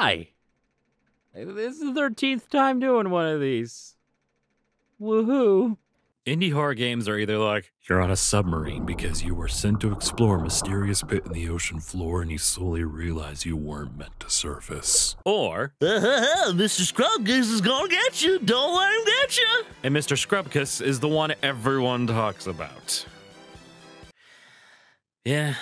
Why? This is the 13th time doing one of these. Woohoo. Indie horror games are either like, you're on a submarine because you were sent to explore a mysterious pit in the ocean floor and you slowly realize you weren't meant to surface. Or, Mr. Scrubkus is gonna get you, don't let him get you! And Mr. Scrubkus is the one everyone talks about. Yeah.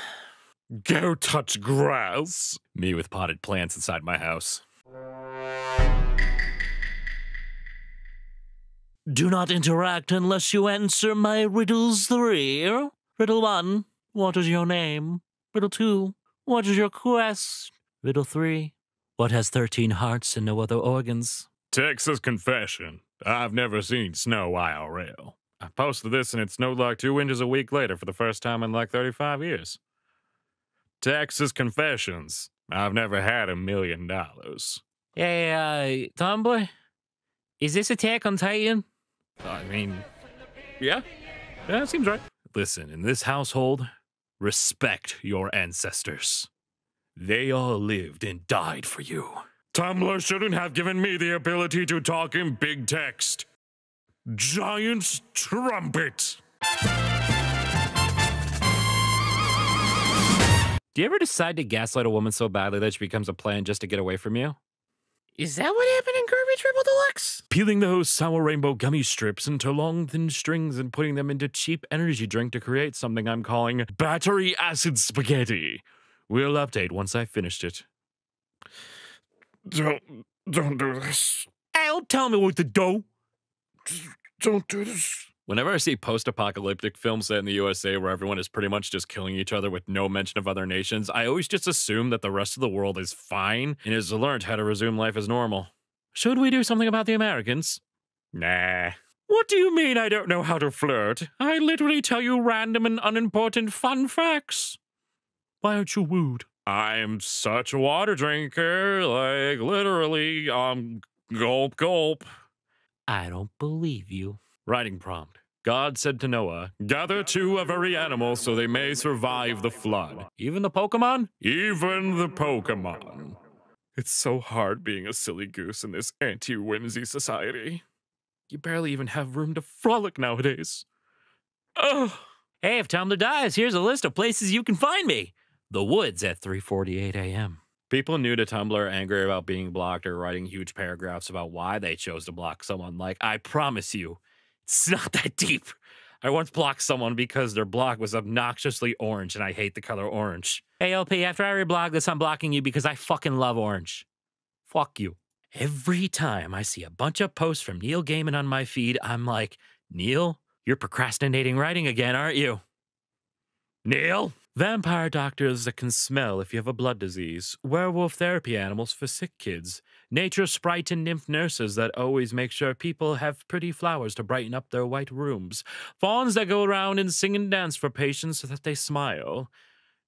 Go touch grass! Me with potted plants inside my house. Do not interact unless you answer my riddles 3. Riddle 1, what is your name? Riddle 2, what is your quest? Riddle 3, what has 13 hearts and no other organs? Texas confession. I've never seen snow IRL. I posted this and it snowed like 2 inches a week later for the first time in like 35 years. Texas confessions. I've never had $1 million. Hey, Tomboy? Is this Attack on Titan? I mean, yeah. Yeah, it seems right. Listen, in this household, respect your ancestors. They all lived and died for you. Tumblr shouldn't have given me the ability to talk in big text. Giant trumpet. Do you ever decide to gaslight a woman so badly that she becomes a plan just to get away from you? Is that what happened in Kirby Triple Deluxe? Peeling those sour rainbow gummy strips into long, thin strings and putting them into cheap energy drink to create something I'm calling battery acid spaghetti. We'll update once I've finished it. Don't do this. Don't tell me what to do. Don't do this. Whenever I see post-apocalyptic films set in the USA where everyone is pretty much just killing each other with no mention of other nations, I always just assume that the rest of the world is fine and has learned how to resume life as normal. Should we do something about the Americans? Nah. What do you mean I don't know how to flirt? I literally tell you random and unimportant fun facts. Why aren't you wooed? I'm such a water drinker, like literally, gulp gulp. I don't believe you. Writing prompt. God said to Noah, gather 2 of every animal so they may survive the flood. Even the Pokemon? Even the Pokemon. It's so hard being a silly goose in this anti-whimsy society. You barely even have room to frolic nowadays. Ugh. Hey, if Tumblr dies, here's a list of places you can find me. The woods at 3:48 a.m. People new to Tumblr are angry about being blocked or writing huge paragraphs about why they chose to block someone. Like, I promise you, it's not that deep. I once blocked someone because their blog was obnoxiously orange and I hate the color orange. Hey, LP, after I reblog this, I'm blocking you because I fucking love orange. Fuck you. Every time I see a bunch of posts from Neil Gaiman on my feed, I'm like, Neil, you're procrastinating writing again, aren't you? Neil? Vampire doctors that can smell if you have a blood disease. Werewolf therapy animals for sick kids. Nature sprite and nymph nurses that always make sure people have pretty flowers to brighten up their white rooms. Fauns that go around and sing and dance for patients so that they smile.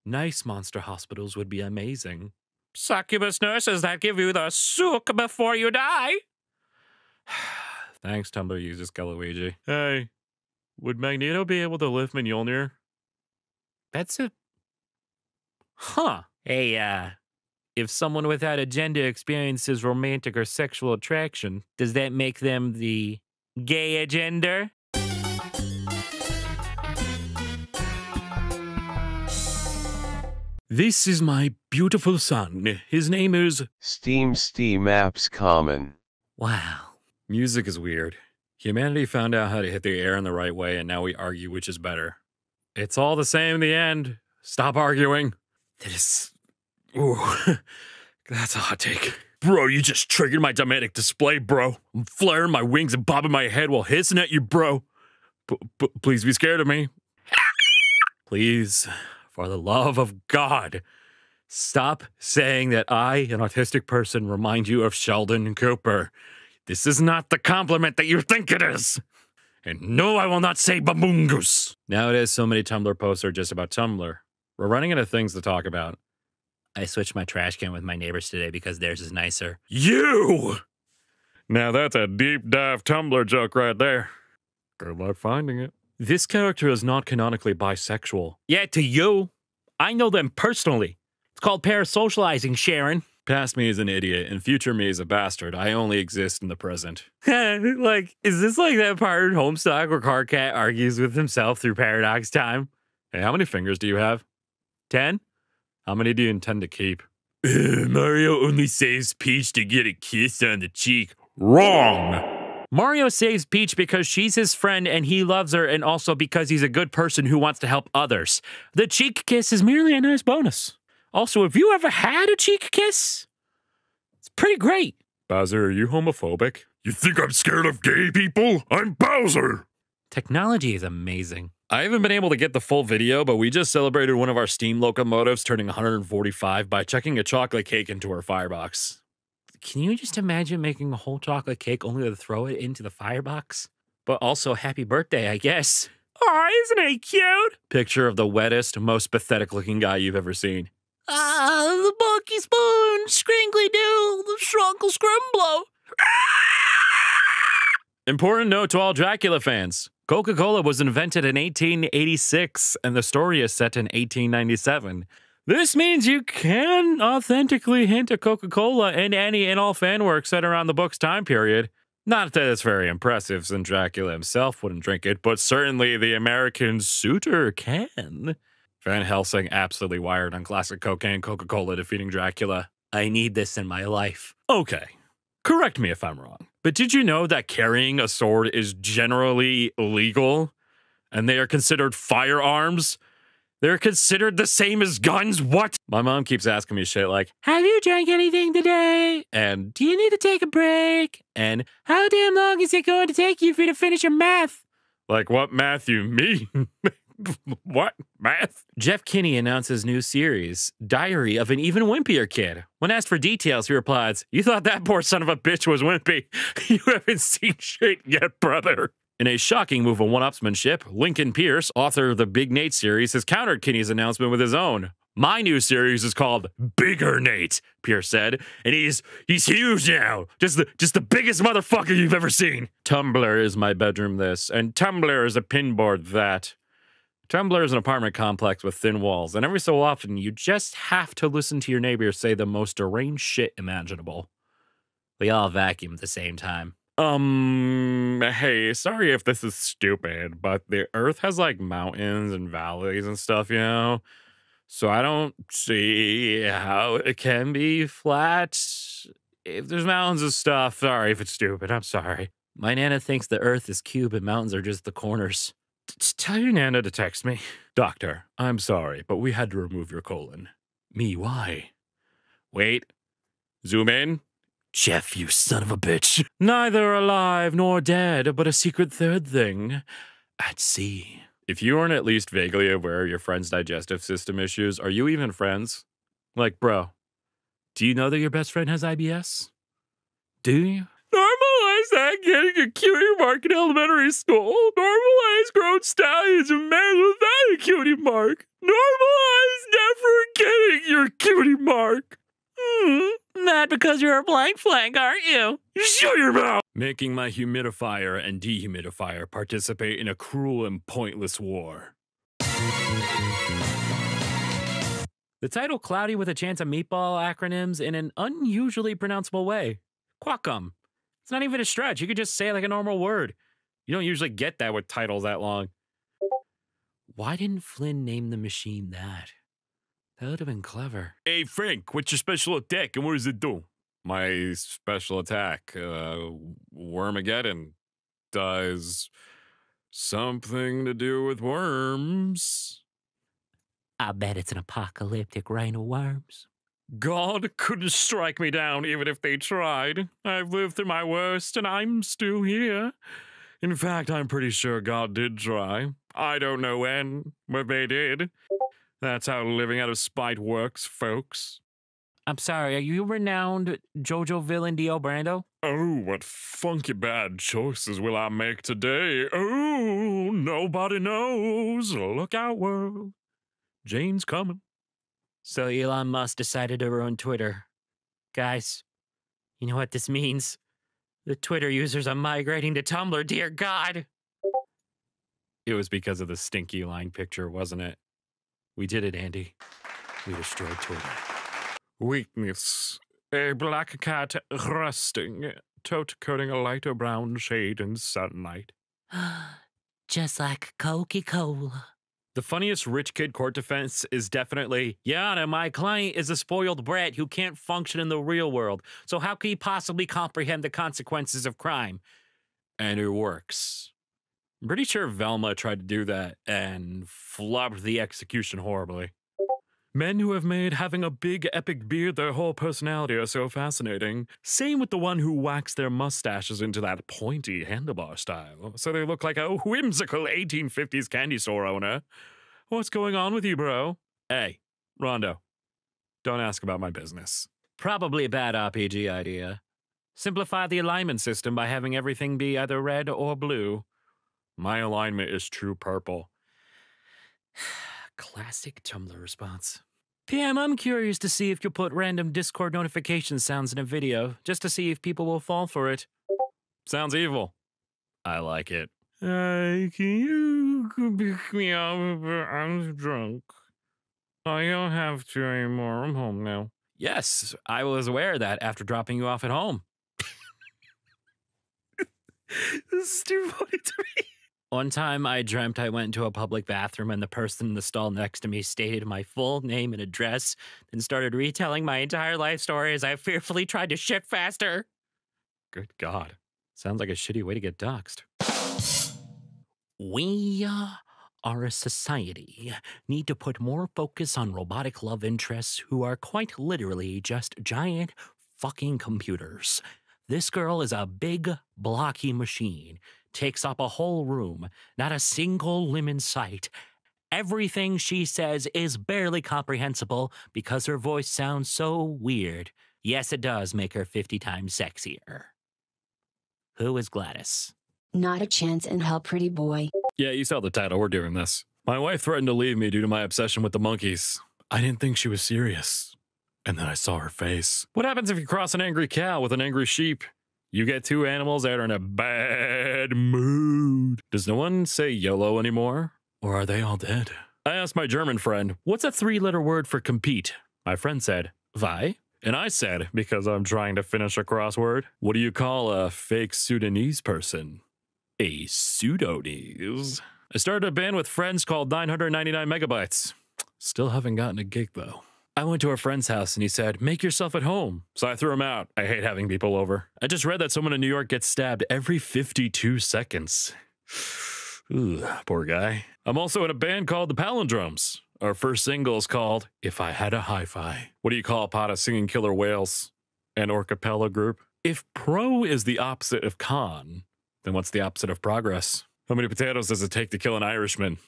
Nice monster hospitals would be amazing. Succubus nurses that give you the sook before you die. Thanks, Tumblr users Galuigi. Hey, would Magneto be able to lift Mjolnir? That's it. Huh. Hey, if someone without a gender experiences romantic or sexual attraction, does that make them the gay agenda? This is my beautiful son. His name is... Steam Apps Common. Wow. Music is weird. Humanity found out how to hit the air in the right way, and now we argue which is better. It's all the same in the end. Stop arguing. That is... Ooh. That's a hot take. Bro, you just triggered my dynamic display, bro. I'm flaring my wings and bobbing my head while hissing at you, bro. Please be scared of me. Please, for the love of God, stop saying that I, an autistic person, remind you of Sheldon Cooper. This is not the compliment that you think it is. And no, I will not say baboongoose. Nowadays, so many Tumblr posts are just about Tumblr. We're running out of things to talk about. I switched my trash can with my neighbors today because theirs is nicer. You! Now that's a deep dive Tumblr joke right there. Good luck finding it. This character is not canonically bisexual. Yeah, to you. I know them personally. It's called parasocializing, Sharon. Past me is an idiot, and future me is a bastard. I only exist in the present. Like, is this like that part of Homestuck where Carcat argues with himself through paradox time? Hey, how many fingers do you have? 10? How many do you intend to keep? Mario only saves Peach to get a kiss on the cheek. Wrong! Mario saves Peach because she's his friend and he loves her, and also because he's a good person who wants to help others. The cheek kiss is merely a nice bonus. Also, have you ever had a cheek kiss? It's pretty great. Bowser, are you homophobic? You think I'm scared of gay people? I'm Bowser! Technology is amazing. I haven't been able to get the full video, but we just celebrated one of our steam locomotives turning 145 by chucking a chocolate cake into her firebox. Can you just imagine making a whole chocolate cake only to throw it into the firebox? But also, happy birthday, I guess. Aw, isn't he cute? Picture of the wettest, most pathetic-looking guy you've ever seen. The monkey spoon, Skringly Doo, the Shrunkle Scrimblow. Important note to all Dracula fans. Coca-Cola was invented in 1886, and the story is set in 1897. This means you can authentically hint at Coca-Cola in any and all fan work set around the book's time period. Not that it's very impressive, since Dracula himself wouldn't drink it, but certainly the American suitor can. Van Helsing absolutely wired on classic cocaine, Coca-Cola defeating Dracula. I need this in my life. Okay, correct me if I'm wrong, but did you know that carrying a sword is generally illegal? And they are considered firearms? They're considered the same as guns, what? My mom keeps asking me shit like, have you drank anything today? And do you need to take a break? And how damn long is it going to take you for you to finish your math? Like, what math you mean? What? Math? Jeff Kinney announces new series, Diary of an Even Wimpier Kid. When asked for details, he replies, you thought that poor son of a bitch was wimpy. You haven't seen shit yet, brother. In a shocking move of one-upsmanship, Lincoln Pierce, author of the Big Nate series, has countered Kinney's announcement with his own. My new series is called Bigger Nate, Pierce said, and he's huge now. Just the biggest motherfucker you've ever seen. Tumblr is my bedroom this, and Tumblr is a pinboard that. Tumblr is an apartment complex with thin walls, and every so often, you just have to listen to your neighbors say the most deranged shit imaginable. We all vacuum at the same time. Hey, sorry if this is stupid, but the Earth has, like, mountains and valleys and stuff, you know? So I don't see how it can be flat. If there's mountains and stuff, sorry if it's stupid, I'm sorry. My Nana thinks the Earth is cube and mountains are just the corners. Tell your Nana to text me. Doctor, I'm sorry, but we had to remove your colon. Me, why? Wait. Zoom in. Jeff, you son of a bitch. Neither alive nor dead, but a secret third thing. At sea. If you aren't at least vaguely aware of your friend's digestive system issues, are you even friends? Like, bro, do you know that your best friend has IBS? Do you? Normalize that getting acuity mark in elementary school. Normalize grown stallions and men without acuity mark. Normalize never getting your acuity mark. Not because you're a blank flank, aren't you? Shut your mouth! Making my humidifier and dehumidifier participate in a cruel and pointless war. The title Cloudy with a Chance of Meatball acronyms in an unusually pronounceable way. Quackum. It's not even a stretch. You could just say it like a normal word. You don't usually get that with titles that long. Why didn't Flynn name the machine that? That would have been clever. Hey, Frank, what's your special attack and what does it do? My special attack, Wormageddon, does something to do with worms. I bet it's an apocalyptic rain of worms. God couldn't strike me down even if they tried. I've lived through my worst and I'm still here. In fact, I'm pretty sure God did try. I don't know when, but they did. That's how living out of spite works, folks. I'm sorry, are you renowned JoJo villain Dio Brando? Oh, what funky bad choices will I make today? Oh, nobody knows. Look out, world. Jane's coming. So Elon Musk decided to ruin Twitter. Guys, you know what this means? The Twitter users are migrating to Tumblr, dear God. It was because of the stinky line picture, wasn't it? We did it, Andy. We destroyed Twitter. Weakness A black cat rusting, tote coating a lighter brown shade in sunlight. Just like Coca-Cola. The funniest rich kid court defense is definitely, Your Honor, my client is a spoiled brat who can't function in the real world, so how can he possibly comprehend the consequences of crime? And it works. I'm pretty sure Velma tried to do that and flopped the execution horribly. Men who have made having a big epic beard their whole personality are so fascinating. Same with the one who waxed their mustaches into that pointy handlebar style, so they look like a whimsical 1850s candy store owner. What's going on with you, bro? Hey, Rondo, don't ask about my business. Probably a bad RPG idea. Simplify the alignment system by having everything be either red or blue. My alignment is true purple. Classic Tumblr response. PM, I'm curious to see if you'll put random Discord notification sounds in a video, just to see if people will fall for it. Sounds evil. I like it. Can you pick me up? I'm drunk. I don't have to anymore. I'm home now. Yes, I was aware of that after dropping you off at home. This is too funny to me. One time, I dreamt I went into a public bathroom and the person in the stall next to me stated my full name and address, then started retelling my entire life story as I fearfully tried to shit faster. Good God. Sounds like a shitty way to get doxxed. We are a society. Need to put more focus on robotic love interests who are quite literally just giant fucking computers. This girl is a big, blocky machine. Takes up a whole room, not a single limb in sight. Everything she says is barely comprehensible because her voice sounds so weird. Yes, it does make her 50 times sexier. Who is Gladys? Not a chance in hell, pretty boy. Yeah, you saw the title. We're doing this. My wife threatened to leave me due to my obsession with the monkeys. I didn't think she was serious. And then I saw her face. What happens if you cross an angry cow with an angry sheep? You get two animals that are in a bad mood. Does no one say YOLO anymore? Or are they all dead? I asked my German friend, what's a three-letter word for compete? My friend said, "Why?" And I said, because I'm trying to finish a crossword. What do you call a fake Sudanese person? A pseudonese. I started a band with friends called 999 Megabytes. Still haven't gotten a gig, though. I went to a friend's house and he said, make yourself at home. So I threw him out. I hate having people over. I just read that someone in New York gets stabbed every 52 seconds. Ooh, poor guy. I'm also in a band called The Palindromes. Our first single is called If I Had a Hi-Fi. What do you call a pot of singing killer whales? An orcapella group? If pro is the opposite of con, then what's the opposite of progress? How many potatoes does it take to kill an Irishman?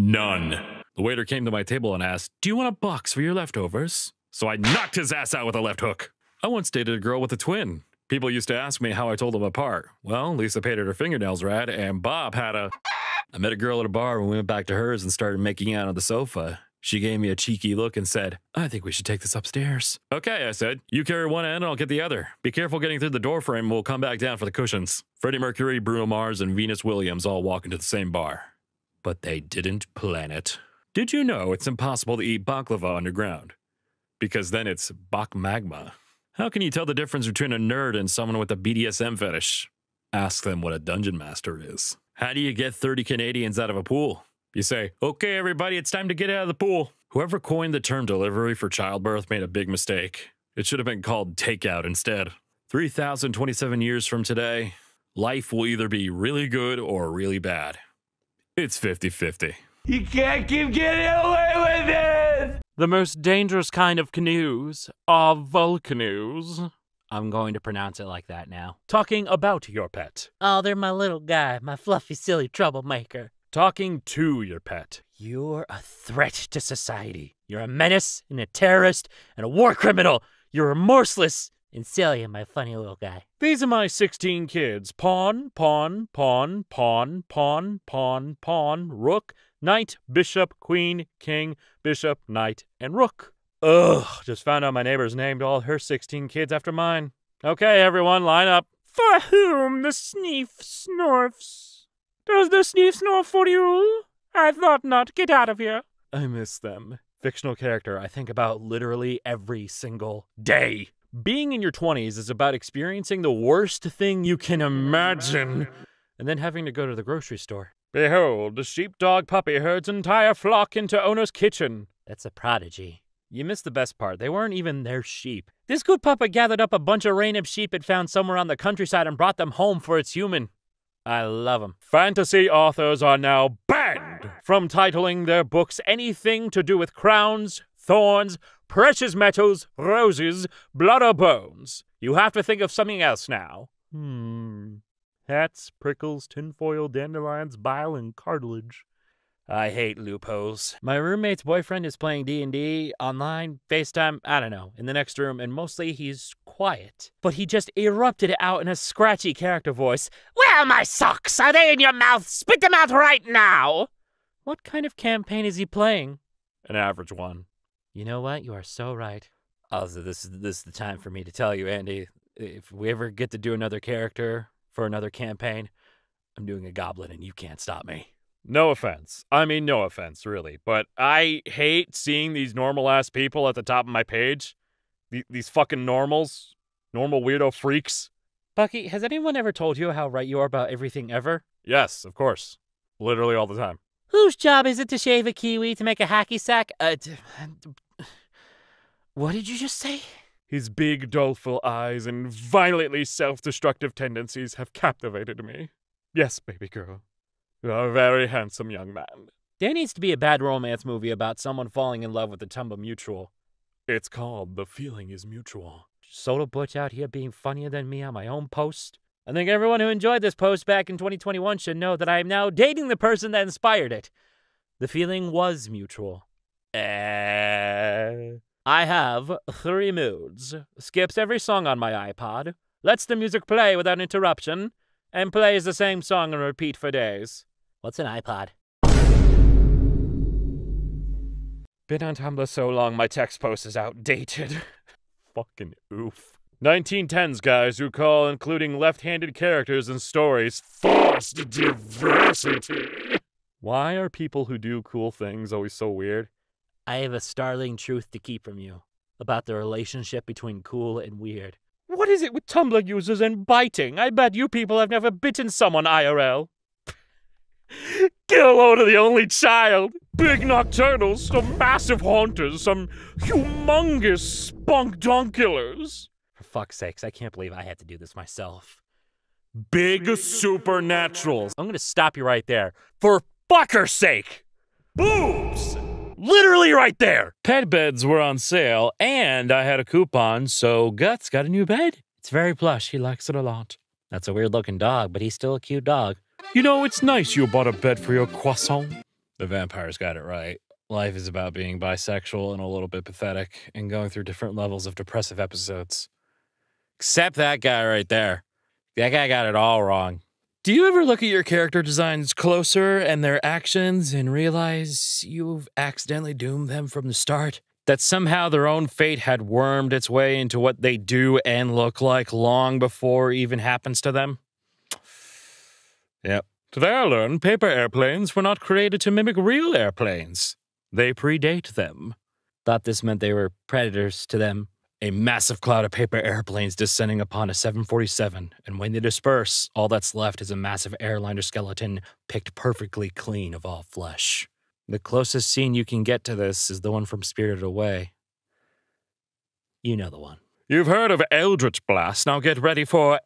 None. The waiter came to my table and asked, do you want a box for your leftovers? So I knocked his ass out with a left hook. I once dated a girl with a twin. People used to ask me how I told them apart. Well, Lisa painted her fingernails red and Bob had a... I met a girl at a bar when we went back to hers and started making out on the sofa. She gave me a cheeky look and said, I think we should take this upstairs. Okay, I said, you carry one end and I'll get the other. Be careful getting through the doorframe, we'll come back down for the cushions. Freddie Mercury, Bruno Mars, and Venus Williams all walk into the same bar. But they didn't plan it. Did you know it's impossible to eat baklava underground? Because then it's bak magma. How can you tell the difference between a nerd and someone with a BDSM fetish? Ask them what a dungeon master is. How do you get 30 Canadians out of a pool? You say, okay, everybody, it's time to get out of the pool. Whoever coined the term delivery for childbirth made a big mistake. It should have been called takeout instead. 3,027 years from today, life will either be really good or really bad. It's 50-50. You can't keep getting away with it! The most dangerous kind of canoes are volcanoes. I'm going to pronounce it like that now. Talking about your pet. Oh, they're my little guy, my fluffy, silly troublemaker. Talking to your pet. You're a threat to society. You're a menace and a terrorist and a war criminal. You're remorseless. And Celia, my funny little guy. These are my 16 kids. Pawn, pawn, pawn, pawn, pawn, pawn, pawn, rook, knight, bishop, queen, king, bishop, knight, and rook. Ugh, just found out my neighbor's named all her 16 kids after mine. Okay, everyone, line up. For whom the sneef snorfs? Does the sneef snore for you? I thought not. Get out of here. I miss them. Fictional character I think about literally every single day. Being in your 20s is about experiencing the worst thing you can imagine, and then having to go to the grocery store. Behold, the sheepdog puppy herd's entire flock into owner's kitchen. That's a prodigy. You missed the best part. They weren't even their sheep. This good papa gathered up a bunch of rain-up sheep it found somewhere on the countryside and brought them home for its human. I love them. Fantasy authors are now banned from titling their books anything to do with crowns, thorns, precious metals, roses, blood or bones. You have to think of something else now. Hats, prickles, tinfoil, dandelions, bile, and cartilage. I hate loopholes. My roommate's boyfriend is playing D&D online, FaceTime, I don't know, in the next room, and mostly he's quiet. But he just erupted out in a scratchy character voice. Where are my socks? Are they in your mouth? Spit them out right now! What kind of campaign is he playing? An average one. You know what? You are so right. Also, this is the time for me to tell you, Andy, if we ever get to do another character for another campaign, I'm doing a goblin and you can't stop me. No offense. I mean, no offense, really. But I hate seeing these normal-ass people at the top of my page. These fucking normals. Normal weirdo freaks. Bucky, has anyone ever told you how right you are about everything ever? Yes, of course. Literally all the time. Whose job is it to shave a kiwi to make a hacky sack? What did you just say? His big, doleful eyes and violently self-destructive tendencies have captivated me. Yes, baby girl. You are a very handsome young man. There needs to be a bad romance movie about someone falling in love with the Tumba Mutual. It's called The Feeling is Mutual. Soda Butch out here being funnier than me on my own post. I think everyone who enjoyed this post back in 2021 should know that I am now dating the person that inspired it. The feeling was mutual. I have three moods. Skips every song on my iPod. Lets the music play without interruption. And plays the same song and repeat for days. What's an iPod? Been on Tumblr so long my text post is outdated. Fucking oof. 1910s guys who call including left-handed characters in stories forced diversity. Why are people who do cool things always so weird? I have a startling truth to keep from you about the relationship between cool and weird. What is it with Tumblr users and biting? I bet you people have never bitten someone IRL. Get a load of the only child. Big nocturnals, some massive haunters, some humongous spunk-donkulars. For fuck's sakes, I can't believe I had to do this myself. Big supernaturals. I'm gonna stop you right there. For fucker's sake! Boobs! Literally right there! Pet beds were on sale, and I had a coupon, so Guts got a new bed. It's very plush, he likes it a lot. That's a weird-looking dog, but he's still a cute dog. You know, it's nice you bought a bed for your croissant. The vampires got it right. Life is about being bisexual and a little bit pathetic, and going through different levels of depressive episodes. Except that guy right there. That guy got it all wrong. Do you ever look at your character designs closer and their actions and realize you've accidentally doomed them from the start? That somehow their own fate had wormed its way into what they do and look like long before it even happens to them? Yep. Today I learned paper airplanes were not created to mimic real airplanes. They predate them. Thought this meant they were predators to them. A massive cloud of paper airplanes descending upon a 747, and when they disperse, all that's left is a massive airliner skeleton picked perfectly clean of all flesh. The closest scene you can get to this is the one from Spirited Away. You know the one. You've heard of Eldritch Blast, now get ready for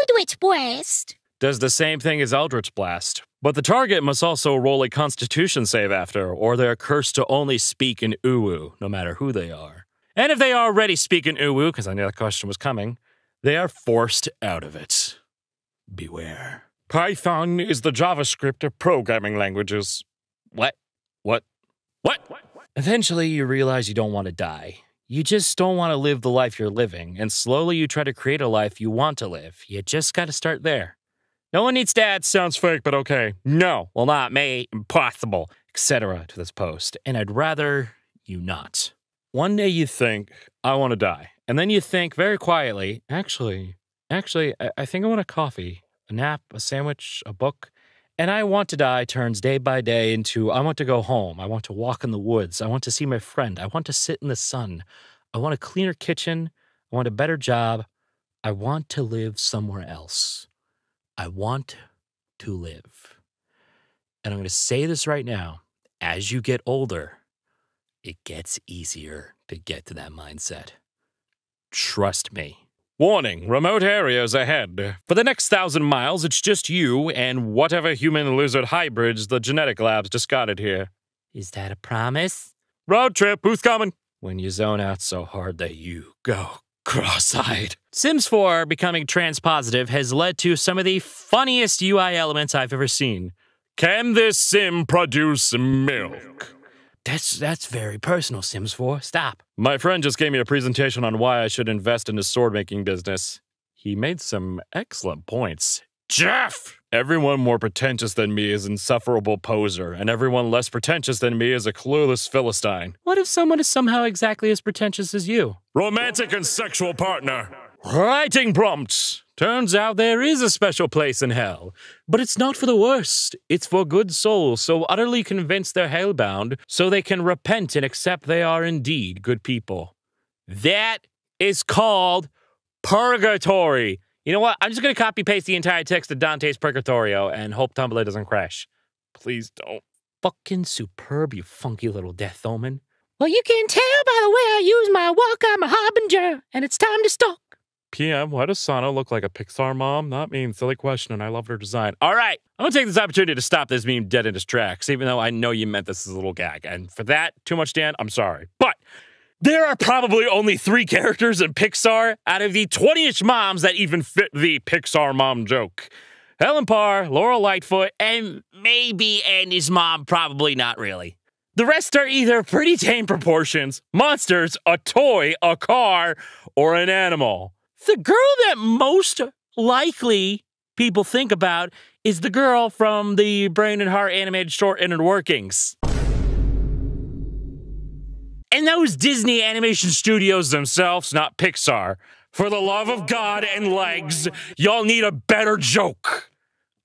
Eldritch Blast! Does the same thing as Eldritch Blast, but the target must also roll a constitution save after, or they're cursed to only speak in Uwu, no matter who they are. And if they already speak in Uwu, because I knew that question was coming, they are forced out of it. Beware. Python is the JavaScript of programming languages. What? Eventually, you realize you don't want to die. You just don't want to live the life you're living, and slowly you try to create a life you want to live. You just gotta start there. No one needs dads. Sounds fake, but okay. No, well not me, impossible, etc. to this post, and I'd rather you not. One day you think, I want to die. And then you think very quietly, actually, I think I want a coffee, a nap, a sandwich, a book. And I want to die turns day by day into, I want to go home. I want to walk in the woods. I want to see my friend. I want to sit in the sun. I want a cleaner kitchen. I want a better job. I want to live somewhere else. I want to live. And I'm going to say this right now. As you get older, it gets easier to get to that mindset. Trust me. Warning, remote areas ahead. For the next 1,000 miles, it's just you and whatever human lizard hybrids the genetic labs discarded here. Is that a promise? Road trip, who's coming? When you zone out so hard that you go cross-eyed. Sims 4 becoming transpositive has led to some of the funniest UI elements I've ever seen. Can this sim produce milk? That's very personal, Sims 4. Stop. My friend just gave me a presentation on why I should invest in his sword-making business. He made some excellent points. Jeff! Everyone more pretentious than me is an insufferable poser, and everyone less pretentious than me is a clueless Philistine. What if someone is somehow exactly as pretentious as you? Romantic and sexual partner. Writing prompts. Turns out there is a special place in hell, but it's not for the worst. It's for good souls so utterly convinced they're hellbound, so they can repent and accept they are indeed good people. That is called purgatory. You know what? I'm just going to copy-paste the entire text of Dante's Purgatorio and hope Tumblr doesn't crash. Please don't. Fucking superb, you funky little death omen. Well, you can tell by the way I use my walk. I'm a harbinger, and it's time to stalk. PM, why does Sana look like a Pixar mom? Not mean, silly question, and I love her design. All right, I'm going to take this opportunity to stop this meme dead in its tracks, even though I know you meant this as a little gag. And for that, too much, Dan, I'm sorry. But there are probably only 3 characters in Pixar out of the 20-ish moms that even fit the Pixar mom joke. Helen Parr, Laura Lightfoot, and maybe Andy's mom, probably not really. The rest are either pretty tame proportions, monsters, a toy, a car, or an animal. The girl that most likely people think about is the girl from the Brain and Heart animated short Inner Workings. And that was Disney Animation Studios themselves, not Pixar. For the love of God and legs, y'all need a better joke.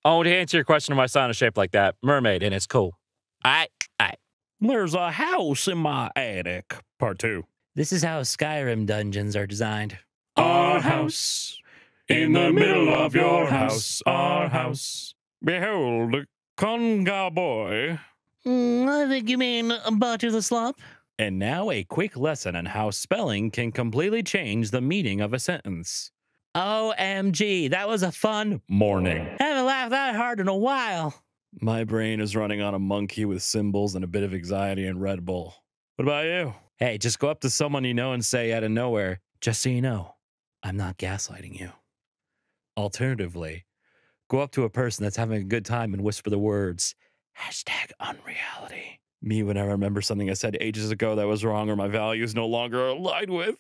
Oh, to answer your question, my son is shaped like that. Mermaid, and it's cool. All right. There's a house in my attic. Part 2. This is how Skyrim dungeons are designed. Our house, in the middle of your house, our house. Behold, a conga boy. I think you mean a butt of the slop. And now a quick lesson on how spelling can completely change the meaning of a sentence. OMG, that was a fun morning. I haven't laughed that hard in a while. My brain is running on a monkey with symbols and a bit of anxiety and Red Bull. What about you? Hey, just go up to someone you know and say out of nowhere, just so you know, I'm not gaslighting you. Alternatively, go up to a person that's having a good time and whisper the words, #unreality. Me when I remember something I said ages ago that was wrong or my values no longer aligned with.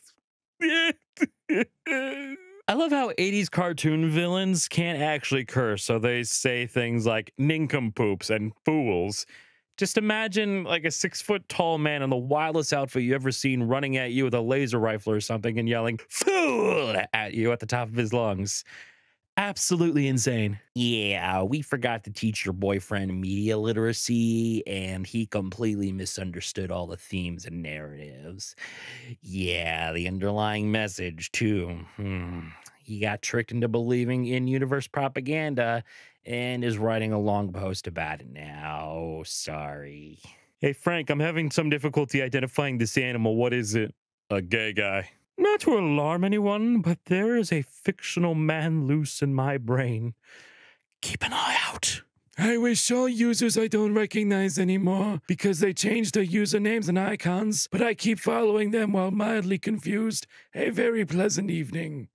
I love how 80s cartoon villains can't actually curse, so they say things like nincompoops and fools. Just imagine like a 6-foot-tall man in the wildest outfit you've ever seen running at you with a laser rifle or something and yelling, fool, at you at the top of his lungs. Absolutely insane. Yeah, we forgot to teach your boyfriend media literacy, and he completely misunderstood all the themes and narratives. Yeah, the underlying message, too. He got tricked into believing in universe propaganda and is writing a long post about it now. Sorry. Hey, Frank, I'm having some difficulty identifying this animal. What is it? A gay guy. Not to alarm anyone, but there is a fictional man loose in my brain. Keep an eye out. I wish all users I don't recognize anymore because they changed their usernames and icons, but I keep following them while mildly confused. A very pleasant evening.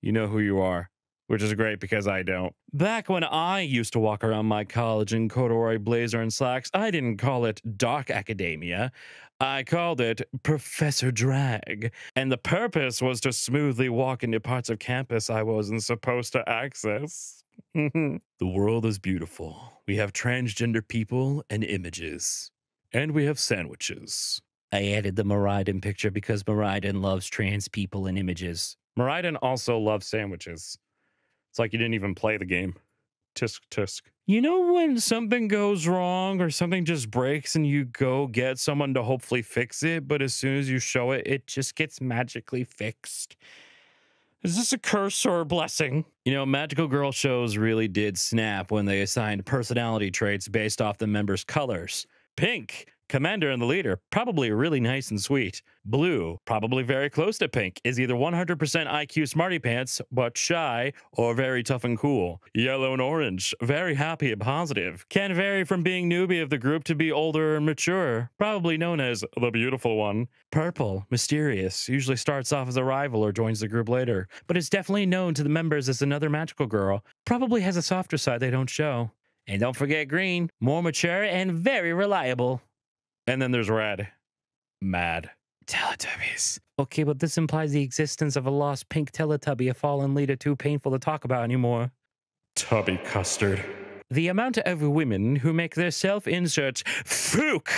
You know who you are. Which is great because I don't. Back when I used to walk around my college in corduroy blazer and slacks, I didn't call it dark academia. I called it Professor Drag. And the purpose was to smoothly walk into parts of campus I wasn't supposed to access. The world is beautiful. We have transgender people and images. And we have sandwiches. I added the Moraiden picture because Moraiden loves trans people and images. Moraiden also loves sandwiches. It's like you didn't even play the game. Tisk, tisk. You know when something goes wrong or something just breaks and you go get someone to hopefully fix it, but as soon as you show it, it just gets magically fixed? Is this a curse or a blessing? You know, magical girl shows really did snap when they assigned personality traits based off the members' colors. Pink, commander and the leader, probably really nice and sweet. Blue, probably very close to pink, is either 100% IQ smarty pants, but shy, or very tough and cool. Yellow and orange, very happy and positive. Can vary from being newbie of the group to be older and mature, probably known as the beautiful one. Purple, mysterious, usually starts off as a rival or joins the group later, but is definitely known to the members as another magical girl. Probably has a softer side they don't show. And don't forget green, more mature and very reliable. And then there's red, mad. Teletubbies. Okay, but this implies the existence of a lost pink Teletubby, a fallen leader too painful to talk about anymore. Tubby custard. The amount of women who make their self-insert Fook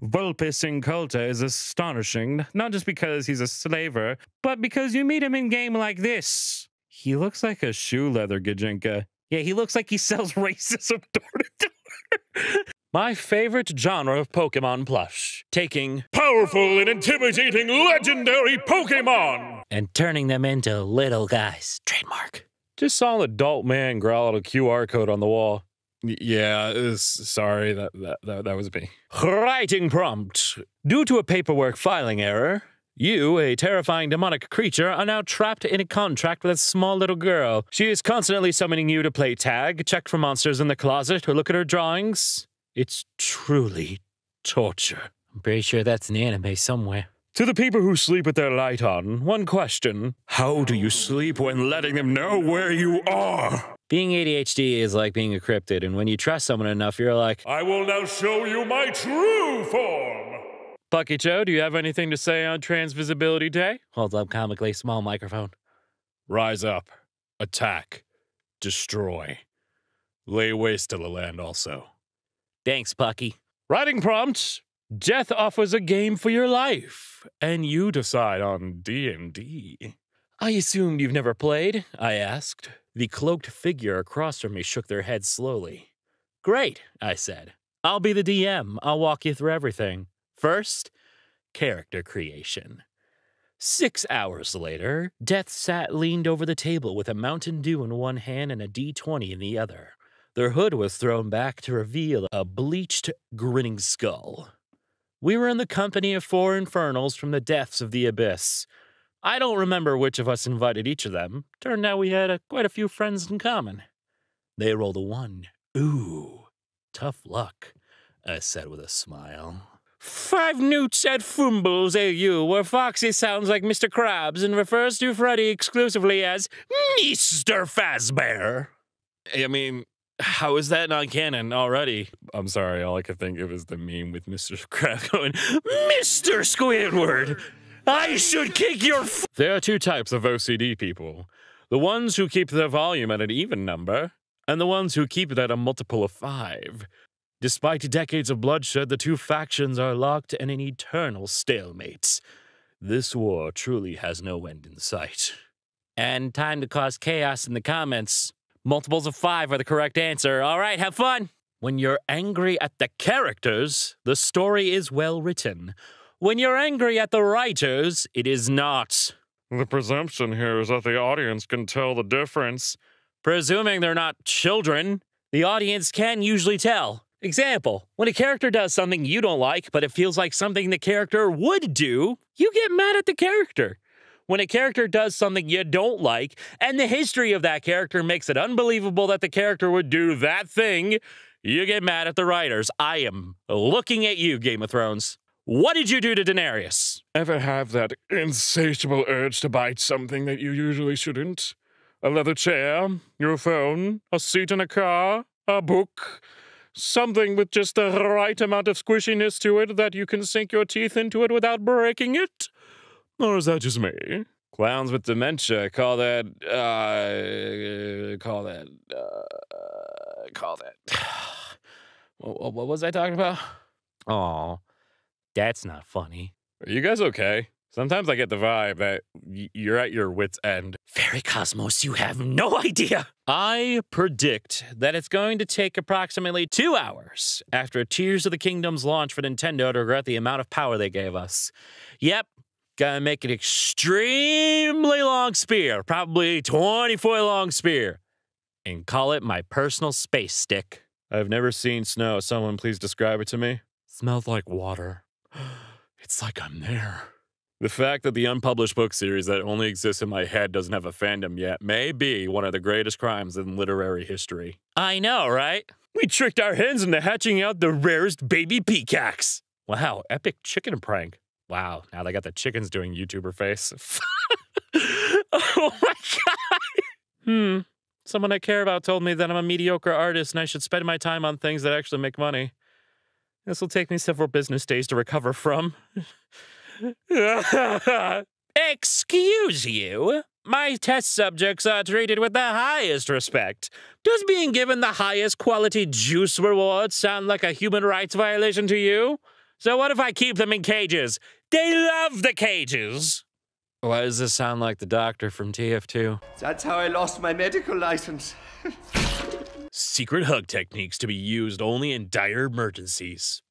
Vulpes Inculta is astonishing, not just because he's a slaver, but because you meet him in game like this. He looks like a shoe leather Gajinka. Yeah, he looks like he sells racism door-to-door. My favorite genre of Pokemon plush, taking powerful and intimidating legendary Pokemon and turning them into little guys. Trademark. Just saw an adult man growl at a QR code on the wall. Yeah, sorry, that was me. Writing prompt. Due to a paperwork filing error, you, a terrifying demonic creature, are now trapped in a contract with a small little girl. She is constantly summoning you to play tag, check for monsters in the closet, or look at her drawings. It's truly torture. I'm pretty sure that's an anime somewhere. To the people who sleep with their light on, one question. How do you sleep when letting them know where you are? Being ADHD is like being a cryptid, and when you trust someone enough, you're like, I will now show you my true form. Plucky Joe, do you have anything to say on Trans Visibility Day? Holds up comically, small microphone. Rise up. Attack. Destroy. Lay waste to the land also. Thanks, Pucky. Writing prompt. Death offers a game for your life, and you decide on D&D. I assumed you've never played, I asked. The cloaked figure across from me shook their head slowly. Great, I said. I'll be the DM. I'll walk you through everything. First, character creation. 6 hours later, Death sat leaned over the table with a Mountain Dew in one hand and a D20 in the other. Their hood was thrown back to reveal a bleached, grinning skull. We were in the company of 4 infernals from the depths of the abyss. I don't remember which of us invited each of them. Turned out we had quite a few friends in common. They rolled a 1. Ooh, tough luck, I said with a smile. 5 newts at Fumbles AU, where Foxy sounds like Mr. Krabs and refers to Freddy exclusively as Mr. Fazbear. I mean, how is that not canon already? I'm sorry, all I could think of is the meme with Mr. Krabs going, Mr. Squidward, I should kick your f— There are 2 types of OCD people. The ones who keep their volume at an even number, and the ones who keep it at a multiple of 5. Despite decades of bloodshed, the 2 factions are locked in an eternal stalemate. This war truly has no end in sight. And time to cause chaos in the comments. Multiples of 5 are the correct answer. All right, have fun. When you're angry at the characters, the story is well written. When you're angry at the writers, it is not. The presumption here is that the audience can tell the difference. Presuming they're not children, the audience can usually tell. Example, when a character does something you don't like, but it feels like something the character would do, you get mad at the character. When a character does something you don't like, and the history of that character makes it unbelievable that the character would do that thing, you get mad at the writers. I am looking at you, Game of Thrones. What did you do to Daenerys? Ever have that insatiable urge to bite something that you usually shouldn't? A leather chair, your phone, a seat in a car, a book, something with just the right amount of squishiness to it that you can sink your teeth into it without breaking it? Or is that just me? Clowns with dementia call that. What was I talking about? Aw, that's not funny. Are you guys okay? Sometimes I get the vibe that you're at your wit's end. Fairy Cosmos, you have no idea. I predict that it's going to take approximately 2 hours after Tears of the Kingdom's launch for Nintendo to regret the amount of power they gave us. Yep, gotta make an extremely long spear, probably 20-foot long spear, and call it my personal space stick. I've never seen snow. Someone please describe it to me. Smells like water. It's like I'm there. The fact that the unpublished book series that only exists in my head doesn't have a fandom yet may be one of the greatest crimes in literary history. I know, right? We tricked our hens into hatching out the rarest baby peacocks. Wow, epic chicken prank. Wow, now they got the chickens doing YouTuber face. Oh my god. Someone I care about told me that I'm a mediocre artist and I should spend my time on things that actually make money. This will take me several business days to recover from. Excuse you. My test subjects are treated with the highest respect. Does being given the highest quality juice reward sound like a human rights violation to you? So what if I keep them in cages? They love the cages. Why does this sound like the doctor from TF2? That's how I lost my medical license. Secret hug techniques to be used only in dire emergencies.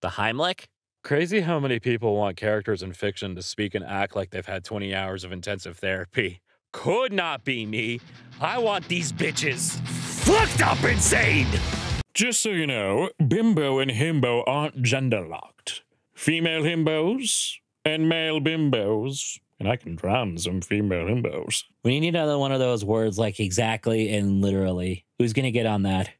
The Heimlich? Crazy how many people want characters in fiction to speak and act like they've had 20 hours of intensive therapy. Could not be me. I want these bitches fucked up insane! Just so you know, bimbo and himbo aren't gender locked. Female himbos and male bimbos. And I can drown some female himbos. We need another one of those words like exactly and literally. Who's gonna get on that?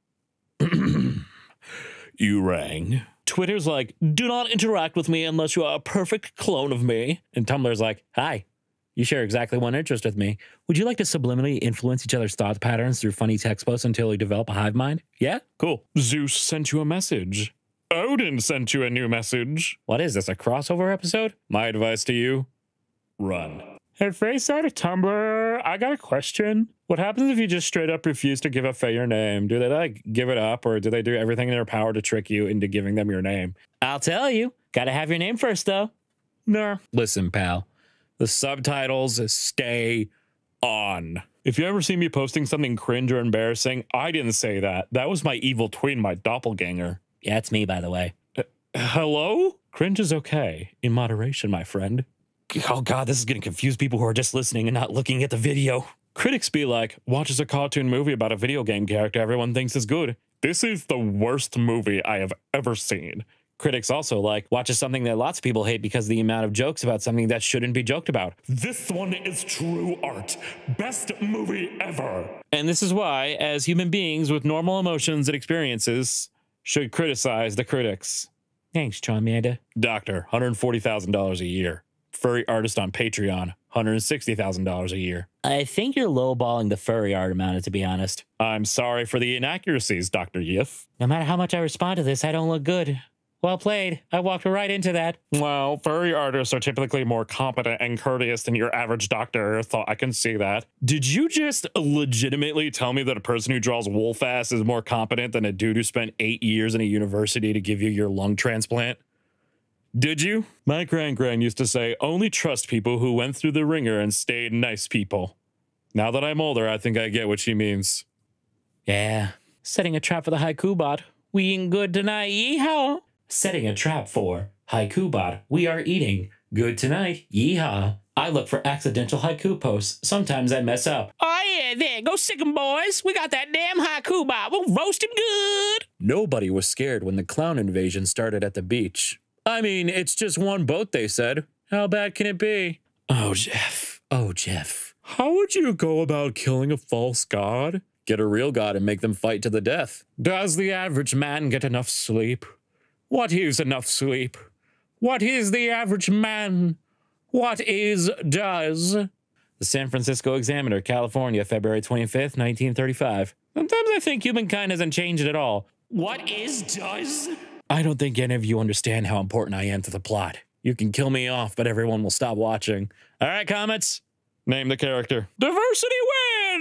You rang. Twitter's like, do not interact with me unless you are a perfect clone of me. And Tumblr's like, hi, you share exactly one interest with me. Would you like to subliminally influence each other's thought patterns through funny text posts until you develop a hive mind? Yeah? Cool. Zeus sent you a message. Odin sent you a new message. What is this, a crossover episode? My advice to you, run. Hey, Faye started Tumblr. I got a question. What happens if you just straight up refuse to give a Faye your name? Do they like give it up, or do they do everything in their power to trick you into giving them your name? I'll tell you. Gotta have your name first, though. No. Listen, pal. The subtitles stay on. If you ever see me posting something cringe or embarrassing, I didn't say that. That was my evil twin, my doppelganger. Yeah, it's me, by the way. Hello? Cringe is okay. In moderation, my friend. Oh god, this is gonna confuse people who are just listening and not looking at the video. Critics be like, watches a cartoon movie about a video game character everyone thinks is good. This is the worst movie I have ever seen. Critics also like, watches something that lots of people hate because of the amount of jokes about something that shouldn't be joked about. This one is true art. Best movie ever. And this is why, as human beings with normal emotions and experiences, should criticize the critics. Thanks, Charmander. Doctor, $140,000 a year. Furry artist on Patreon, $160,000 a year. I think you're lowballing the furry art amount, to be honest. I'm sorry for the inaccuracies, Dr. Yif. No matter how much I respond to this, I don't look good. Well played. I walked right into that. Well, furry artists are typically more competent and courteous than your average doctor, so I can see that. Did you just legitimately tell me that a person who draws wolf ass is more competent than a dude who spent 8 years in a university to give you your lung transplant? Did you? My grand-grand used to say, only trust people who went through the ringer and stayed nice people. Now that I'm older, I think I get what she means. Yeah. Setting a trap for the haiku bot. We eating good tonight, yeehaw. Setting a trap for haiku bot. We are eating good tonight, yeehaw. I look for accidental haiku posts. Sometimes I mess up. Oh yeah, there. Go sick 'em, boys. We got that damn haiku bot. We'll roast him good. Nobody was scared when the clown invasion started at the beach. I mean, it's just one boat, they said. How bad can it be? Oh, Jeff. Oh, Jeff. How would you go about killing a false god? Get a real god and make them fight to the death. Does the average man get enough sleep? What is enough sleep? What is the average man? What is does? The San Francisco Examiner, California, February 25th, 1935. Sometimes I think humankind hasn't changed at all. What is does? I don't think any of you understand how important I am to the plot. You can kill me off, but everyone will stop watching. All right, comments. Name the character. Diversity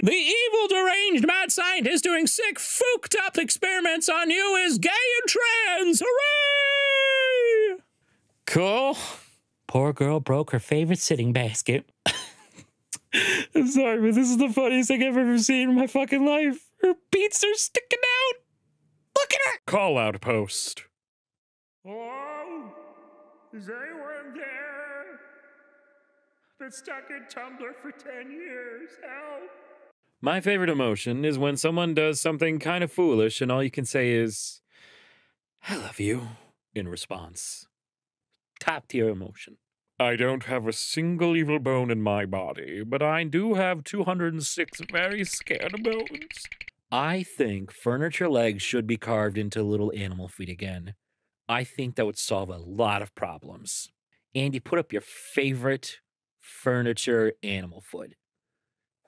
win! The evil, deranged, mad scientist doing sick, fucked up experiments on you is gay and trans! Hooray! Cool. Poor girl broke her favorite sitting basket. I'm sorry, but this is the funniest thing I've ever seen in my fucking life. Her beats are sticking out. Look at her. Call out post. Hello? Is anyone there? Been stuck in Tumblr for 10 years. Help. My favorite emotion is when someone does something kind of foolish and all you can say is, I love you, in response. Top tier emotion. I don't have a single evil bone in my body, but I do have 206 very scared bones. I think furniture legs should be carved into little animal feet again. I think that would solve a lot of problems. Andy, put up your favorite furniture animal foot.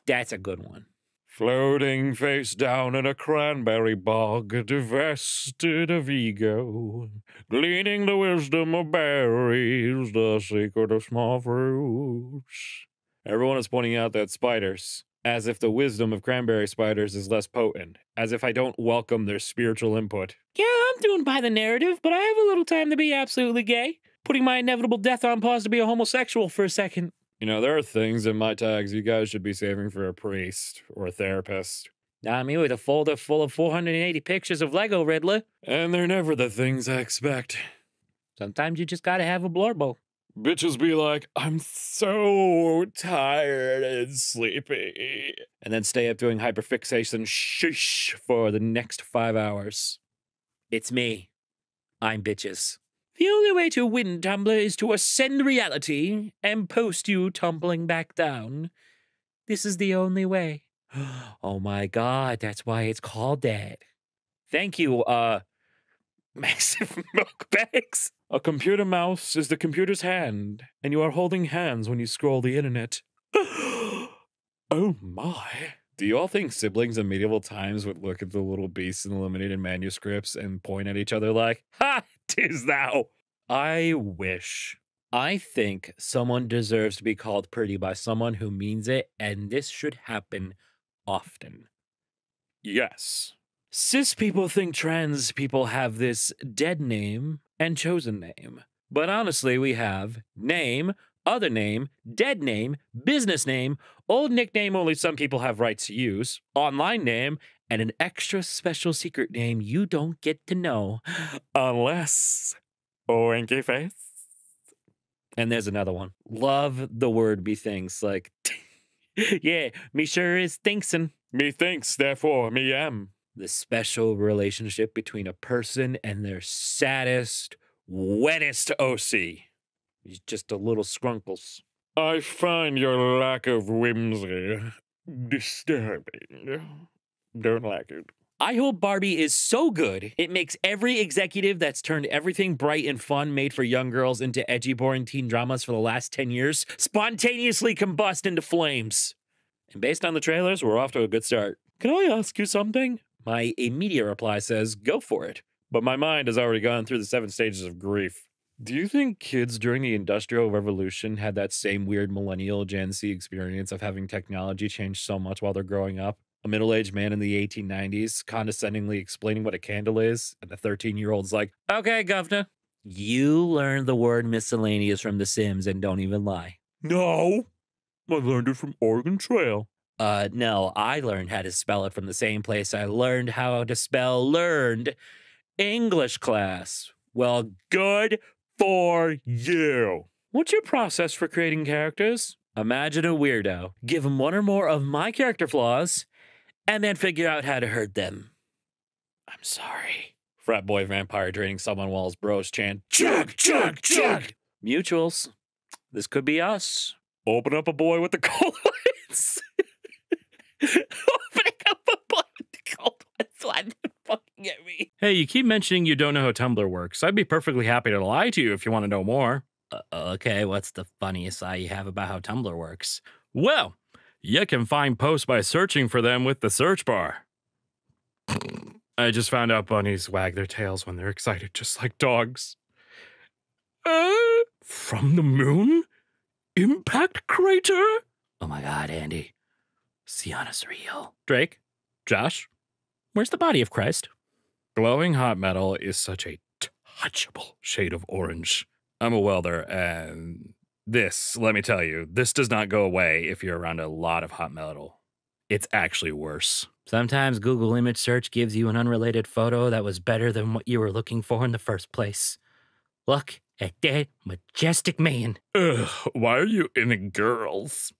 That's a good one. Floating face down in a cranberry bog, divested of ego, gleaning the wisdom of berries, the secret of small fruits. Everyone is pointing out that spiders, as if the wisdom of cranberry spiders is less potent, as if I don't welcome their spiritual input. Yeah, I'm doing by the narrative, but I have a little time to be absolutely gay, putting my inevitable death on pause to be a homosexual for a second. You know, there are things in my tags you guys should be saving for a priest or a therapist. Nah, me with a folder full of 480 pictures of Lego Riddler. And they're never the things I expect. Sometimes you just gotta have a blurbo. Bitches be like, I'm so tired and sleepy. And then stay up doing hyperfixation shush for the next 5 hours. It's me. I'm bitches. The only way to win Tumblr is to ascend reality and post you tumbling back down. This is the only way. Oh my God, that's why it's called that. Thank you, massive milk bags. A computer mouse is the computer's hand, and you are holding hands when you scroll the internet. Oh my. Do you all think siblings in medieval times would look at the little beasts in the illuminated manuscripts and point at each other like, ha, 'tis thou? I wish. I think someone deserves to be called pretty by someone who means it, and this should happen often. Yes. Cis people think trans people have this dead name and chosen name. But honestly, we have name, other name, dead name, business name, old nickname only some people have rights to use, online name, and an extra special secret name you don't get to know unless Oinky Face. And there's another one. Love the word bethinks, like, yeah, me sure is thinksin'. Me thinks, therefore me am. The special relationship between a person and their saddest, wettest OC. Just a little scrunkles. I find your lack of whimsy disturbing. Don't like it. I Hope Barbie is so good, it makes every executive that's turned everything bright and fun made for young girls into edgy, boring teen dramas for the last 10 years spontaneously combust into flames. And based on the trailers, we're off to a good start. Can I ask you something? My immediate reply says, go for it. But my mind has already gone through the 7 stages of grief. Do you think kids during the Industrial Revolution had that same weird millennial Gen Z experience of having technology change so much while they're growing up? A middle-aged man in the 1890s condescendingly explaining what a candle is, and the 13-year-old's like, okay, governor. You learned the word miscellaneous from The Sims and don't even lie. No, I learned it from Oregon Trail. No, I learned how to spell it from the same place I learned how to spell learned. English class. Well, good for you. What's your process for creating characters? Imagine a weirdo, give him one or more of my character flaws, and then figure out how to hurt them. I'm sorry. Frat boy vampire draining someone while his bros chant, chug, chug, chug. Mutuals. This could be us. Open up a boy with the cold ones. Opening up a boy with the cold ones. Fucking at me. Hey, you keep mentioning you don't know how Tumblr works. I'd be perfectly happy to lie to you if you want to know more. Okay, what's the funniest lie you have about how Tumblr works? Well, you can find posts by searching for them with the search bar. I just found out bunnies wag their tails when they're excited, just like dogs. From the moon? Impact crater? Oh my God, Andy. Sienna's real. Drake? Josh? Where's the body of Christ? Glowing hot metal is such a touchable shade of orange. I'm a welder, and This, let me tell you, this does not go away if you're around a lot of hot metal. It's actually worse. Sometimes Google image search gives you an unrelated photo that was better than what you were looking for in the first place. Look at that majestic man. Ugh, why are you into girls?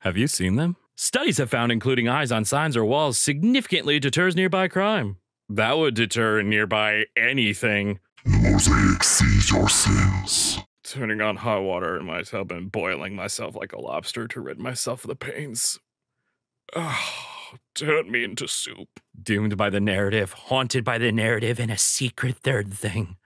Have you seen them? Studies have found including eyes on signs or walls significantly deters nearby crime. That would deter nearby anything. The mosaic sees your sins. Turning on hot water in my tub and boiling myself like a lobster to rid myself of the pains. Oh, turn me into soup. Doomed by the narrative, haunted by the narrative, and a secret third thing.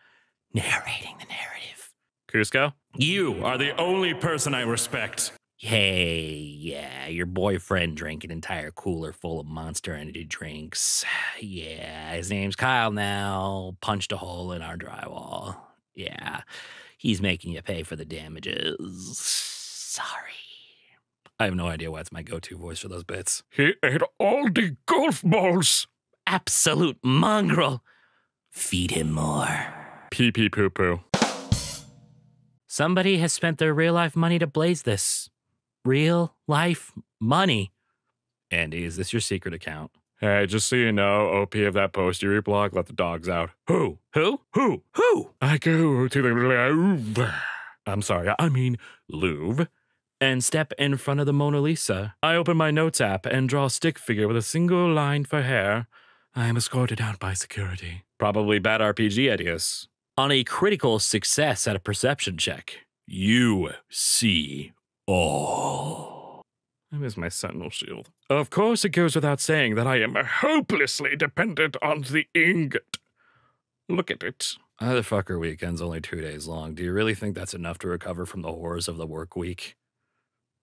Narrating the narrative. Cusco? You are the only person I respect. Hey, yeah, your boyfriend drank an entire cooler full of Monster Energy drinks. Yeah, his name's Kyle now. Punched a hole in our drywall. Yeah, he's making you pay for the damages. Sorry. I have no idea why it's my go-to voice for those bits. He ate all the golf balls. Absolute mongrel. Feed him more. Pee-pee-poo-poo. Somebody has spent their real-life money to blaze this. Real-life money. Andy, is this your secret account? Hey, just so you know, OP of that post you reblog let the dogs out. Who? Who? Who? Who? I go to the Louvre. I'm sorry, I mean Louvre. And step in front of the Mona Lisa. I open my notes app and draw a stick figure with a single line for hair. I am escorted out by security. Probably bad RPG ideas. On a critical success at a perception check. You see all. I miss my sentinel shield. Of course it goes without saying that I am hopelessly dependent on the ingot. Look at it. Motherfucker weekend's only 2 days long. Do you really think that's enough to recover from the horrors of the work week?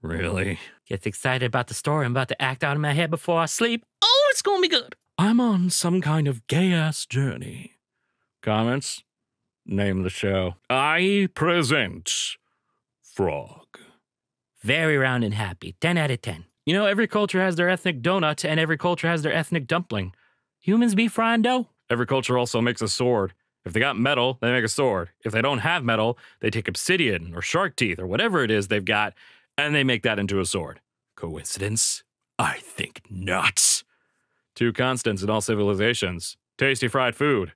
Really? Gets excited about the story I'm about to act out in my head before I sleep. Oh, it's gonna be good. I'm on some kind of gay-ass journey. Comments? Name the show. I present Frog. Very round and happy. 10 out of 10. You know, every culture has their ethnic donut and every culture has their ethnic dumpling. Humans be frying dough. Every culture also makes a sword. If they got metal, they make a sword. If they don't have metal, they take obsidian or shark teeth or whatever it is they've got, and they make that into a sword. Coincidence? I think not. Two constants in all civilizations. Tasty fried food.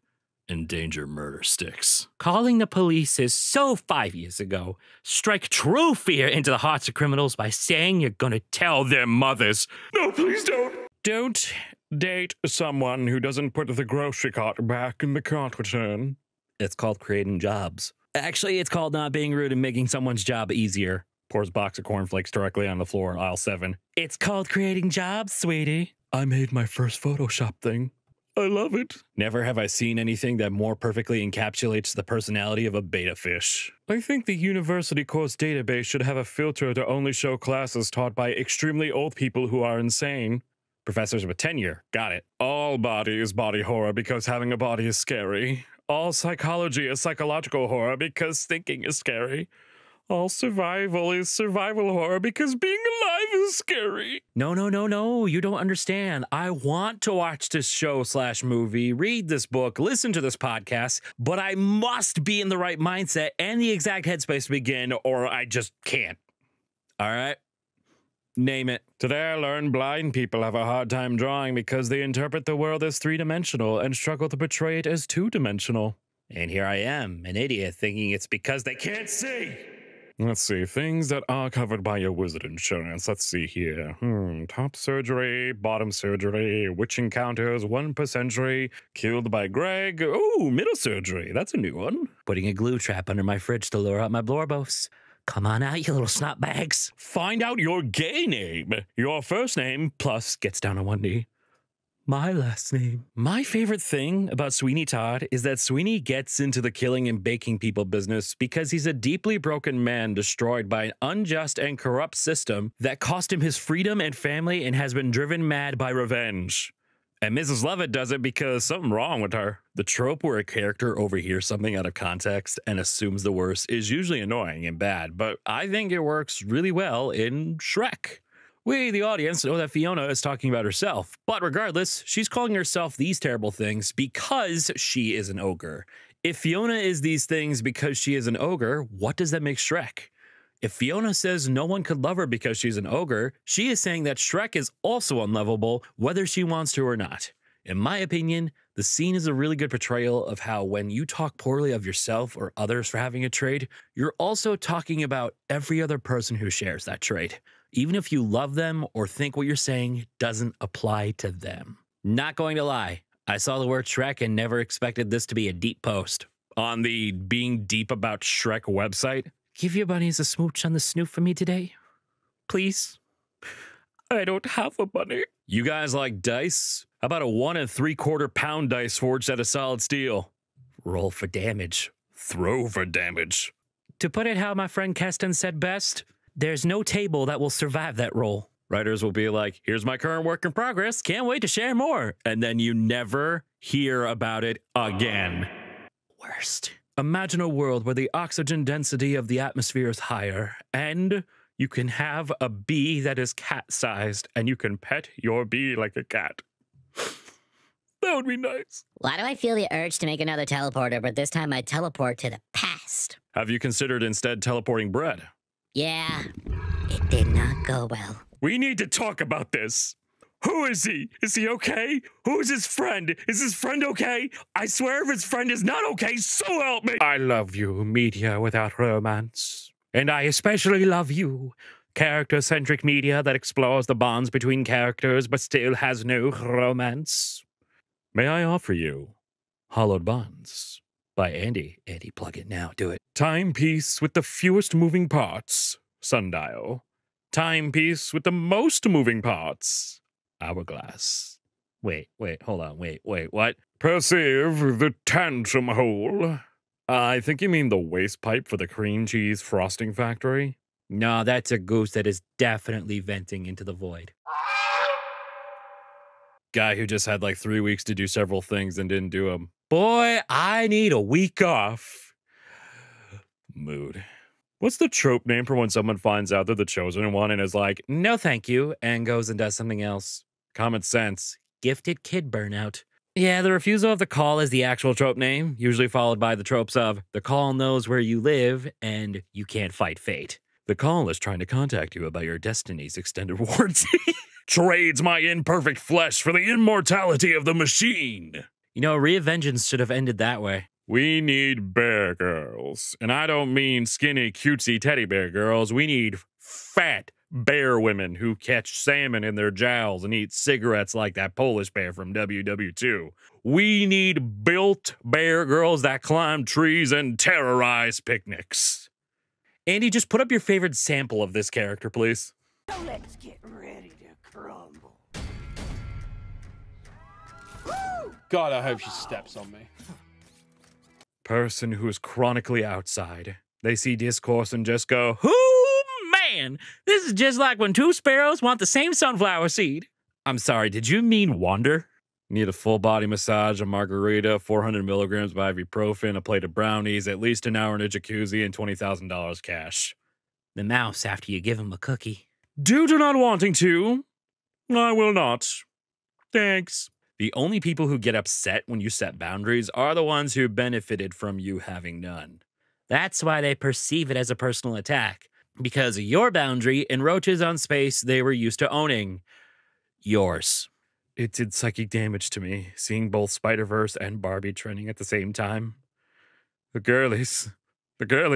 And danger murder sticks. Calling the police is so 5 years ago. Strike true fear into the hearts of criminals by saying you're gonna tell their mothers. No, please don't. Don't date someone who doesn't put the grocery cart back in the cart return. It's called creating jobs. Actually, it's called not being rude and making someone's job easier. Pours box of cornflakes directly on the floor in aisle 7. It's called creating jobs, sweetie. I made my first Photoshop thing. I love it. Never have I seen anything that more perfectly encapsulates the personality of a beta fish. I think the university course database should have a filter to only show classes taught by extremely old people who are insane. Professors with tenure. Got it. All body is body horror because having a body is scary. All psychology is psychological horror because thinking is scary. All survival is survival horror because being alive is scary. No, no, no, no. You don't understand. I want to watch this show/movie, read this book, listen to this podcast, but I must be in the right mindset and the exact headspace to begin, or I just can't. All right. Name it. Today I learned blind people have a hard time drawing because they interpret the world as three-dimensional and struggle to portray it as two-dimensional. And here I am, an idiot, thinking it's because they can't see. Let's see, things that are covered by your wizard insurance. Let's see here. Top surgery, bottom surgery, witch encounters, 1%ery, killed by Greg. Ooh, middle surgery. That's a new one. Putting a glue trap under my fridge to lure out my blorbos. Come on out, you little snot bags. Find out your gay name. Your first name, plus gets down on one knee. My last name. My favorite thing about Sweeney Todd is that Sweeney gets into the killing and baking people business because he's a deeply broken man destroyed by an unjust and corrupt system that cost him his freedom and family and has been driven mad by revenge. And Mrs. Lovett does it because something's wrong with her. The trope where a character overhears something out of context and assumes the worst is usually annoying and bad, but I think it works really well in Shrek. We, the audience, know that Fiona is talking about herself, but regardless, she's calling herself these terrible things because she is an ogre. If Fiona is these things because she is an ogre, what does that make Shrek? If Fiona says no one could love her because she's an ogre, she is saying that Shrek is also unlovable, whether she wants to or not. In my opinion, the scene is a really good portrayal of how when you talk poorly of yourself or others for having a trait, you're also talking about every other person who shares that trait, even if you love them or think what you're saying doesn't apply to them. Not going to lie, I saw the word Shrek and never expected this to be a deep post. On the Being Deep About Shrek website, give your bunnies a smooch on the snoot for me today, please. I don't have a bunny. You guys like dice? How about a 1 3/4 pound dice forged out of solid steel? Roll for damage. Throw for damage. To put it how my friend Keston said best, there's no table that will survive that roll. Writers will be like, here's my current work in progress. Can't wait to share more. And then you never hear about it again. Worst. Imagine a world where the oxygen density of the atmosphere is higher and you can have a bee that is cat-sized and you can pet your bee like a cat. That would be nice. Why do I feel the urge to make another teleporter, but this time I teleport to the past? Have you considered instead teleporting bread? Yeah, it did not go well. We need to talk about this. Who is he? Is he okay? Who's his friend? Is his friend okay? I swear if his friend is not okay, so help me. I love you, media without romance. And I especially love you, character-centric media that explores the bonds between characters but still has no romance. May I offer you Hollowed Bonds by Andy. Andy, plug it now. Do it. Timepiece with the fewest moving parts, Sundial. Timepiece with the most moving parts, Hourglass. Wait, hold on. Wait, what? Perceive the tantrum hole. I think you mean the waste pipe for the cream cheese frosting factory? No, that's a goose that is definitely venting into the void. Guy who just had like 3 weeks to do several things and didn't do them. Boy, I need a week off. Mood. What's the trope name for when someone finds out they're the chosen one and is like, no thank you, and goes and does something else? Common sense. Gifted kid burnout. Yeah, the refusal of the call is the actual trope name, usually followed by the tropes of the call knows where you live and you can't fight fate. The call is trying to contact you about your destiny's extended warranty. Trades my imperfect flesh for the immortality of the machine. You know, Revengeance should have ended that way. We need bear girls. And I don't mean skinny, cutesy teddy bear girls. We need fat bear women who catch salmon in their jowls and eat cigarettes like that Polish bear from WW2. We need built bear girls that climb trees and terrorize picnics. Andy, just put up your favorite sample of this character, please. So let's get ready to crumble. Woo! God, I hope she steps on me. Person who is chronically outside. They see discourse and just go, who? This is just like when two sparrows want the same sunflower seed. I'm sorry, did you mean wander? Need a full body massage, a margarita, 400 milligrams of ibuprofen, a plate of brownies, at least an hour in a jacuzzi, and $20,000 cash. The mouse after you give him a cookie. Due to not wanting to, I will not. Thanks. The only people who get upset when you set boundaries are the ones who benefited from you having none. That's why they perceive it as a personal attack. Because your boundary encroaches on space they were used to owning. Yours. It did psychic damage to me, seeing both Spider-Verse and Barbie trending at the same time. The girlies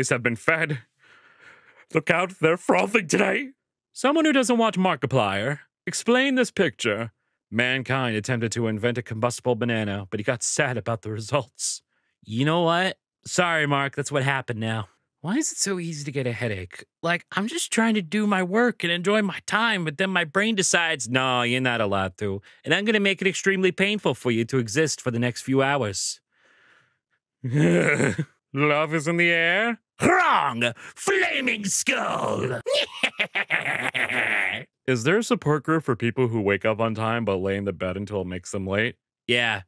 have been fed. Look out, they're frothing today. Someone who doesn't watch Markiplier, explain this picture. Mankind attempted to invent a combustible banana, but he got sad about the results. You know what? Sorry, Mark, that's what happened now. Why is it so easy to get a headache? Like, I'm just trying to do my work and enjoy my time, but then my brain decides, no, you're not allowed to. And I'm going to make it extremely painful for you to exist for the next few hours. Love is in the air? Wrong! Flaming skull! Is there a support group for people who wake up on time but lay in the bed until it makes them late? Yeah,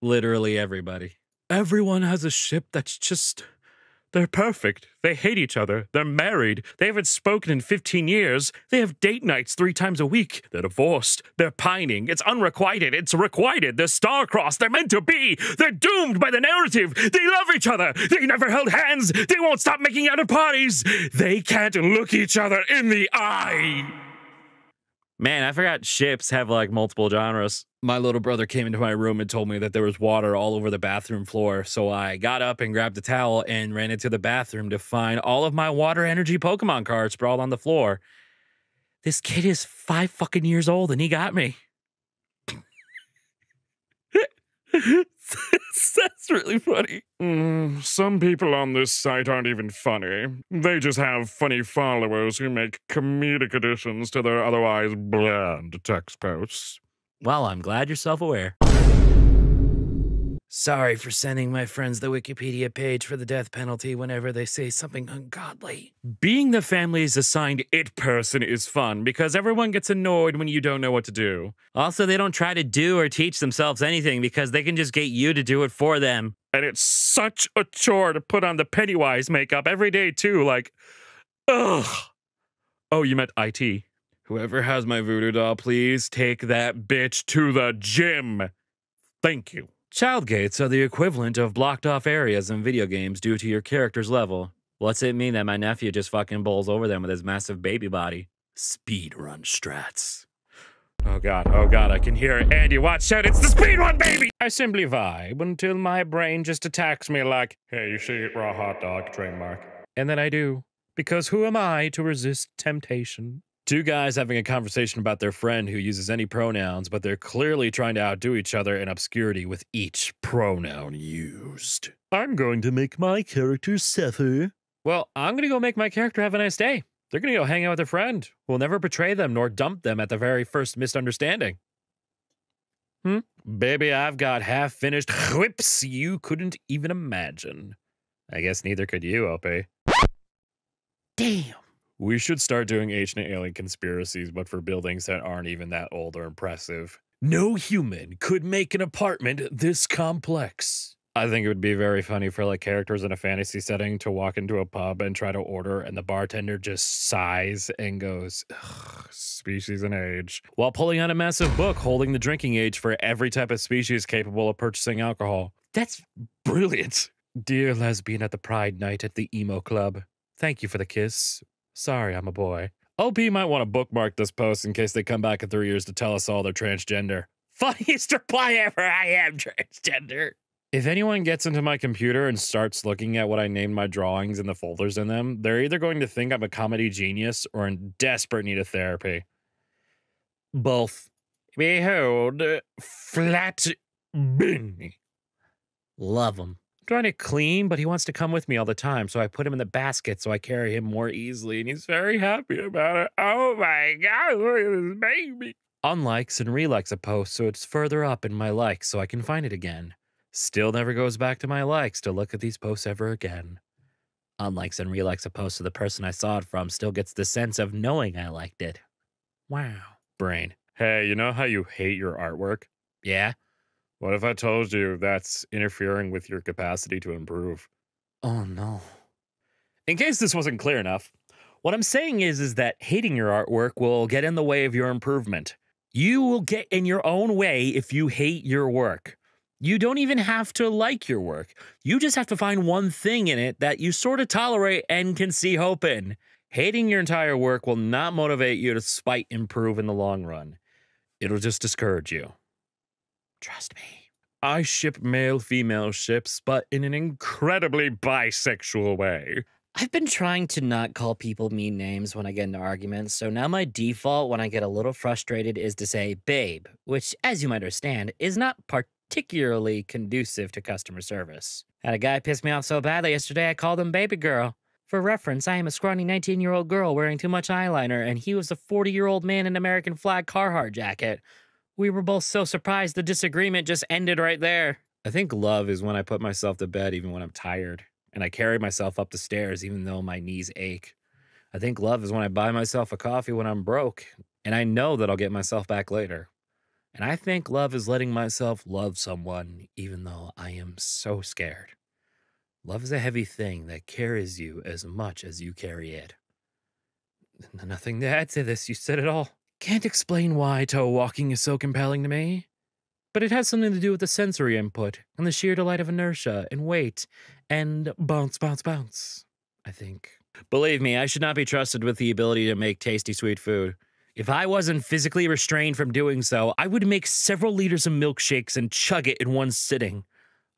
literally everybody. Everyone has a ship that's just... They're perfect. They hate each other. They're married. They haven't spoken in 15 years. They have date nights 3 times a week. They're divorced. They're pining. It's unrequited. It's requited. They're star-crossed. They're meant to be. They're doomed by the narrative. They love each other. They never held hands. They won't stop making out at parties. They can't look each other in the eye. Man, I forgot ships have, like, multiple genres. My little brother came into my room and told me that there was water all over the bathroom floor, so I got up and grabbed a towel and ran into the bathroom to find all of my water energy Pokemon cards sprawled on the floor. This kid is 5 fucking years old and he got me. That's really funny. Some people on this site aren't even funny. They just have funny followers who make comedic additions to their otherwise bland text posts. Well, I'm glad you're self-aware. Sorry for sending my friends the Wikipedia page for the death penalty whenever they say something ungodly. Being the family's assigned it person is fun because everyone gets annoyed when you don't know what to do. Also, they don't try to do or teach themselves anything because they can just get you to do it for them. And it's such a chore to put on the Pennywise makeup every day, too. Like, ugh. Oh, you meant IT. Whoever has my voodoo doll, please take that bitch to the gym. Thank you. Child gates are the equivalent of blocked-off areas in video games due to your character's level. What's it mean that my nephew just fucking bowls over them with his massive baby body? Speedrun strats. Oh god, I can hear it. Andy, watch out, it's the speedrun, baby! I simply vibe until my brain just attacks me like, hey, you should eat raw hot dog, trademark. And then I do. Because who am I to resist temptation? 2 guys having a conversation about their friend who uses any pronouns, but they're clearly trying to outdo each other in obscurity with each pronoun used. I'm going to make my character suffer. Well, I'm going to go make my character have a nice day. They're going to go hang out with their friend. We'll never betray them nor dump them at the very first misunderstanding. Baby, I've got half-finished whips you couldn't even imagine. I guess neither could you, OP. Damn. We should start doing ancient alien conspiracies, but for buildings that aren't even that old or impressive. No human could make an apartment this complex. I think it would be very funny for, like, characters in a fantasy setting to walk into a pub and try to order, and the bartender just sighs and goes, ugh, species and age, while pulling out a massive book holding the drinking age for every type of species capable of purchasing alcohol. That's brilliant. Dear lesbian at the pride night at the emo club, thank you for the kiss. Sorry, I'm a boy. OP might want to bookmark this post in case they come back in 3 years to tell us all they're transgender. Funniest reply ever, I am transgender. If anyone gets into my computer and starts looking at what I named my drawings and the folders in them, they're either going to think I'm a comedy genius or in desperate need of therapy. Both. Behold, flat bin. Love him. Trying to clean, but he wants to come with me all the time, so I put him in the basket so I carry him more easily, and he's very happy about it. Oh my god, look at this baby. Unlikes and relikes a post, so it's further up in my likes so I can find it again. Still never goes back to my likes to look at these posts ever again. Unlikes and relikes a post so the person I saw it from still gets the sense of knowing I liked it. Wow. Brain. Hey, you know how you hate your artwork? Yeah. What if I told you that's interfering with your capacity to improve? Oh, no. In case this wasn't clear enough, what I'm saying is that hating your artwork will get in the way of your improvement. You will get in your own way if you hate your work. You don't even have to like your work. You just have to find one thing in it that you sort of tolerate and can see hope in. Hating your entire work will not motivate you to spite improve in the long run. It'll just discourage you. Trust me. I ship male-female ships, but in an incredibly bisexual way. I've been trying to not call people mean names when I get into arguments, so now my default when I get a little frustrated is to say babe, which, as you might understand, is not particularly conducive to customer service. Had a guy piss me off so badly yesterday I called him baby girl. For reference, I am a scrawny 19-year-old girl wearing too much eyeliner, and he was a 40-year-old man in American flag Carhartt jacket. We were both so surprised the disagreement just ended right there. I think love is when I put myself to bed even when I'm tired, and I carry myself up the stairs even though my knees ache. I think love is when I buy myself a coffee when I'm broke, and I know that I'll get myself back later. And I think love is letting myself love someone even though I am so scared. Love is a heavy thing that carries you as much as you carry it. Nothing to add to this, you said it all. Can't explain why toe walking is so compelling to me, but it has something to do with the sensory input and the sheer delight of inertia and weight and bounce, bounce, bounce, I think. Believe me, I should not be trusted with the ability to make tasty sweet food. If I wasn't physically restrained from doing so, I would make several liters of milkshakes and chug it in one sitting.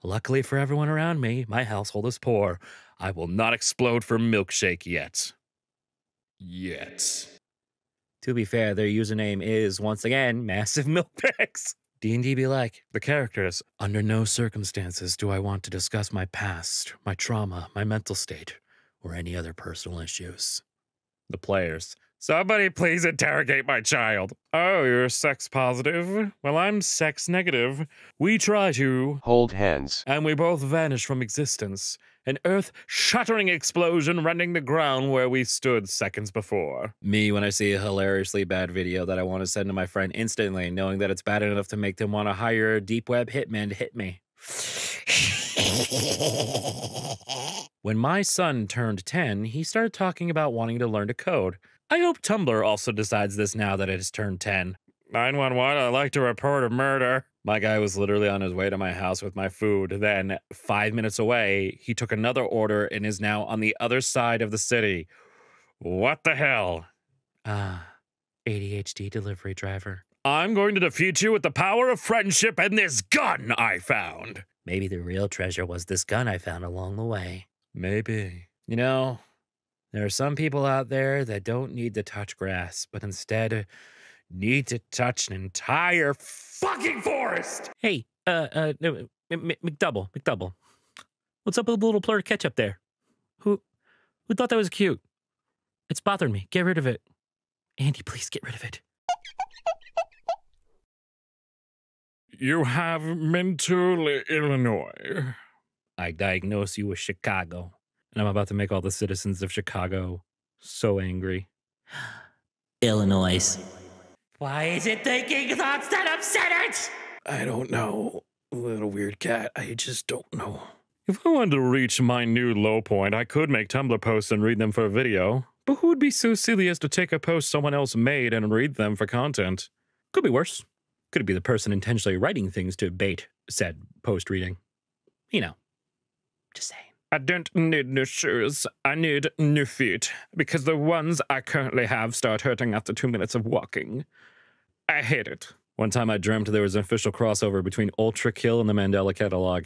Luckily for everyone around me, my household is poor. I will not explode for milkshake yet. Yet. To be fair, their username is, once again, Massive Milkpacks. D&D be like, the characters. Under no circumstances do I want to discuss my past, my trauma, my mental state, or any other personal issues. The players. Somebody please interrogate my child. Oh, you're sex positive? Well, I'm sex negative. We try to hold hands, and we both vanish from existence. An earth-shattering explosion rending the ground where we stood seconds before. Me when I see a hilariously bad video that I want to send to my friend instantly, knowing that it's bad enough to make them want to hire a deep web hitman to hit me. When my son turned 10, he started talking about wanting to learn to code. I hope Tumblr also decides this now that it has turned 10. 911, I'd like to report a murder. My guy was literally on his way to my house with my food. Then, 5 minutes away, he took another order and is now on the other side of the city. What the hell? ADHD delivery driver. I'm going to defeat you with the power of friendship and this gun I found. Maybe the real treasure was this gun I found along the way. Maybe. You know, there are some people out there that don't need to touch grass, but instead need to touch an entire fucking forest. Hey, McDouble. What's up with the little blur of ketchup there? Who thought that was cute? It's bothered me. Get rid of it. Andy, please get rid of it. You have Mentor, Illinois. I diagnose you with Chicago. And I'm about to make all the citizens of Chicago so angry. Illinois. Why is it thinking thoughts that upset it? I don't know, little weird cat. I just don't know. If I wanted to reach my new low point, I could make Tumblr posts and read them for a video. But who would be so silly as to take a post someone else made and read them for content? Could be worse. Could it be the person intentionally writing things to bait said post reading? You know, just saying. I don't need new shoes. I need new feet, because the ones I currently have start hurting after 2 minutes of walking. I hate it. One time I dreamt there was an official crossover between Ultra Kill and the Mandela Catalog.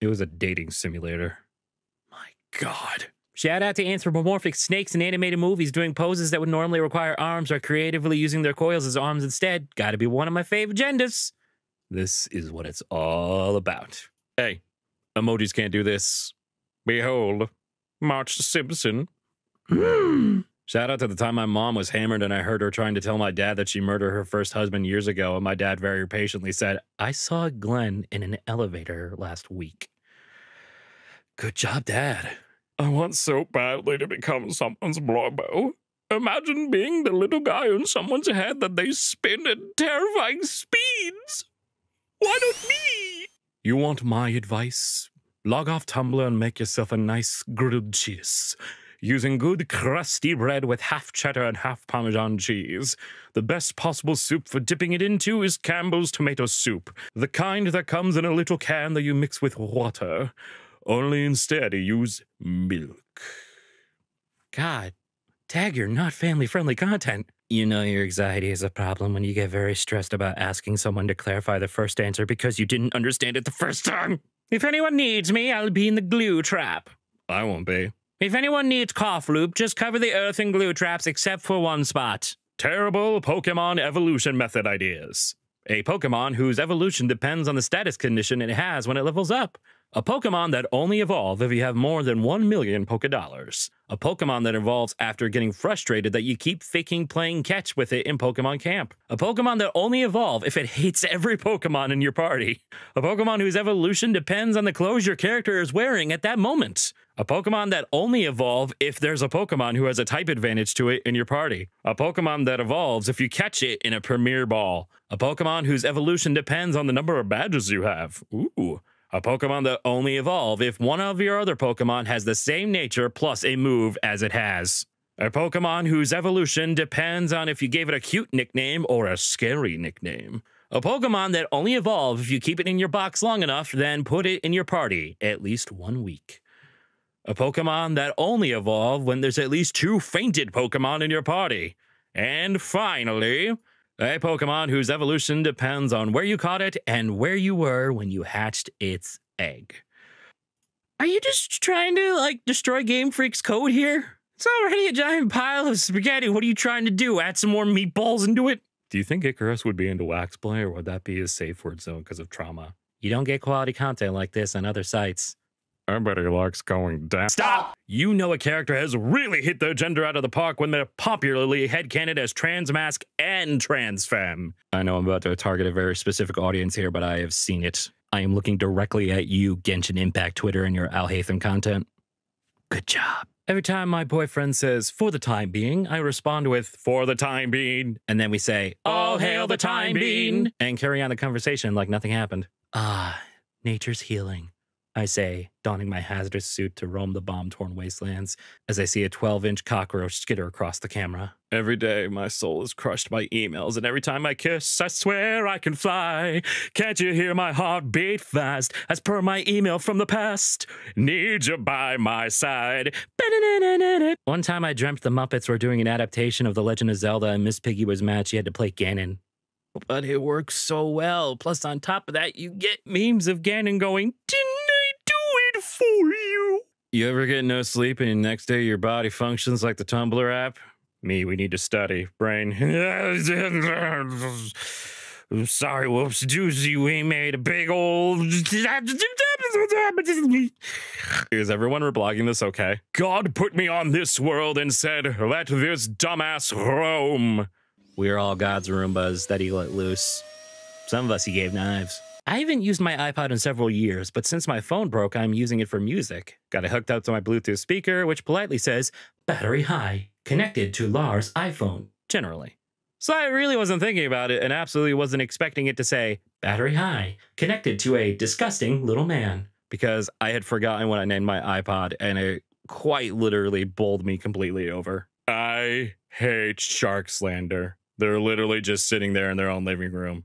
It was a dating simulator. My God. Shout out to anthropomorphic snakes in animated movies doing poses that would normally require arms or creatively using their coils as arms instead. Gotta be one of my favorite genders. This is what it's all about. Hey, emojis can't do this. Behold, Marge Simpson. Shout out to the time my mom was hammered and I heard her trying to tell my dad that she murdered her first husband years ago, and my dad very patiently said, I saw Glenn in an elevator last week. Good job, Dad. I want so badly to become someone's blowbo. Imagine being the little guy in someone's head that they spin at terrifying speeds. Why don't me? You want my advice? Log off Tumblr and make yourself a nice grilled cheese. Using good crusty bread with half cheddar and half Parmesan cheese. The best possible soup for dipping it into is Campbell's tomato soup. The kind that comes in a little can that you mix with water. Only instead you use milk. God, tag your not family-friendly content. You know your anxiety is a problem when you get very stressed about asking someone to clarify the first answer because you didn't understand it the first time. If anyone needs me, I'll be in the glue trap. I won't be. If anyone needs cough loop, just cover the earth in glue traps except for one spot. Terrible Pokemon evolution method ideas. A Pokemon whose evolution depends on the status condition it has when it levels up. A Pokemon that only evolves if you have more than 1 million Pokedollars. A Pokemon that evolves after getting frustrated that you keep faking playing catch with it in Pokemon Camp. A Pokemon that only evolves if it hates every Pokemon in your party. A Pokemon whose evolution depends on the clothes your character is wearing at that moment. A Pokemon that only evolves if there's a Pokemon who has a type advantage to it in your party. A Pokemon that evolves if you catch it in a Premier Ball. A Pokemon whose evolution depends on the number of badges you have. Ooh. a Pokemon that only evolve if one of your other Pokemon has the same nature plus a move as it has. A Pokemon whose evolution depends on if you gave it a cute nickname or a scary nickname. A Pokemon that only evolves if you keep it in your box long enough, then put it in your party at least 1 week. A Pokemon that only evolve when there's at least 2 fainted Pokemon in your party. And finally, a Pokemon whose evolution depends on where you caught it and where you were when you hatched its egg. Are you just trying to, like, destroy Game Freak's code here? It's already a giant pile of spaghetti. What are you trying to do? Add some more meatballs into it? Do you think Icarus would be into wax play, or would that be his safe word zone because of trauma? You don't get quality content like this on other sites. Everybody likes going down. Stop! You know a character has really hit their gender out of the park when they're popularly headcanoned as trans mask and trans femme. I know I'm about to target a very specific audience here, but I have seen it. I am looking directly at you, Genshin Impact Twitter, and your Al Haytham content. Good job. Every time my boyfriend says, for the time being, I respond with, for the time being. And then we say, all hail the time being, and carry on the conversation like nothing happened. Ah, nature's healing, I say, donning my hazardous suit to roam the bomb-torn wastelands as I see a 12-inch cockroach skitter across the camera. Every day, my soul is crushed by emails, and every time I kiss, I swear I can fly. Can't you hear my heart beat fast as per my email from the past? Need you by my side. One time I dreamt the Muppets were doing an adaptation of The Legend of Zelda, and Miss Piggy was mad she had to play Ganon. But it works so well. Plus, on top of that, you get memes of Ganon going, ding! For you. You ever get no sleep and the next day your body functions like the Tumblr app? Me, we need to study. Brain. I'm sorry, whoops, doozy, we made a big old... Is everyone reblogging this okay? God put me on this world and said, let this dumbass roam. We're all God's Roombas that he let loose. Some of us he gave knives. I haven't used my iPod in several years, but since my phone broke, I'm using it for music. Got it hooked up to my Bluetooth speaker, which politely says, battery high, connected to Lars' iPhone, generally. So I really wasn't thinking about it and absolutely wasn't expecting it to say, battery high, connected to a disgusting little man, because I had forgotten what I named my iPod and it quite literally bowled me completely over. I hate shark slander. They're literally just sitting there in their own living room.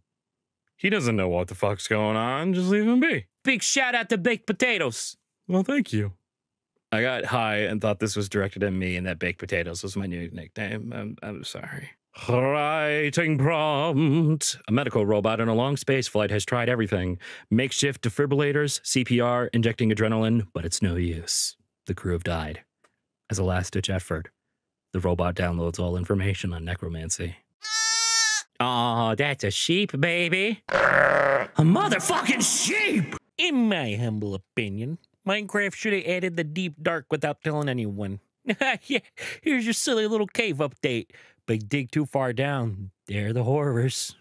He doesn't know what the fuck's going on. Just leave him be. Big shout out to Baked Potatoes. Well, thank you. I got high and thought this was directed at me and that Baked Potatoes was my new nickname. I'm sorry. Writing prompt. A medical robot in a long space flight has tried everything. Makeshift defibrillators, CPR, injecting adrenaline, but it's no use. The crew have died. As a last-ditch effort, the robot downloads all information on necromancy. Oh, that's a sheep, baby. A motherfucking sheep! In my humble opinion, Minecraft should have added the deep dark without telling anyone. Yeah, here's your silly little cave update. But dig too far down, they're the horrors.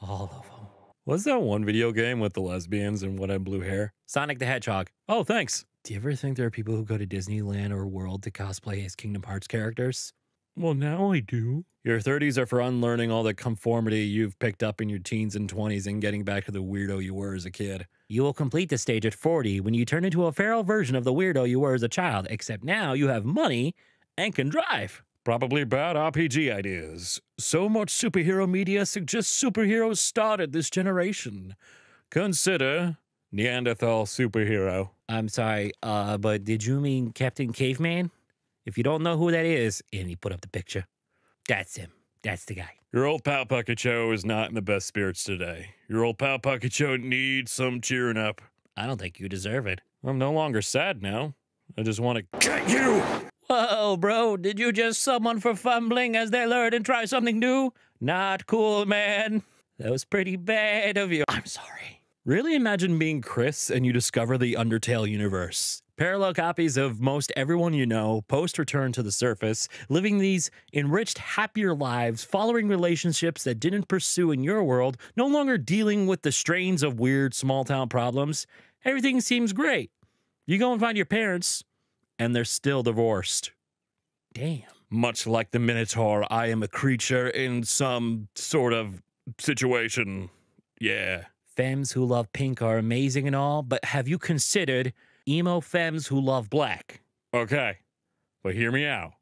All of them. What's that one video game with the lesbians and what had blue hair? Sonic the Hedgehog. Oh, thanks. Do you ever think there are people who go to Disneyland or World to cosplay as Kingdom Hearts characters? Well, now I do. Your 30s are for unlearning all the conformity you've picked up in your teens and 20s and getting back to the weirdo you were as a kid. You will complete the stage at 40 when you turn into a feral version of the weirdo you were as a child, except now you have money and can drive. Probably bad RPG ideas. So much superhero media suggests superheroes started this generation. Consider Neanderthal superhero. I'm sorry, but did you mean Captain Caveman? If you don't know who that is, and he put up the picture, that's him. That's the guy. Your old pal Puckacho is not in the best spirits today. Your old pal Puckacho needs some cheering up. I don't think you deserve it. I'm no longer sad now. I just want to get you! Whoa, bro, did you just summon for fumbling as they learn and try something new? Not cool, man. That was pretty bad of you. I'm sorry. Really imagine being Chris and you discover the Undertale universe. Parallel copies of most everyone you know, post-return to the surface, living these enriched, happier lives, following relationships that didn't pursue in your world, no longer dealing with the strains of weird small-town problems. Everything seems great. You go and find your parents, and they're still divorced. Damn. Much like the Minotaur, I am a creature in some sort of situation. Yeah. femmes who love pink are amazing and all, but have you considered emo femmes who love black? Okay, but hear me out.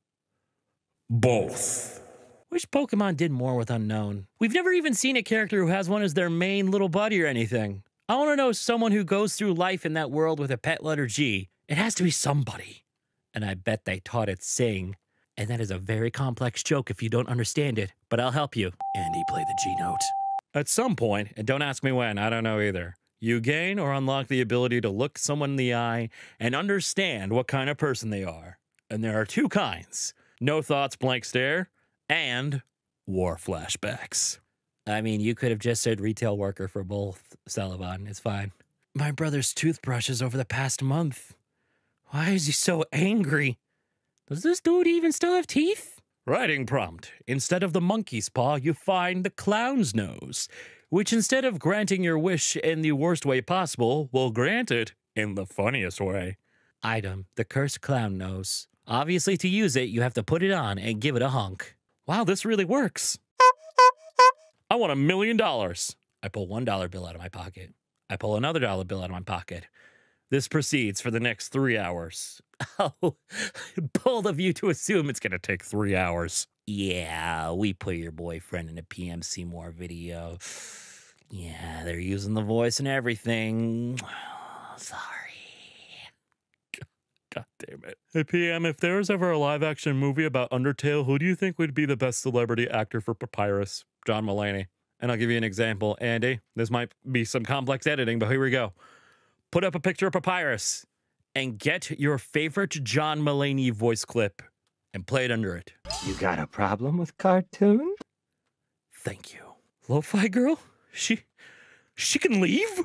Both. Wish Pokemon did more with Unknown. We've never even seen a character who has one as their main little buddy or anything. I want to know someone who goes through life in that world with a pet letter G. It has to be somebody. And I bet they taught it Sing. And that is a very complex joke if you don't understand it, but I'll help you. Andy, play the G note. At some point, and don't ask me when, I don't know either, you gain or unlock the ability to look someone in the eye and understand what kind of person they are. And there are two kinds. No thoughts, blank stare, and war flashbacks. I mean, you could have just said retail worker for both, Sullivan. It's fine. My brother's toothbrushes over the past month. Why is he so angry? Does this dude even still have teeth? Writing prompt. Instead of the monkey's paw, you find the clown's nose, which instead of granting your wish in the worst way possible, will grant it in the funniest way. Item, the cursed clown nose. Obviously, to use it, you have to put it on and give it a honk. Wow, this really works. I want $1 million. I pull $1 bill out of my pocket. I pull another $1 bill out of my pocket. This proceeds for the next 3 hours. Oh, bold of you to assume it's going to take 3 hours. Yeah, we put your boyfriend in a PMC more video. Yeah, they're using the voice and everything. Oh, sorry. God damn it. Hey, PM, if there was ever a live-action movie about Undertale, who do you think would be the best celebrity actor for Papyrus? John Mulaney. And I'll give you an example. Andy, this might be some complex editing, but here we go. Put up a picture of Papyrus and get your favorite John Mulaney voice clip and play it under it. You got a problem with cartoons? Thank you. Lo-fi girl? She can leave?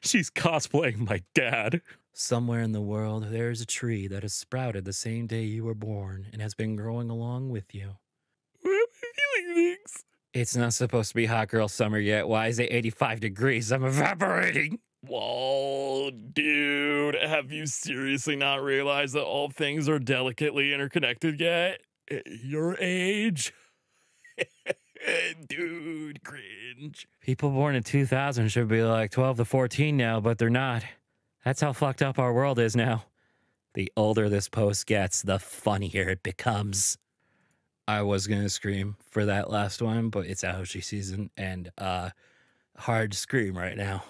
She's cosplaying my dad. Somewhere in the world, there is a tree that has sprouted the same day you were born and has been growing along with you. Why am I feeling things? It's not supposed to be hot girl summer yet. Why is it 85 degrees? I'm evaporating. Whoa, dude, have you seriously not realized that all things are delicately interconnected yet? At your age? Dude, cringe. People born in 2000 should be like 12 to 14 now, but they're not. That's how fucked up our world is now. The older this post gets, the funnier it becomes. I was going to scream for that last one, but it's Aoshi season and hard scream right now.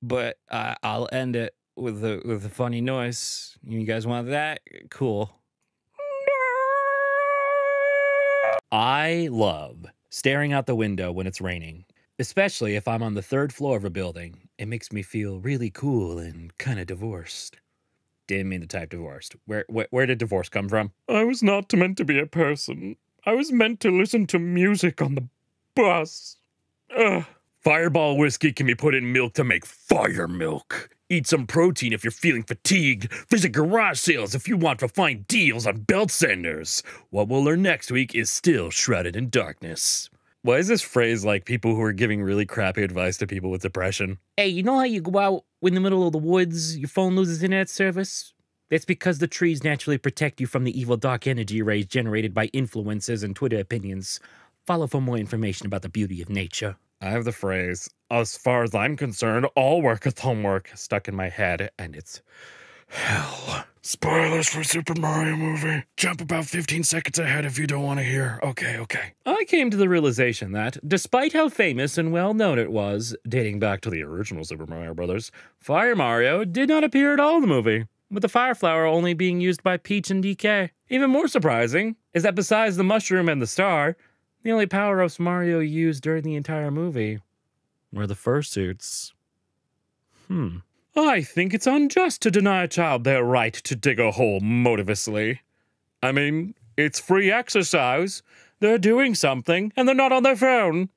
But I'll end it with a funny noise. You guys want that? Cool. I love staring out the window when it's raining, especially if I'm on the third floor of a building. It makes me feel really cool and kind of divorced. Didn't mean the type divorced. Where did divorce come from? I was not meant to be a person. I was meant to listen to music on the bus. Ugh. Fireball whiskey can be put in milk to make fire milk. Eat some protein if you're feeling fatigued. Visit garage sales if you want to find deals on belt senders. What we'll learn next week is still shrouded in darkness. Why is this phrase like people who are giving really crappy advice to people with depression? Hey, you know how you go out in the middle of the woods, your phone loses internet service? That's because the trees naturally protect you from the evil dark energy rays generated by influences and Twitter opinions. Follow for more information about the beauty of nature. I have the phrase, as far as I'm concerned, all work is homework, stuck in my head, and it's hell. Spoilers for Super Mario movie. Jump about 15 seconds ahead if you don't want to hear. Okay. I came to the realization that, despite how famous and well-known it was, dating back to the original Super Mario Brothers, Fire Mario did not appear at all in the movie, with the fire flower only being used by Peach and DK. Even more surprising is that besides the mushroom and the star, the only power-ups Mario used during the entire movie were the fursuits. I think it's unjust to deny a child their right to dig a hole motivously. I mean, it's free exercise. They're doing something, and they're not on their phone.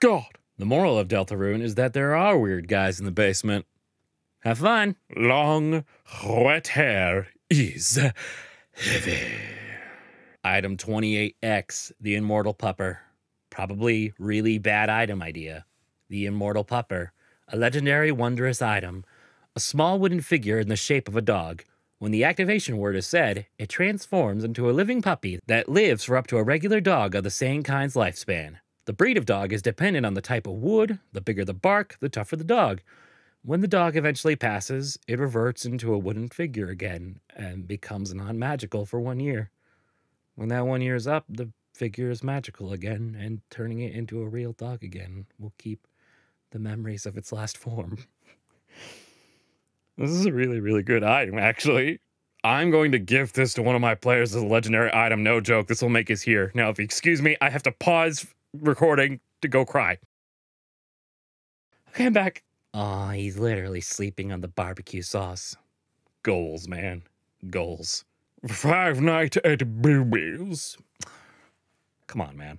God. The moral of Deltarune is that there are weird guys in the basement. Have fun. Long, wet hair is heavy. Item 28X, the Immortal Pupper. Probably really bad item idea. The Immortal Pupper, a legendary wondrous item. A small wooden figure in the shape of a dog. When the activation word is said, it transforms into a living puppy that lives for up to a regular dog of the same kind's lifespan. The breed of dog is dependent on the type of wood. The bigger the bark, the tougher the dog. When the dog eventually passes, it reverts into a wooden figure again and becomes non-magical for 1 year. When that 1 year is up, the figure is magical again, and turning it into a real dog again will keep the memories of its last form. This is a really, really good item, actually. I'm going to gift this to one of my players as a legendary item. No joke. This will make his year. Now, if you excuse me, I have to pause recording to go cry. Okay, I'm back. Aw, he's literally sleeping on the barbecue sauce. Goals, man. Goals. Five Nights at Boobies. Come on, man.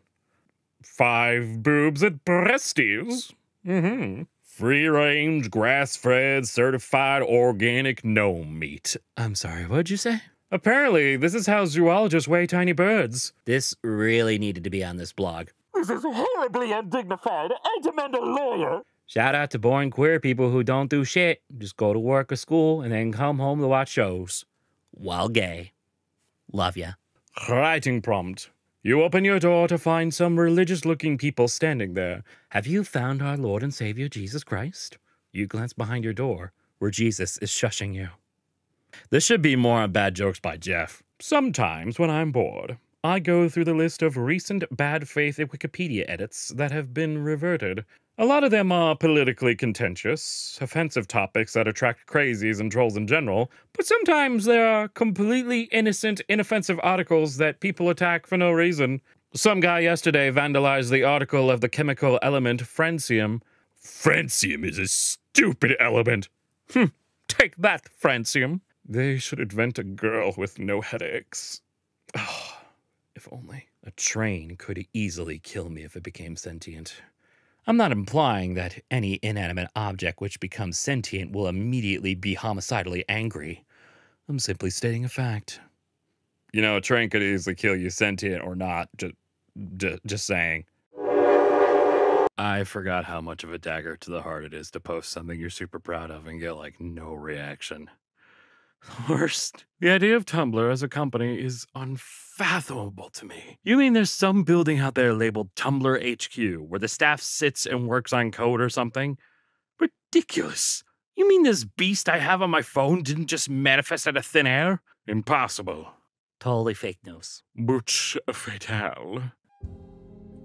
Five boobs at Breasties. Mm-hmm. Free-range, grass-fed, certified, organic, no meat. I'm sorry, what'd you say? Apparently, this is how zoologists weigh tiny birds. This really needed to be on this blog. This is horribly undignified. I demand a lawyer. Shout out to boring queer people who don't do shit. Just go to work or school and then come home to watch shows. While gay. Love ya. Writing prompt. You open your door to find some religious-looking people standing there. Have you found our Lord and Savior, Jesus Christ? You glance behind your door, where Jesus is shushing you. This should be more on bad jokes by Jeff. Sometimes, when I'm bored, I go through the list of recent bad faith Wikipedia edits that have been reverted. A lot of them are politically contentious, offensive topics that attract crazies and trolls in general, but sometimes there are completely innocent, inoffensive articles that people attack for no reason. Some guy yesterday vandalized the article of the chemical element francium. Francium is a stupid element. Hm, take that, francium. They should invent a girl with no headaches. Oh, if only. A train could easily kill me if it became sentient. I'm not implying that any inanimate object which becomes sentient will immediately be homicidally angry. I'm simply stating a fact. You know, a train could easily kill you, sentient or not. Just saying. I forgot how much of a dagger to the heart it is to post something you're super proud of and get, like, no reaction. Worst. The idea of Tumblr as a company is unfathomable to me. You mean there's some building out there labeled Tumblr HQ where the staff sits and works on code or something? Ridiculous. You mean this beast I have on my phone didn't just manifest out of thin air? Impossible. Totally fake news. Butch fatale.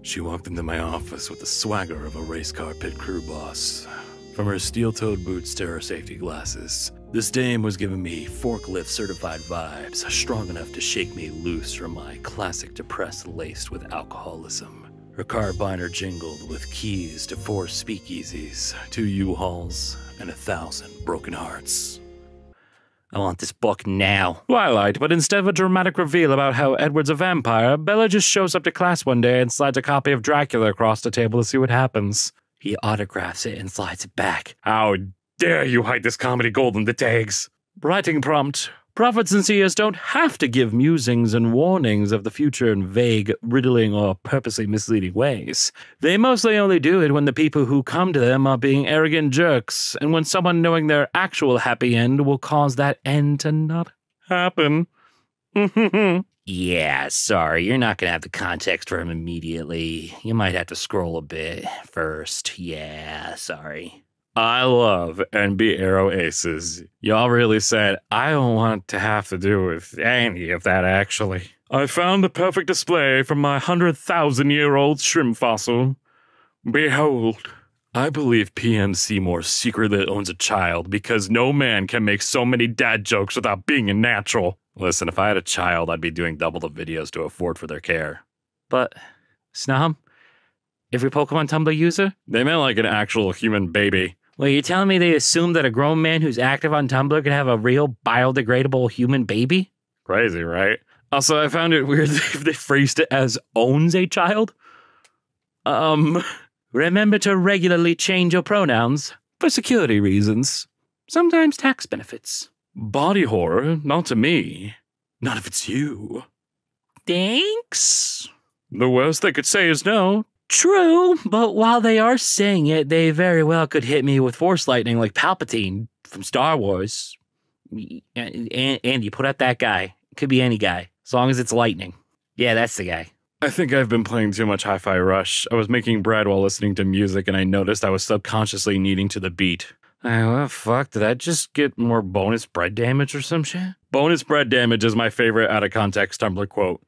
She walked into my office with the swagger of a race car pit crew boss. From her steel-toed boots to her safety glasses, this dame was giving me forklift-certified vibes, strong enough to shake me loose from my classic depressed laced with alcoholism. Her car binder jingled with keys to 4 speakeasies, 2 U-Hauls, and 1,000 broken hearts. I want this book now. Twilight, but instead of a dramatic reveal about how Edward's a vampire, Bella just shows up to class one day and slides a copy of Dracula across the table to see what happens. He autographs it and slides it back. How dare you hide this comedy gold in the tags? Writing prompt. Prophets and seers don't have to give musings and warnings of the future in vague, riddling, or purposely misleading ways. They mostly only do it when the people who come to them are being arrogant jerks, and when someone knowing their actual happy end will cause that end to not happen. Yeah, sorry, you're not going to have the context for him immediately. You might have to scroll a bit first. Yeah, sorry. I love NB Arrow Aces. Y'all really said, I don't want to have to do with any of that, actually. I found the perfect display from my 100,000-year-old shrimp fossil. Behold. I believe P.M. Seymour secretly owns a child because no man can make so many dad jokes without being a natural. Listen, if I had a child, I'd be doing double the videos to afford for their care. But, Snom, every Pokemon Tumblr user? They meant like an actual human baby. Well, you're telling me they assume that a grown man who's active on Tumblr can have a real biodegradable human baby? Crazy, right? Also, I found it weird they phrased it as owns a child. Remember to regularly change your pronouns for security reasons. Sometimes tax benefits. Body horror? Not to me. Not if it's you. Thanks? The worst they could say is no. True, but while they are saying it, they very well could hit me with force lightning like Palpatine from Star Wars. Andy, put out that guy. Could be any guy, as long as it's lightning. Yeah, that's the guy. I think I've been playing too much Hi-Fi Rush. I was making bread while listening to music and I noticed I was subconsciously kneading to the beat. Oh, fuck, did I just get more bonus bread damage or some shit? Bonus bread damage is my favorite out-of-context Tumblr quote.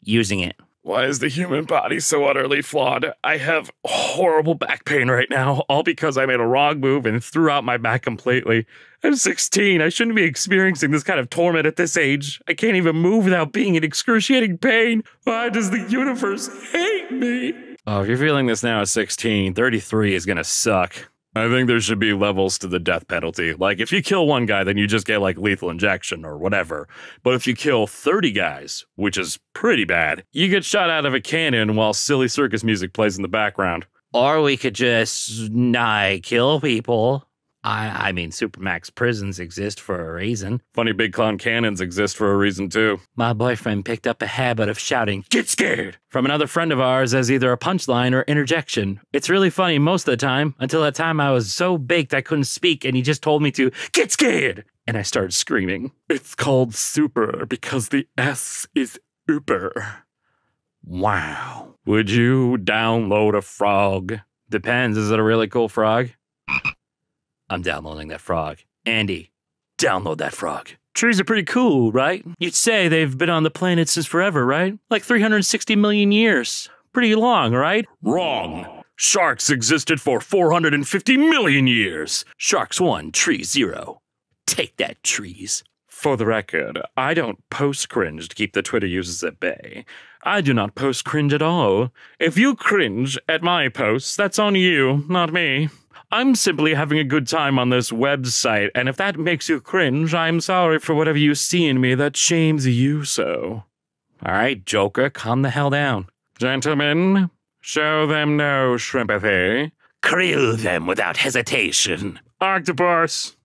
Using it. Why is the human body so utterly flawed? I have horrible back pain right now, all because I made a wrong move and threw out my back completely. I'm 16. I shouldn't be experiencing this kind of torment at this age. I can't even move without being in excruciating pain. Why does the universe hate me? Oh, if you're feeling this now at 16, 33 is gonna suck. I think there should be levels to the death penalty. Like, if you kill one guy, then you just get, like, lethal injection or whatever. But if you kill 30 guys, which is pretty bad, you get shot out of a cannon while silly circus music plays in the background. Or we could just not kill people. I mean, Supermax prisons exist for a reason. Funny Big Clown cannons exist for a reason, too. My boyfriend picked up a habit of shouting, "Get scared!" from another friend of ours as either a punchline or interjection. It's really funny most of the time, until that time I was so baked I couldn't speak and he just told me to, "Get scared!" And I started screaming. It's called super because the S is uber. Wow. Would you download a frog? Depends, is it a really cool frog? I'm downloading that frog. Andy, download that frog. Trees are pretty cool, right? You'd say they've been on the planet since forever, right? Like 360 million years. Pretty long, right? Wrong. Sharks existed for 450 million years. Sharks 1, trees 0. Take that, trees. For the record, I don't post-cringe to keep the Twitter users at bay. I do not post-cringe at all. If you cringe at my posts, that's on you, not me. I'm simply having a good time on this website, and if that makes you cringe, I'm sorry for whatever you see in me that shames you so. Alright, Joker, calm the hell down. Gentlemen, show them no shrimpathy. Krill them without hesitation. Octopus!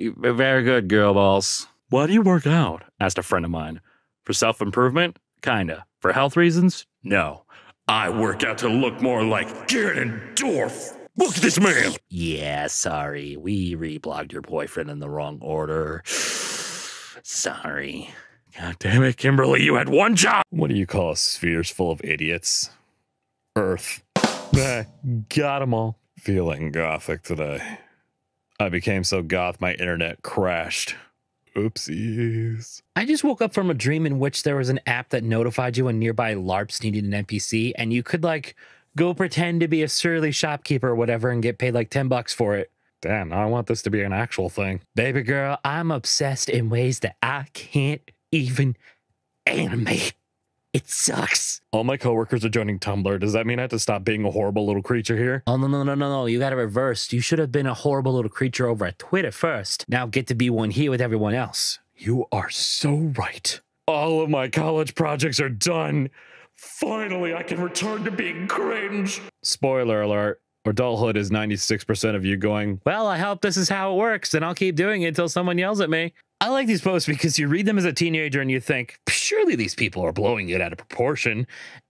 Very good, girl balls. Why do you work out? Asked a friend of mine. For self-improvement? Kinda. For health reasons? No. I work out to look more like Ganondorf. Look at this man! Yeah, sorry. We reblogged your boyfriend in the wrong order. Sorry. God damn it, Kimberly, you had one job! What do you call spheres full of idiots? Earth. Got them all. Feeling gothic today. I became so goth my internet crashed. Oopsies. I just woke up from a dream in which there was an app that notified you when nearby LARPs needed an NPC, and you could, like, go pretend to be a surly shopkeeper or whatever and get paid like $10 for it. Damn, I want this to be an actual thing. Baby girl, I'm obsessed in ways that I can't even animate. It sucks. All my coworkers are joining Tumblr. Does that mean I have to stop being a horrible little creature here? Oh, no. You got it reversed. You should have been a horrible little creature over at Twitter first. Now get to be one here with everyone else. You are so right. All of my college projects are done. Finally, I can return to being cringe. Spoiler alert, adulthood is 96% of you going, well, I hope this is how it works, and I'll keep doing it until someone yells at me. I like these posts because you read them as a teenager and you think, surely these people are blowing it out of proportion.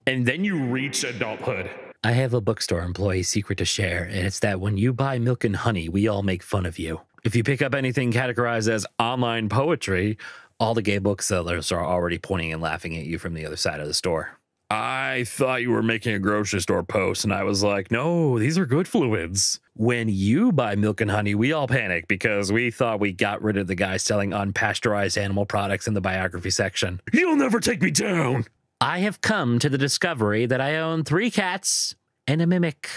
And then you reach adulthood. I have a bookstore employee secret to share, and it's that when you buy Milk and Honey, we all make fun of you. If you pick up anything categorized as online poetry, all the gay booksellers are already pointing and laughing at you from the other side of the store. I thought you were making a grocery store post, and I was like, no, these are good fluids. When you buy Milk and Honey, we all panic because we thought we got rid of the guy selling unpasteurized animal products in the biography section. You'll never take me down. I have come to the discovery that I own 3 cats and a mimic.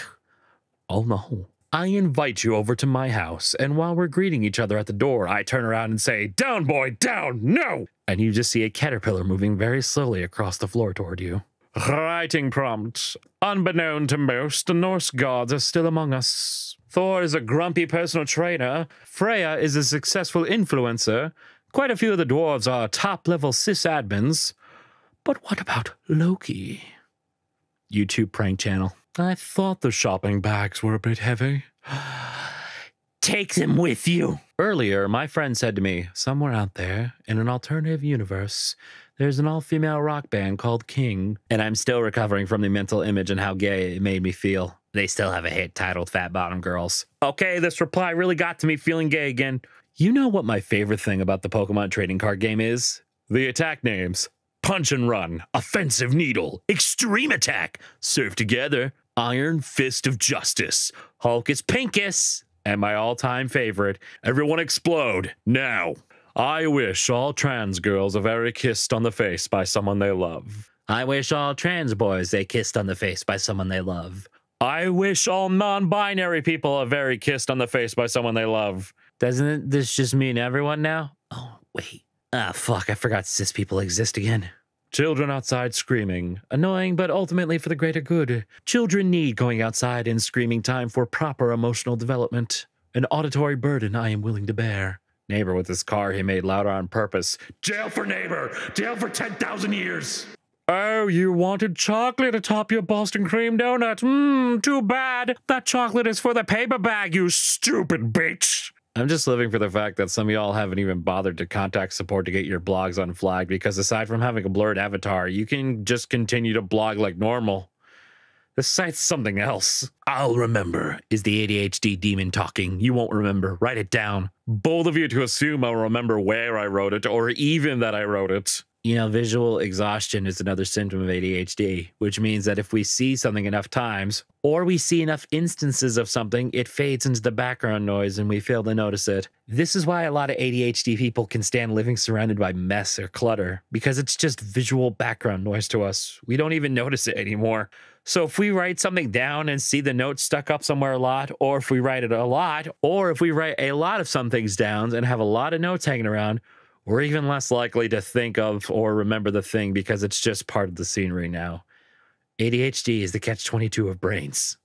Oh, no. I invite you over to my house, and while we're greeting each other at the door, I turn around and say, down, boy, down, no. And you just see a caterpillar moving very slowly across the floor toward you. Writing prompt. Unbeknown to most, the Norse gods are still among us. Thor is a grumpy personal trainer. Freya is a successful influencer. Quite a few of the dwarves are top-level sysadmins. But what about Loki? YouTube prank channel. I thought the shopping bags were a bit heavy. Take them with you. Earlier, my friend said to me, somewhere out there, in an alternative universe, there's an all-female rock band called King. And I'm still recovering from the mental image and how gay it made me feel. They still have a hit titled Fat Bottom Girls. Okay, this reply really got to me feeling gay again. You know what my favorite thing about the Pokemon trading card game is? The attack names. punch and run, offensive needle, extreme attack, served together, Iron Fist of Justice, Hulkus Pinkus, and my all-time favorite, everyone explode, now. I wish all trans girls are very kissed on the face by someone they love. I wish all trans boys they kissed on the face by someone they love. I wish all non-binary people are very kissed on the face by someone they love. Doesn't this just mean everyone now? Oh, wait. Ah, fuck, I forgot cis people exist again. Children outside screaming. Annoying, but ultimately for the greater good. Children need going outside and screaming time for proper emotional development. An auditory burden I am willing to bear. Neighbor with his car he made louder on purpose. Jail for neighbor! Jail for 10,000 years! Oh, you wanted chocolate atop your Boston cream donut. Too bad. That chocolate is for the paper bag, you stupid bitch. I'm just living for the fact that some of y'all haven't even bothered to contact support to get your blogs unflagged because aside from having a blurred avatar, you can just continue to blog like normal. This site's something else. I'll remember is the ADHD demon talking. You won't remember. Write it down. Bold of you to assume I'll remember where I wrote it or even that I wrote it. You know, visual exhaustion is another symptom of ADHD, which means that if we see something enough times, or we see enough instances of something, it fades into the background noise and we fail to notice it. This is why a lot of ADHD people can stand living surrounded by mess or clutter, because it's just visual background noise to us. We don't even notice it anymore. So if we write something down and see the note stuck up somewhere a lot, or if we write it a lot, or if we write a lot of some things down and have a lot of notes hanging around, we're even less likely to think of or remember the thing because it's just part of the scenery now. ADHD is the catch-22 of brains.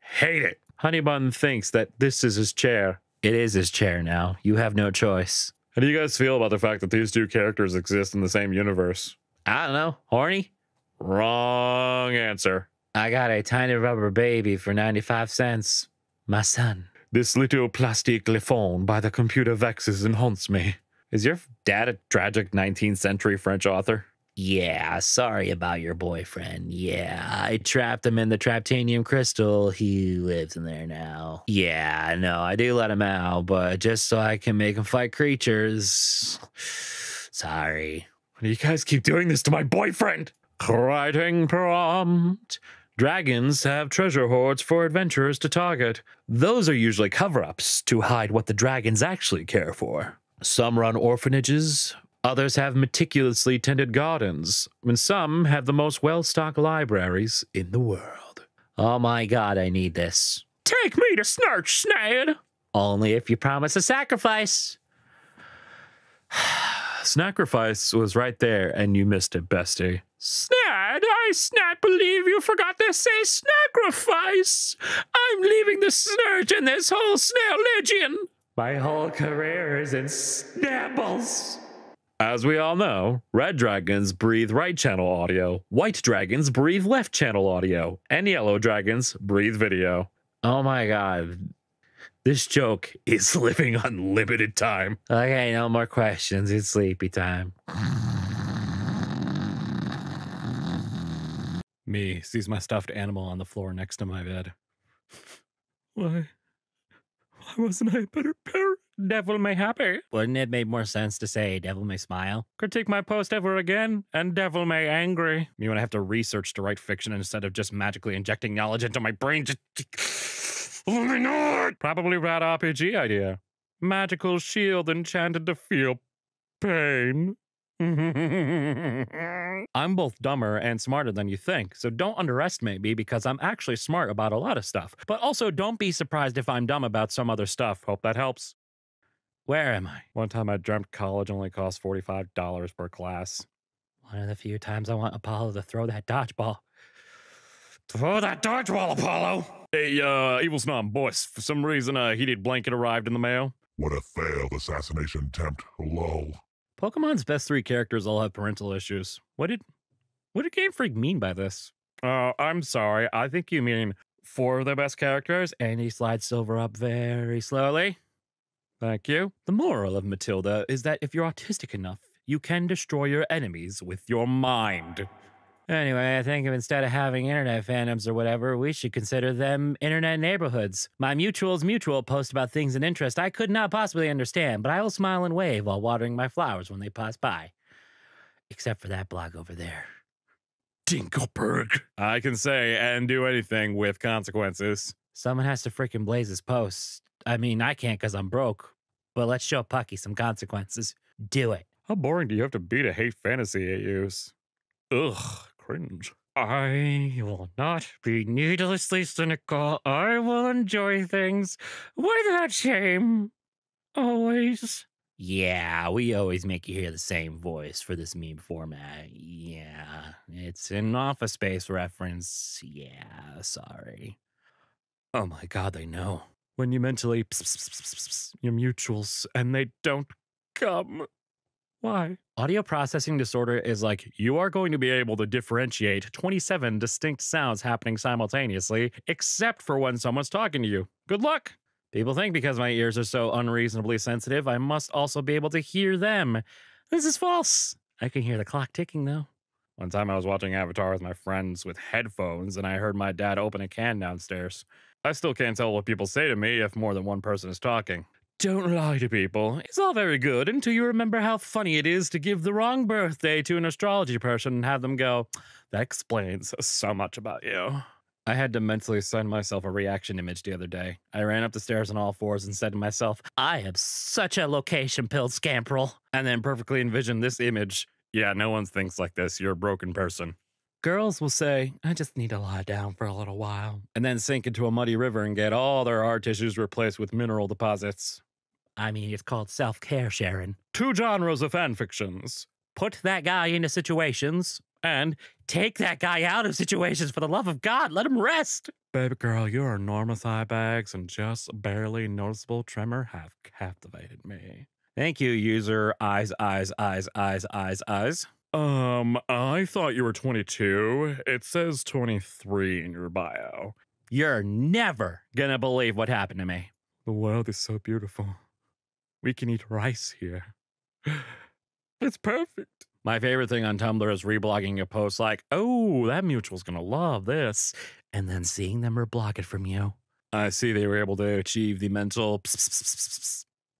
Hate it. Honey Bun thinks that this is his chair. It is his chair now. You have no choice. How do you guys feel about the fact that these two characters exist in the same universe? I don't know. Horny? Wrong answer. I got a tiny rubber baby for 95 cents. My son. This little plastic phone by the computer vexes and haunts me. Is your dad a tragic 19th century French author? Yeah, sorry about your boyfriend. Yeah, I trapped him in the Traptanium crystal. He lives in there now. Yeah, no, I do let him out, but just so I can make him fight creatures. Sorry. Why do you guys keep doing this to my boyfriend? Writing prompt. Dragons have treasure hoards for adventurers to target. Those are usually cover-ups to hide what the dragons actually care for. Some run orphanages, others have meticulously tended gardens, and some have the most well-stocked libraries in the world. Oh my god, I need this. Take me to Snarch Snad! Only if you promise a sacrifice. Sacrifice was right there, and you missed it, bestie. Snad, I snap believe you forgot to say sacrifice. I'm leaving the Snurge and this whole snail legion. My whole career is in snapples. As we all know, red dragons breathe right channel audio, white dragons breathe left channel audio, and yellow dragons breathe video. Oh my god. This joke is living unlimited time. Okay, no more questions. It's sleepy time. Me sees my stuffed animal on the floor next to my bed. Why? Why wasn't I a better parent? Devil may happy. Wouldn't it make more sense to say devil may smile? Critique my post ever again, and devil may angry. You want to have to research to write fiction instead of just magically injecting knowledge into my brain. Oh my god! Probably rad RPG idea. Magical shield enchanted to feel pain. I'm both dumber and smarter than you think, so don't underestimate me because I'm actually smart about a lot of stuff. But also don't be surprised if I'm dumb about some other stuff. Hope that helps. Where am I? One time I dreamt college only cost $45 per class. One of the few times I want Apollo to throw that dodgeball. Throw that dodgeball, Apollo! Hey, Evil Snom, boys. For some reason, a heated blanket arrived in the mail. What a failed assassination attempt. Lol. Pokemon's best three characters all have parental issues. What did Game Freak mean by this? Oh, I'm sorry. I think you mean four of their best characters, and he slides Silver up very slowly. Thank you. The moral of Matilda is that if you're autistic enough, you can destroy your enemies with your mind. Anyway, I think if instead of having internet fandoms or whatever, we should consider them internet neighborhoods. My mutual's mutual post about things and interest I could not possibly understand, but I will smile and wave while watering my flowers when they pass by. Except for that block over there. Dinkelberg. I can say and do anything with consequences. Someone has to freaking blaze his post. I mean, I can't because I'm broke. But let's show Pucky some consequences. Do it. How boring do you have to be to hate fantasy at use? Ugh, cringe. I will not be needlessly cynical. I will enjoy things without shame. Always. Yeah, we always make you hear the same voice for this meme format. Yeah, it's an Office Space reference. Yeah, sorry. Oh my god, they know. When you mentally your mutuals and they don't come. Why? Audio processing disorder is like, you are going to be able to differentiate 27 distinct sounds happening simultaneously, except for when someone's talking to you. Good luck. People think because my ears are so unreasonably sensitive, I must also be able to hear them. This is false. I can hear the clock ticking, though. One time I was watching Avatar with my friends with headphones, and I heard my dad open a can downstairs. I still can't tell what people say to me if more than one person is talking. Don't lie to people. It's all very good until you remember how funny it is to give the wrong birthday to an astrology person and have them go, that explains so much about you. I had to mentally send myself a reaction image the other day. I ran up the stairs on all fours and said to myself, I am such a location-pilled scamperel. And then perfectly envisioned this image. Yeah, no one thinks like this. You're a broken person. Girls will say, I just need to lie down for a little while. And then sink into a muddy river and get all their hard tissues replaced with mineral deposits. I mean, it's called self-care, Sharon. Two genres of fanfictions. Put that guy into situations, and take that guy out of situations for the love of God. Let him rest. Baby girl, your enormous eye bags and just barely noticeable tremor have captivated me. Thank you, user eyes. I thought you were 22. It says 23 in your bio. You're never gonna believe what happened to me. The world is so beautiful. We can eat rice here. It's perfect. My favorite thing on Tumblr is reblogging a post like, oh, that mutual's gonna love this. And then seeing them reblock it from you. I see they were able to achieve the mental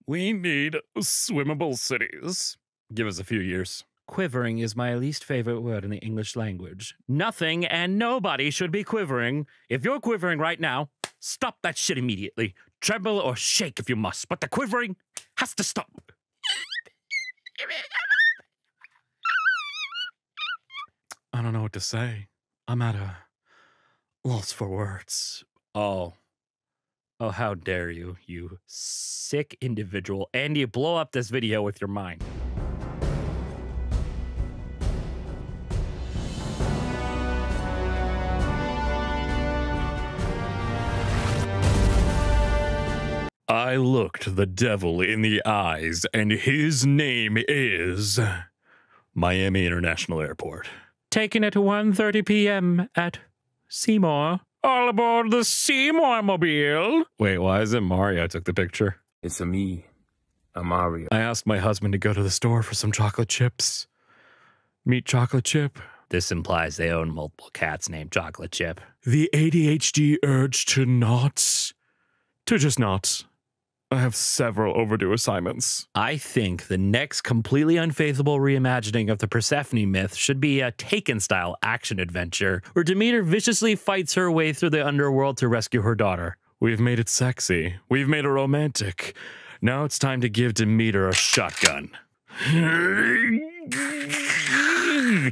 we need swimmable cities. Give us a few years. Quivering is my least favorite word in the English language. Nothing and nobody should be quivering. If you're quivering right now, stop that shit immediately. Tremble or shake if you must, but the quivering has to stop. I don't know what to say. I'm at a loss for words. Oh, how dare you, you sick individual. And you blow up this video with your mind. I looked the devil in the eyes, and his name is Miami International Airport. Taken at 1:30 p.m. at Seymour. All aboard the Seymour Mobile. Wait, why is it Mario took the picture? It's a me, a Mario. I asked my husband to go to the store for some chocolate chips. Meat chocolate chip. This implies they own multiple cats named Chocolate Chip. The ADHD urge to not, to just not. I have several overdue assignments. I think the next completely unfaithful reimagining of the Persephone myth should be a Taken-style action-adventure where Demeter viciously fights her way through the underworld to rescue her daughter. We've made it sexy. We've made it romantic. Now it's time to give Demeter a shotgun.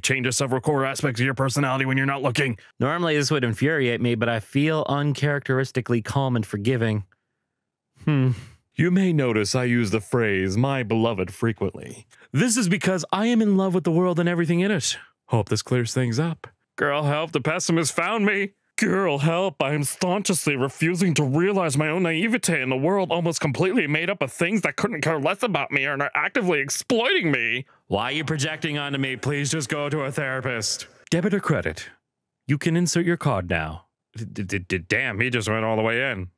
Changes several core aspects of your personality when you're not looking. Normally this would infuriate me, but I feel uncharacteristically calm and forgiving. You may notice I use the phrase, my beloved, frequently. This is because I am in love with the world and everything in it. Hope this clears things up. Girl, help, the pessimist found me. Girl, help, I am staunchly refusing to realize my own naivete in the world almost completely made up of things that couldn't care less about me and are actively exploiting me. Why are you projecting onto me? Please just go to a therapist. Debit or credit? You can insert your card now. Damn, he just went all the way in.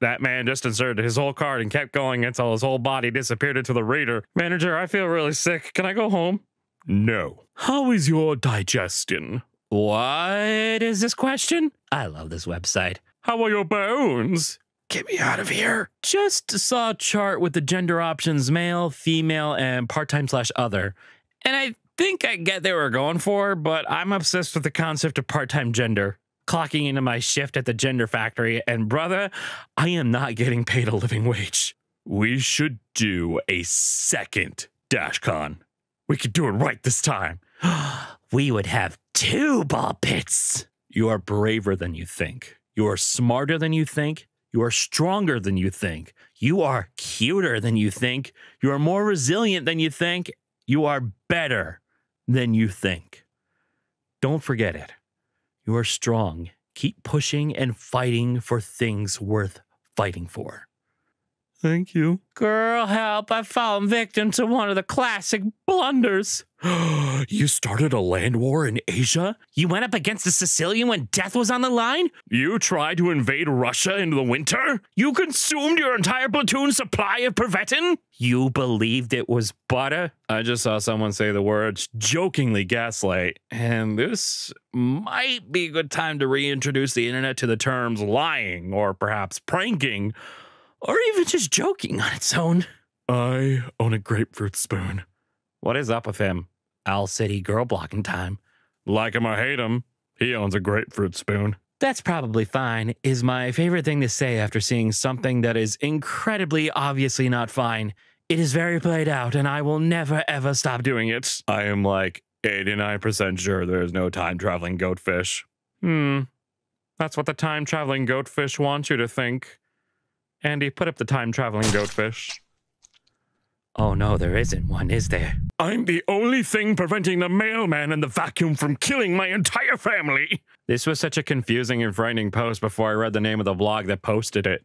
That man just inserted his whole card and kept going until his whole body disappeared into the reader. Manager, I feel really sick. Can I go home? No. How is your digestion? What is this question? I love this website. How are your bones? Get me out of here. Just saw a chart with the gender options male, female, and part-time/other. And I think I get they were going for, but I'm obsessed with the concept of part-time gender, clocking into my shift at the gender factory, and brother, I am not getting paid a living wage. We should do a second DashCon. We could do it right this time. We would have two ball pits. You are braver than you think. You are smarter than you think. You are stronger than you think. You are cuter than you think. You are more resilient than you think. You are better than you think. Don't forget it. You are strong. Keep pushing and fighting for things worth fighting for. Thank you. Girl, help. I've fallen victim to one of the classic blunders. You started a land war in Asia? You went up against the Sicilian when death was on the line? You tried to invade Russia into the winter? You consumed your entire platoon's supply of Pervetin? You believed it was butter? I just saw someone say the words jokingly gaslight, and this might be a good time to reintroduce the internet to the terms lying or perhaps pranking or even just joking on its own. I own a grapefruit spoon. What is up with him? Owl City girl blocking time. Like him or hate him, he owns a grapefruit spoon. That's probably fine is my favorite thing to say after seeing something that is incredibly obviously not fine. It is very played out and I will never ever stop doing it. I am like 89% sure there is no time traveling goatfish. That's what the time traveling goatfish wants you to think. Andy, put up the time traveling goatfish. Oh no, there isn't one, is there? I'm the only thing preventing the mailman and the vacuum from killing my entire family. This was such a confusing and frightening post before I read the name of the blog that posted it.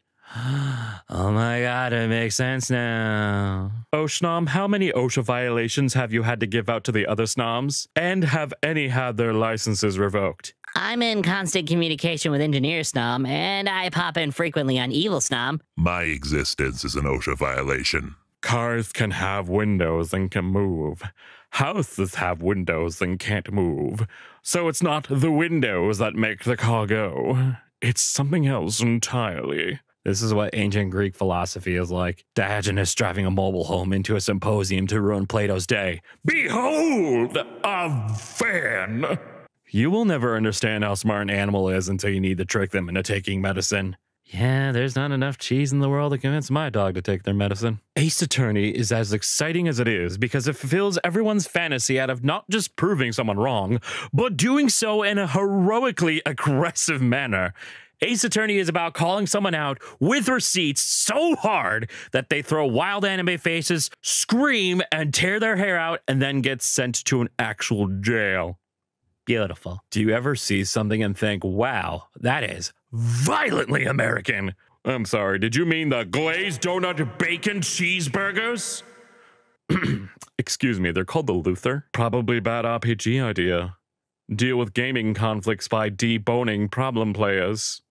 Oh my god, it makes sense now. Oh, Schnom, how many OSHA violations have you had to give out to the other Schnoms? And have any had their licenses revoked? I'm in constant communication with Engineer Schnom, and I pop in frequently on Evil Schnom. My existence is an OSHA violation. Cars can have windows and can move. Houses have windows and can't move. So it's not the windows that make the car go. It's something else entirely. This is what ancient Greek philosophy is like. Diogenes driving a mobile home into a symposium to ruin Plato's day. Behold a van! You will never understand how smart an animal is until you need to trick them into taking medicine. Yeah, there's not enough cheese in the world to convince my dog to take their medicine. Ace Attorney is as exciting as it is because it fulfills everyone's fantasy out of not just proving someone wrong, but doing so in a heroically aggressive manner. Ace Attorney is about calling someone out with receipts so hard that they throw wild anime faces, scream, and tear their hair out, and then get sent to an actual jail. Beautiful. Do you ever see something and think, wow, that is violently American? I'm sorry, did you mean the glazed donut bacon cheeseburgers? Excuse me, they're called the Luther. Probably bad RPG idea. Deal with gaming conflicts by deboning problem players.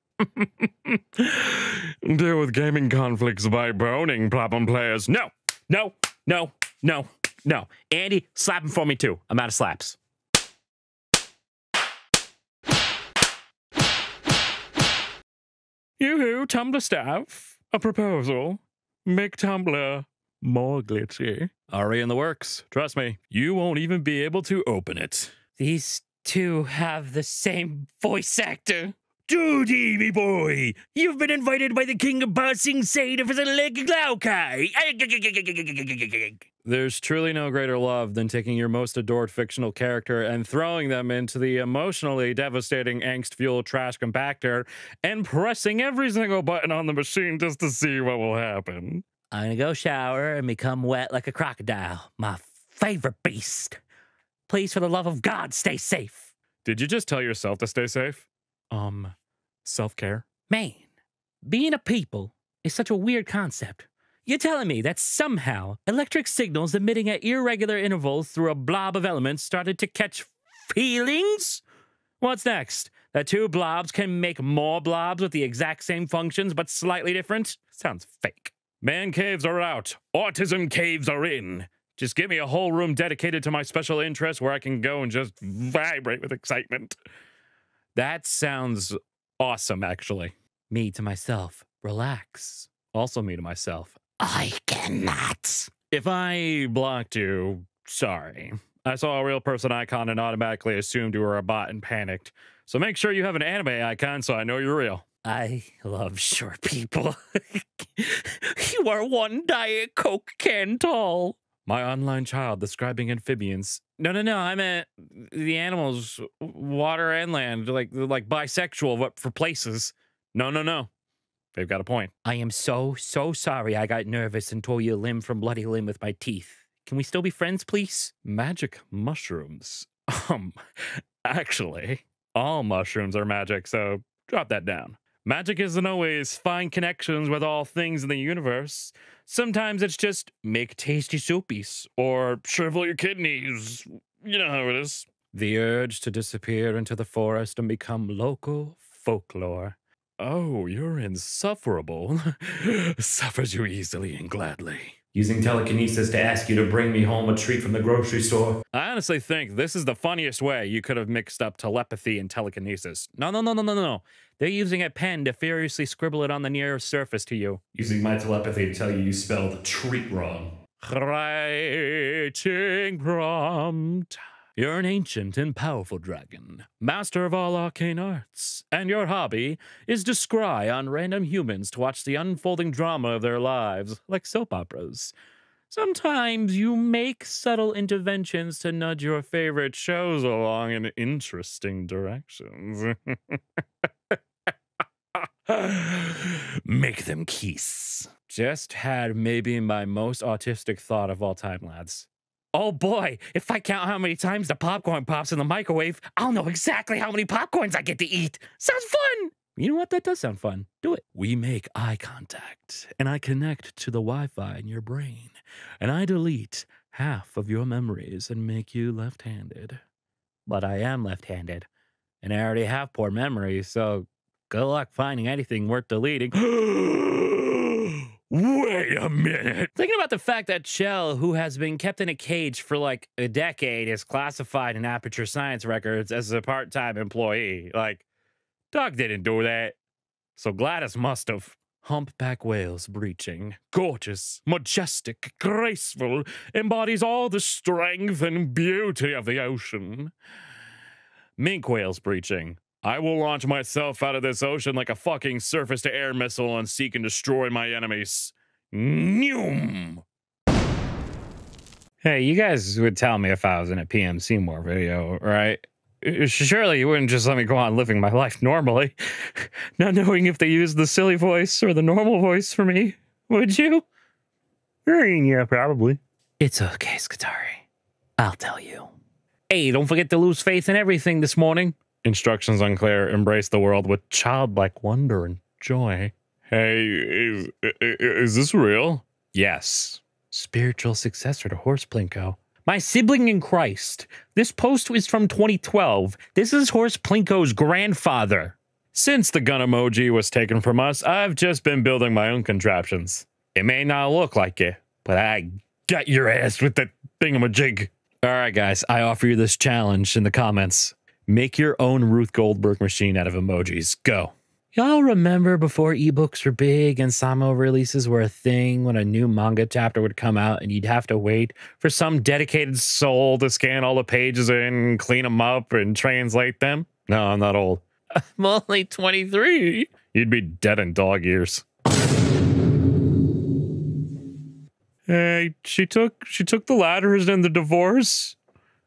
Deal with gaming conflicts by boning problem players. No, no, no, no, no. Andy, slap him for me too. I'm out of slaps. Yoo-hoo, Tumblr staff. A proposal. Make Tumblr more glitchy. Already in the works. Trust me, you won't even be able to open it. These two have the same voice actor. Judy, me boy, you've been invited by the king of Ba-Sing Se to visit Lake Glaukai. There's truly no greater love than taking your most adored fictional character and throwing them into the emotionally devastating angst-fueled trash compactor and pressing every single button on the machine just to see what will happen. I'm gonna go shower and become wet like a crocodile, my favorite beast. Please, for the love of God, stay safe. Did you just tell yourself to stay safe? Self-care? Man, being a people is such a weird concept. You're telling me that somehow electric signals emitting at irregular intervals through a blob of elements started to catch feelings? What's next? That two blobs can make more blobs with the exact same functions but slightly different? Sounds fake. Man caves are out. Autism caves are in. Just give me a whole room dedicated to my special interests where I can go and just vibrate with excitement. That sounds awesome, actually. Me to myself. Relax. Also me to myself. I cannot. If I blocked you, sorry. I saw a real person icon and automatically assumed you were a bot and panicked. So make sure you have an anime icon so I know you're real. I love short people. You are one Diet Coke can tall. My online child describing amphibians. No, I meant the animals, water and land, like bisexual, but for places. No. They've got a point. I am so sorry I got nervous and tore your limb from bloody limb with my teeth. Can we still be friends, please? Magic mushrooms. Actually, all mushrooms are magic, so drop that down. Magic isn't always find connections with all things in the universe. Sometimes it's just make tasty soupies or shrivel your kidneys. You know how it is. The urge to disappear into the forest and become local folklore. Oh, you're insufferable. Suffers you easily and gladly. Using telekinesis to ask you to bring me home a treat from the grocery store. I honestly think this is the funniest way you could have mixed up telepathy and telekinesis. No. They're using a pen to furiously scribble it on the nearest surface to you. Using my telepathy to tell you you spelled treat wrong. Writing prompt. You're an ancient and powerful dragon, master of all arcane arts, and your hobby is to scry on random humans to watch the unfolding drama of their lives, like soap operas. Sometimes you make subtle interventions to nudge your favorite shows along in interesting directions. Make them kiss. Just had maybe my most autistic thought of all time, lads. Oh boy, if I count how many times the popcorn pops in the microwave, I'll know exactly how many popcorns I get to eat. Sounds fun! You know what? That does sound fun. Do it. We make eye contact, and I connect to the Wi-Fi in your brain, and I delete half of your memories and make you left-handed. But I am left-handed, and I already have poor memories, so good luck finding anything worth deleting. Wait a minute. Thinking about the fact that Chell, who has been kept in a cage for like a decade, is classified in Aperture Science records as a part-time employee. Like, Doug didn't do that. So Gladys must have. Humpback whales breaching. Gorgeous, majestic, graceful, embodies all the strength and beauty of the ocean. Mink whales breaching. I will launch myself out of this ocean like a fucking surface-to-air missile and seek and destroy my enemies. Noom! Hey, you guys would tell me if I was in a PM Seymour video, right? Surely you wouldn't just let me go on living my life normally, not knowing if they used the silly voice or the normal voice for me, would you? Yeah, probably. It's okay, Skatari. I'll tell you. Hey, don't forget to lose faith in everything this morning. Instructions unclear. Embrace the world with childlike wonder and joy. Hey, is this real? Yes. Spiritual successor to Horse Plinko. My sibling in Christ. This post is from 2012. This is Horse Plinko's grandfather. Since the gun emoji was taken from us, I've just been building my own contraptions. It may not look like it, but I got your ass with that thingamajig. All right, guys, I offer you this challenge in the comments. Make your own Ruth Goldberg machine out of emojis. Go. Y'all remember before ebooks were big and Samo releases were a thing, when a new manga chapter would come out and you'd have to wait for some dedicated soul to scan all the pages in, clean them up, and translate them? No, I'm not old. I'm only 23. You'd be dead in dog years. Hey, she took the ladders in the divorce.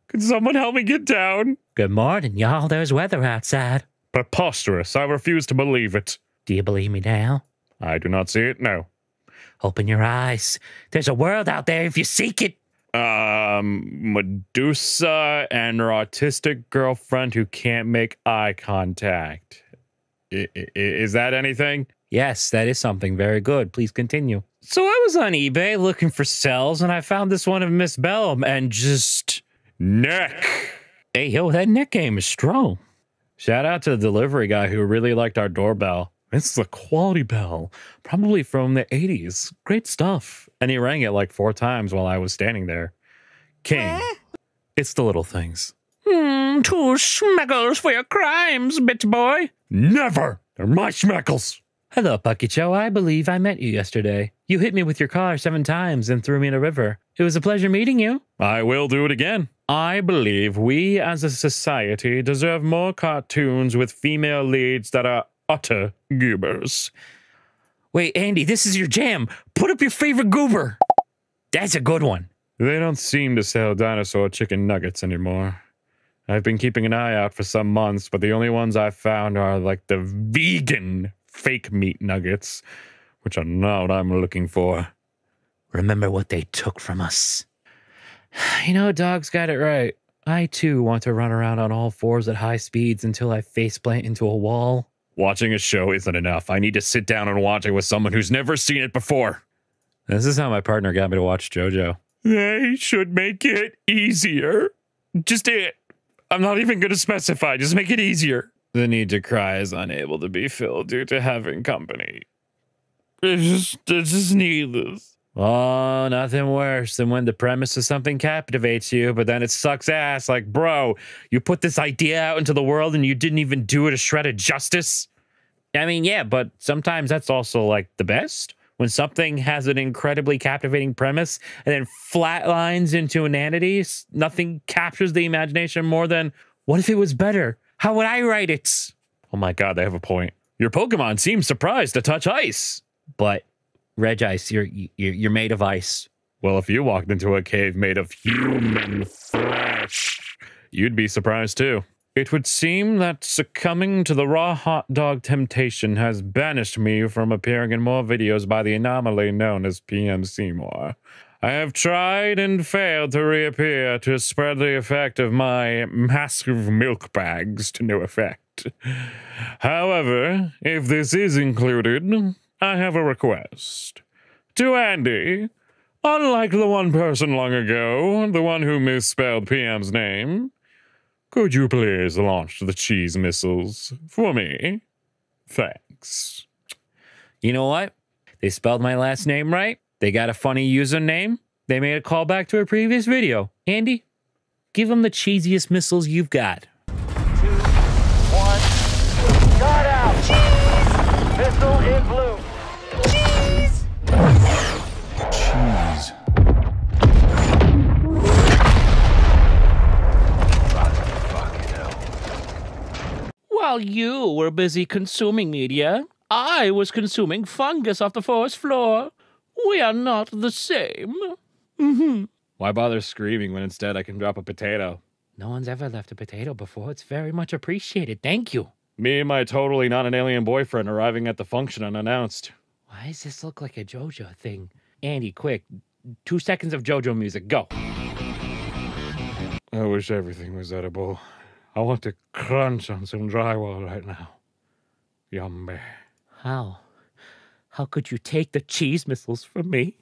Could someone help me get down? Good morning, y'all. There's weather outside. Preposterous. I refuse to believe it. Do you believe me now? I do not see it, no. Open your eyes. There's a world out there if you seek it. Medusa and her autistic girlfriend who can't make eye contact. Is that anything? Yes, that is something. Very good. Please continue. So I was on eBay looking for cells, and I found this one of Miss Bellum and just... Neck! Hey, yo, that neck game is strong. Shout out to the delivery guy who really liked our doorbell. This is a quality bell, probably from the 80s. Great stuff. And he rang it like 4 times while I was standing there. King. It's the little things. 2 schmeckles for your crimes, bitch boy. Never! They're my schmeckles! Hello, Pucky Cho. I believe I met you yesterday. You hit me with your car 7 times and threw me in a river. It was a pleasure meeting you. I will do it again. I believe we as a society deserve more cartoons with female leads that are utter goobers. Wait, Andy, this is your jam. Put up your favorite goober. That's a good one. They don't seem to sell dinosaur chicken nuggets anymore. I've been keeping an eye out for some months, but the only ones I've found are like the vegan fake meat nuggets, which are not what I'm looking for. Remember what they took from us. You know, Dog's got it right. I, too, want to run around on all fours at high speeds until I faceplant into a wall. Watching a show isn't enough. I need to sit down and watch it with someone who's never seen it before. This is how my partner got me to watch JoJo. They should make it easier. Just it. I'm not even going to specify. Just make it easier. The need to cry is unable to be filled due to having company. It's just needless. Oh, nothing worse than when the premise of something captivates you, but then it sucks ass. Like, bro, you put this idea out into the world and you didn't even do it a shred of justice. I mean, yeah, but sometimes that's also like the best. When something has an incredibly captivating premise and then flatlines into inanity, nothing captures the imagination more than, what if it was better? How would I write it? Oh my god, they have a point. Your Pokemon seems surprised to touch ice. But, Regice, you're made of ice. Well, if you walked into a cave made of human flesh, you'd be surprised too. It would seem that succumbing to the raw hot dog temptation has banished me from appearing in more videos by the anomaly known as PM Seymour. I have tried and failed to reappear to spread the effect of my massive milk bags to no effect. However, if this is included, I have a request. To Andy, unlike the one person long ago, the one who misspelled PM's name, could you please launch the cheese missiles for me? Thanks. You know what? They spelled my last name right. They got a funny username. They made a callback to a previous video. Andy, give them the cheesiest missiles you've got. 2, 1, got out! Cheese! Missile in blue. Cheese! Cheese. While you were busy consuming media, I was consuming fungus off the forest floor. We are not the same. Mm-hmm. Why bother screaming when instead I can drop a potato? No one's ever left a potato before. It's very much appreciated. Thank you. Me and my totally not an alien boyfriend arriving at the function unannounced. Why does this look like a JoJo thing? Andy, quick. 2 seconds of JoJo music. Go. I wish everything was edible. I want to crunch on some drywall right now. Yummy. How? How could you take the cheese missiles from me?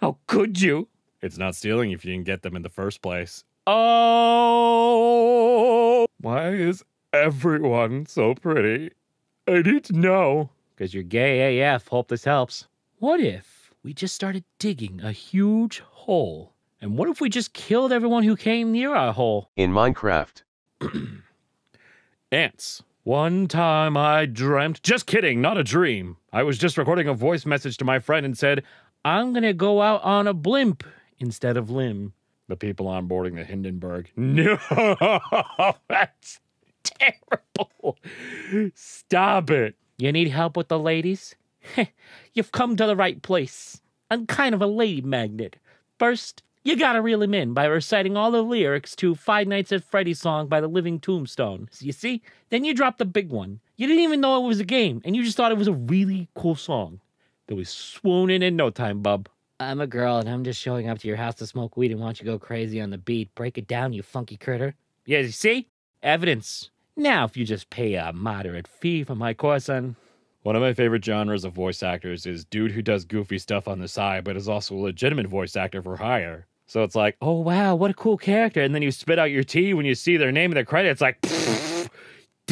How could you? It's not stealing if you can get them in the first place. Oh! Why is everyone so pretty? I need to know. Because you're gay AF. Hope this helps. What if we just started digging a huge hole? And what if we just killed everyone who came near our hole? In Minecraft. Ants. One time I dreamt, just kidding, not a dream. I was just recording a voice message to my friend and said, I'm gonna go out on a blimp instead of limb. The people on boarding the Hindenburg. No, that's terrible. Stop it. You need help with the ladies? You've come to the right place. I'm kind of a lady magnet. First, you gotta reel him in by reciting all the lyrics to Five Nights at Freddy's song by the Living Tombstones. You see? Then you drop the big one. You didn't even know it was a game, and you just thought it was a really cool song. There was swooning in no time, bub. I'm a girl, and I'm just showing up to your house to smoke weed and want you to go crazy on the beat. Break it down, you funky critter. Yeah, you see? Evidence. Now, if you just pay a moderate fee for my course on... One of my favorite genres of voice actors is dude who does goofy stuff on the side, but is also a legitimate voice actor for hire. So it's like, oh wow, what a cool character. And then you spit out your tea when you see their name in the credits, like,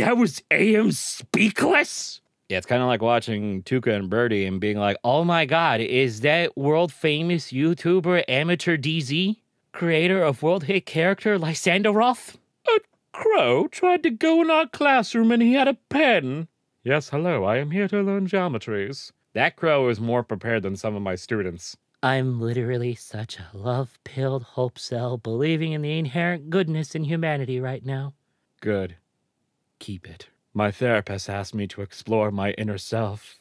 that was AM Speakless? Yeah, it's kind of like watching Tuca and Birdie and being like, oh my god, is that world-famous YouTuber Amateur DZ? Creator of world-hit character Lysander Roth? A crow tried to go in our classroom and he had a pen. Yes, hello, I am here to learn geometries. That crow is more prepared than some of my students. I'm literally such a love-pilled hope cell, believing in the inherent goodness in humanity right now. Good. Keep it. My therapist asked me to explore my inner self.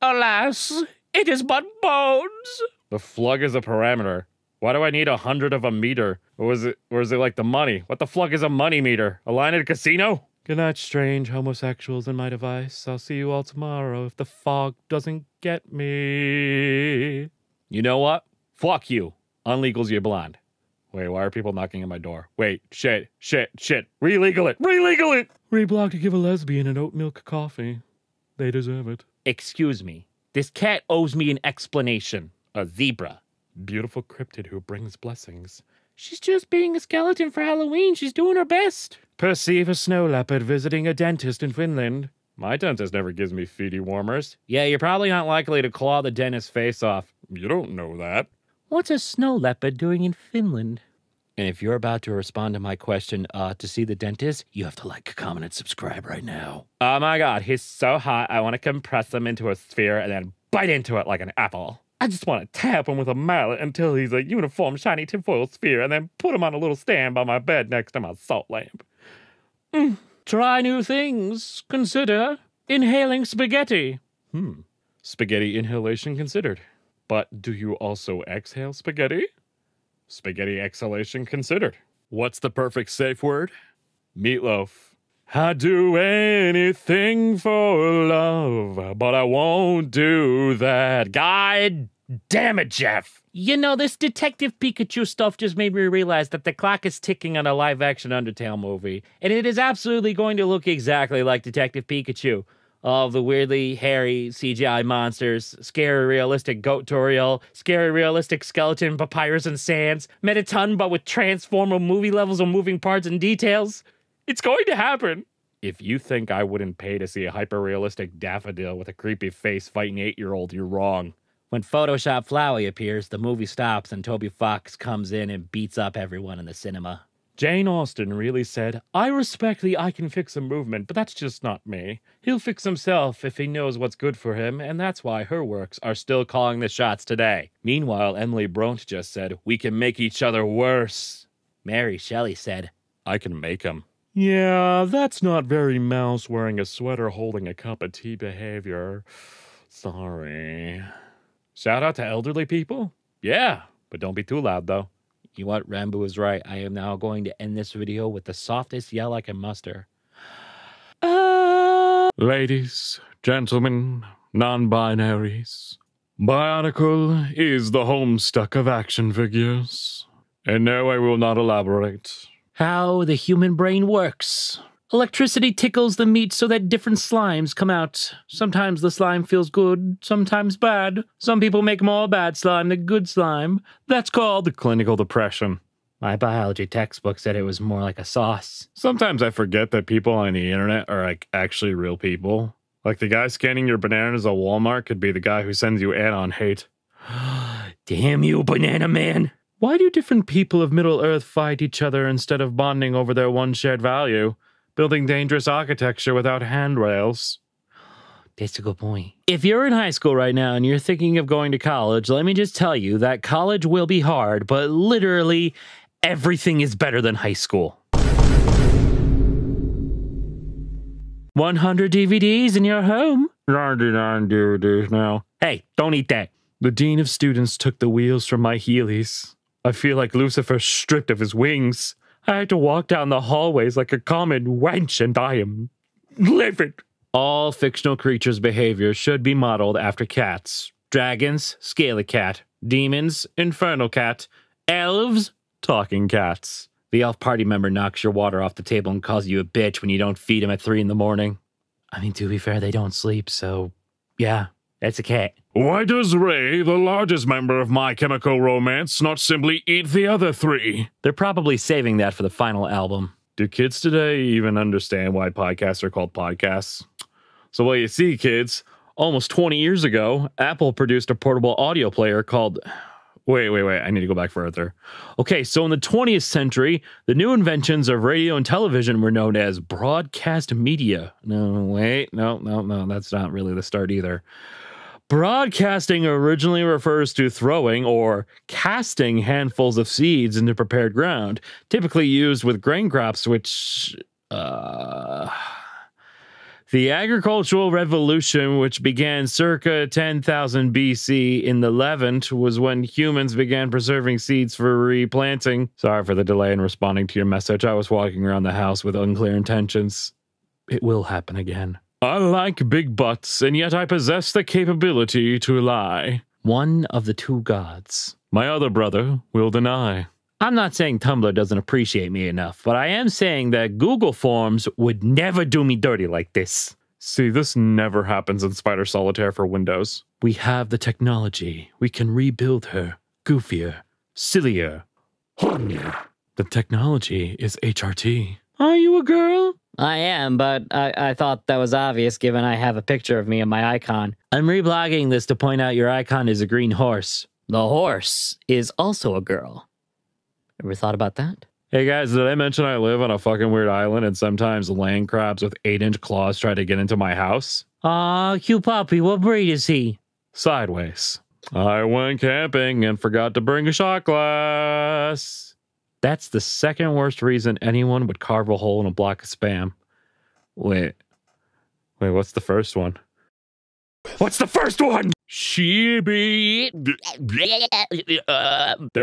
Alas, it is but bones. The flug is a parameter. Why do I need 100 of a meter? Or is it like the money? What the flug is a money meter? A line at a casino? Good night, strange homosexuals in my device. I'll see you all tomorrow if the fog doesn't get me. You know what? Fuck you. Unlegals, you're blind. Wait, why are people knocking at my door? Wait, shit. Relegal it, relegal it! Reblock to give a lesbian an oat milk coffee. They deserve it. Excuse me. This cat owes me an explanation. A zebra. Beautiful cryptid who brings blessings. She's just being a skeleton for Halloween. She's doing her best. Perceive a snow leopard visiting a dentist in Finland. My dentist never gives me feety warmers. Yeah, you're probably not likely to claw the dentist's face off. You don't know that. What's a snow leopard doing in Finland? And if you're about to respond to my question, to see the dentist, you have to like, comment, and subscribe right now. Oh my god, he's so hot, I want to compress him into a sphere and then bite into it like an apple. I just want to tap him with a mallet until he's a uniform shiny tinfoil sphere and then put him on a little stand by my bed next to my salt lamp. Mm. Try new things. Consider inhaling spaghetti. Spaghetti inhalation considered. But do you also exhale spaghetti? Spaghetti exhalation considered. What's the perfect safe word? Meatloaf. I'd do anything for love, but I won't do that. God damn it, Jeff! You know, this Detective Pikachu stuff just made me realize that the clock is ticking on a live-action Undertale movie, and it is absolutely going to look exactly like Detective Pikachu. All the weirdly hairy CGI monsters, scary realistic goat Toriel, scary realistic skeleton papyrus and sands, Metaton but with transformer movie levels of moving parts and details. It's going to happen. If you think I wouldn't pay to see a hyper-realistic daffodil with a creepy face fighting an 8-year-old, you're wrong. When Photoshop Flowey appears, the movie stops and Toby Fox comes in and beats up everyone in the cinema. Jane Austen really said, I respect the I can fix him movement, but that's just not me. He'll fix himself if he knows what's good for him, and that's why her works are still calling the shots today. Meanwhile, Emily Bront just said, we can make each other worse. Mary Shelley said, I can make him. Yeah, that's not very mouse wearing a sweater holding a cup of tea behavior. Sorry. Shout out to elderly people? Yeah, but don't be too loud though. You know what, Rambo is right. I am now going to end this video with the softest yell I can muster. Ladies, gentlemen, non-binaries. Bionicle is the homestuck of action figures. And no, I will not elaborate. How the human brain works. Electricity tickles the meat so that different slimes come out. Sometimes the slime feels good, sometimes bad. Some people make more bad slime than good slime. That's called clinical depression. My biology textbook said it was more like a sauce. Sometimes I forget that people on the internet are like actually real people. Like the guy scanning your bananas at Walmart could be the guy who sends you ad on hate. Damn you, banana man. Why do different people of Middle-earth fight each other instead of bonding over their one shared value? Building dangerous architecture without handrails. That's a good point. If you're in high school right now and you're thinking of going to college, let me just tell you that college will be hard, but literally everything is better than high school. 100 DVDs in your home. 99 DVDs now. Hey, don't eat that. The dean of students took the wheels from my Heelys. I feel like Lucifer stripped of his wings. I had to walk down the hallways like a common wench, and I am livid. All fictional creatures' behavior should be modeled after cats. Dragons, scaly cat. Demons, infernal cat. Elves, talking cats. The elf party member knocks your water off the table and calls you a bitch when you don't feed him at 3 in the morning. I mean, to be fair, they don't sleep, so yeah. That's a cat. Why does Ray, the largest member of My Chemical Romance, not simply eat the other 3? They're probably saving that for the final album. Do kids today even understand why podcasts are called podcasts? So well, you see, kids, almost 20 years ago, Apple produced a portable audio player called... Wait, I need to go back further. Okay, so in the 20th century, the new inventions of radio and television were known as broadcast media. No, wait, no, that's not really the start either. Broadcasting originally refers to throwing or casting handfuls of seeds into prepared ground, typically used with grain crops, which... The agricultural revolution, which began circa 10,000 BC in the Levant, was when humans began preserving seeds for replanting. Sorry for the delay in responding to your message. I was walking around the house with unclear intentions. It will happen again. I like big butts, and yet I possess the capability to lie. One of the two gods. My other brother will deny. I'm not saying Tumblr doesn't appreciate me enough, but I am saying that Google Forms would never do me dirty like this. See, this never happens in Spider Solitaire for Windows. We have the technology. We can rebuild her. Goofier. Sillier. The technology is HRT. Are you a girl? I am, but I thought that was obvious given I have a picture of me in my icon. I'm reblogging this to point out your icon is a green horse. The horse is also a girl. Ever thought about that? Hey guys, did I mention I live on a fucking weird island and sometimes land crabs with 8-inch claws try to get into my house? Aw, cute puppy, what breed is he? Sideways. I went camping and forgot to bring a shot glass. That's the second worst reason anyone would carve a hole in a block of spam. Wait, what's the first one? What's the first one? There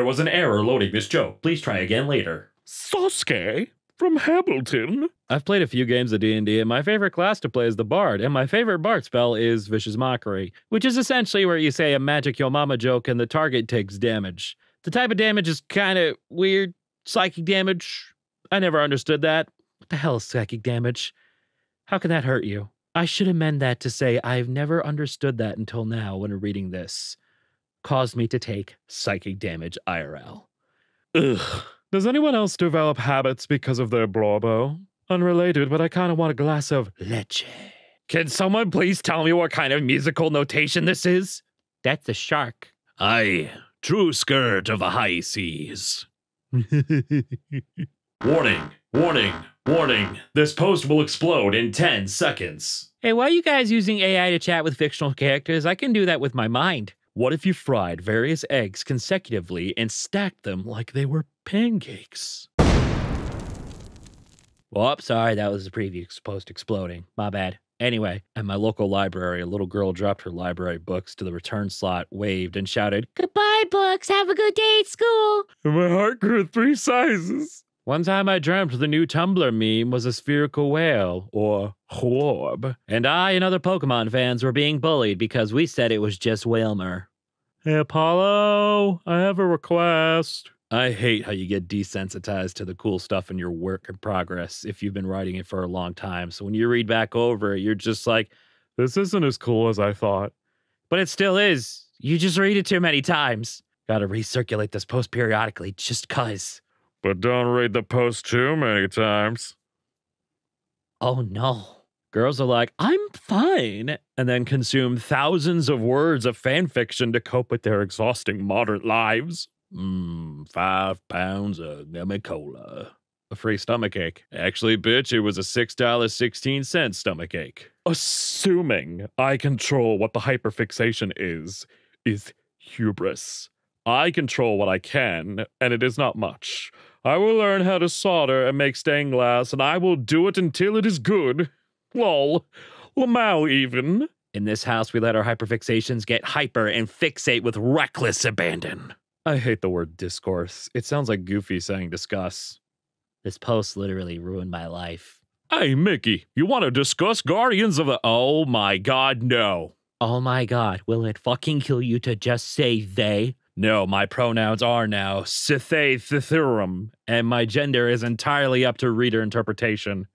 was an error loading this joke. Please try again later. Sasuke from Hamilton. I've played a few games of D&D, and my favorite class to play is the Bard, and my favorite Bard spell is Vicious Mockery, which is essentially where you say a magic yo mama joke and the target takes damage. The type of damage is kind of weird. Psychic damage. I never understood that. What the hell is psychic damage? How can that hurt you? I should amend that to say I've never understood that until now when reading this. Caused me to take psychic damage IRL. Ugh. Does anyone else develop habits because of their blorbo? Unrelated, but I kind of want a glass of leche. Can someone please tell me what kind of musical notation this is? That's a shark. Aye, true scourge of the high seas. Warning, warning, warning. This post will explode in 10 seconds. Hey, why are you guys using AI to chat with fictional characters? I can do that with my mind. What if you fried various eggs consecutively and stacked them like they were pancakes? Well, sorry, that was the previous post exploding. My bad. Anyway, at my local library, a little girl dropped her library books to the return slot, waved, and shouted, "Goodbye, books! Have a good day at school!" And my heart grew 3 sizes. One time I dreamt the new Tumblr meme was a spherical whale, or whorb, and I and other Pokemon fans were being bullied because we said it was just Whalmer. Hey Apollo, I have a request. I hate how you get desensitized to the cool stuff in your work in progress if you've been writing it for a long time, so when you read back over it, you're just like, this isn't as cool as I thought. But it still is. You just read it too many times. Gotta recirculate this post periodically just 'cause. But don't read the post too many times. Oh no. Girls are like, I'm fine, and then consume thousands of words of fan fiction to cope with their exhausting modern lives. 5 pounds of yummy cola. A free stomachache. Actually, bitch, it was a $6.16 stomachache. Assuming I control what the hyperfixation is hubris. I control what I can, and it is not much. I will learn how to solder and make stained glass, and I will do it until it is good. Lol. Lmao even. In this house, we let our hyperfixations get hyper and fixate with reckless abandon. I hate the word discourse. It sounds like Goofy saying discuss. This post literally ruined my life. Hey, Mickey, you want to discuss Guardians of the... Oh my god, no. Oh my god, will it fucking kill you to just say they? No, my pronouns are now sithe thitherum, and my gender is entirely up to reader interpretation.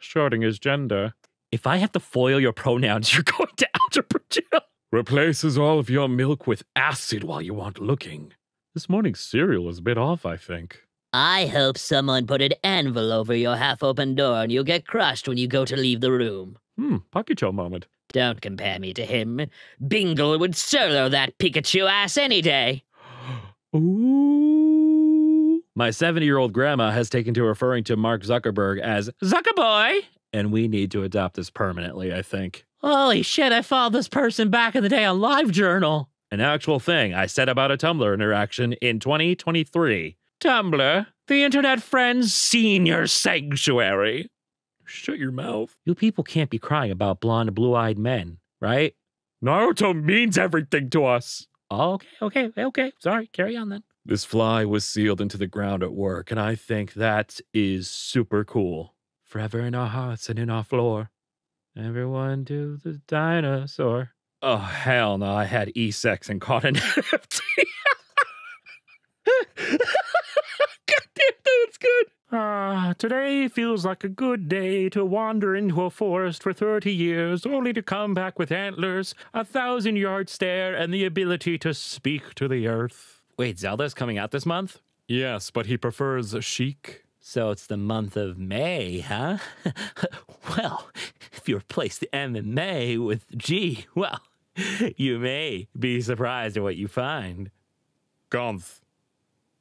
Shorting is gender. If I have to foil your pronouns, you're going to algebra jail. Replaces all of your milk with acid while you aren't looking. This morning's cereal is a bit off, I think. I hope someone put an anvil over your half-open door and you'll get crushed when you go to leave the room. Pakicho moment. Don't compare me to him. Bingle would solo that Pikachu ass any day. Ooh. My 70-year-old grandma has taken to referring to Mark Zuckerberg as Zuckerboy, and we need to adopt this permanently, I think. holy shit, I followed this person back in the day on LiveJournal. An actual thing I said about a Tumblr interaction in 2023. Tumblr, the internet friend's senior sanctuary. Shut your mouth. You people can't be crying about blonde, blue-eyed men, right? Naruto means everything to us. Okay. Sorry, carry on then. This fly was sealed into the ground at work, and I think that is super cool. Forever in our hearts and in our floor. Everyone do the dinosaur. Oh, hell no, I had E-sex and caught an NFT. Goddamn, that's good. Today feels like a good day to wander into a forest for 30 years, only to come back with antlers, a 1,000-yard stare, and the ability to speak to the earth. Wait, Zelda's coming out this month? Yes, but he prefers chic. So it's the month of May, huh? Well, if you replace the M in May with G, well, you may be surprised at what you find. Gonth.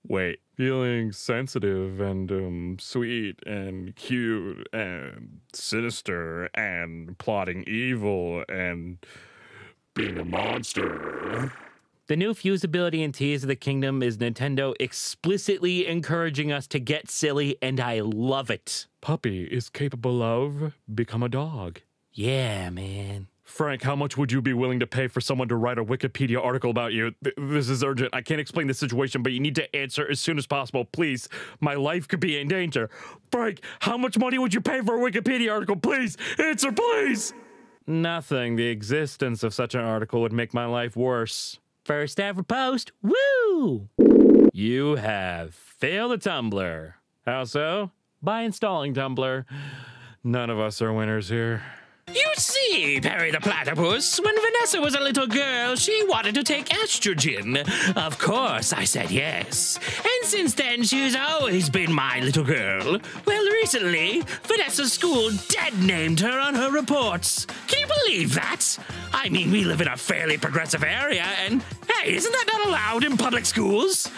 Wait. Feeling sensitive and sweet and cute and sinister and plotting evil and being a monster. The new fusibility in Tears of the Kingdom is Nintendo explicitly encouraging us to get silly, and I love it. Puppy is capable of become a dog. Yeah, man. Frank, how much would you be willing to pay for someone to write a Wikipedia article about you? This is urgent. I can't explain the situation, but you need to answer as soon as possible, please. My life could be in danger. Frank, how much money would you pay for a Wikipedia article? Please, answer, please! Nothing. The existence of such an article would make my life worse. First ever post, woo! You have failed a Tumblr. How so? By installing Tumblr. None of us are winners here. You see, Perry the Platypus, when Vanessa was a little girl, she wanted to take estrogen. Of course, I said yes. And since then, she's always been my little girl. Well, recently, Vanessa's school dead-named her on her reports. Can you believe that? I mean, we live in a fairly progressive area, and hey, isn't that not allowed in public schools?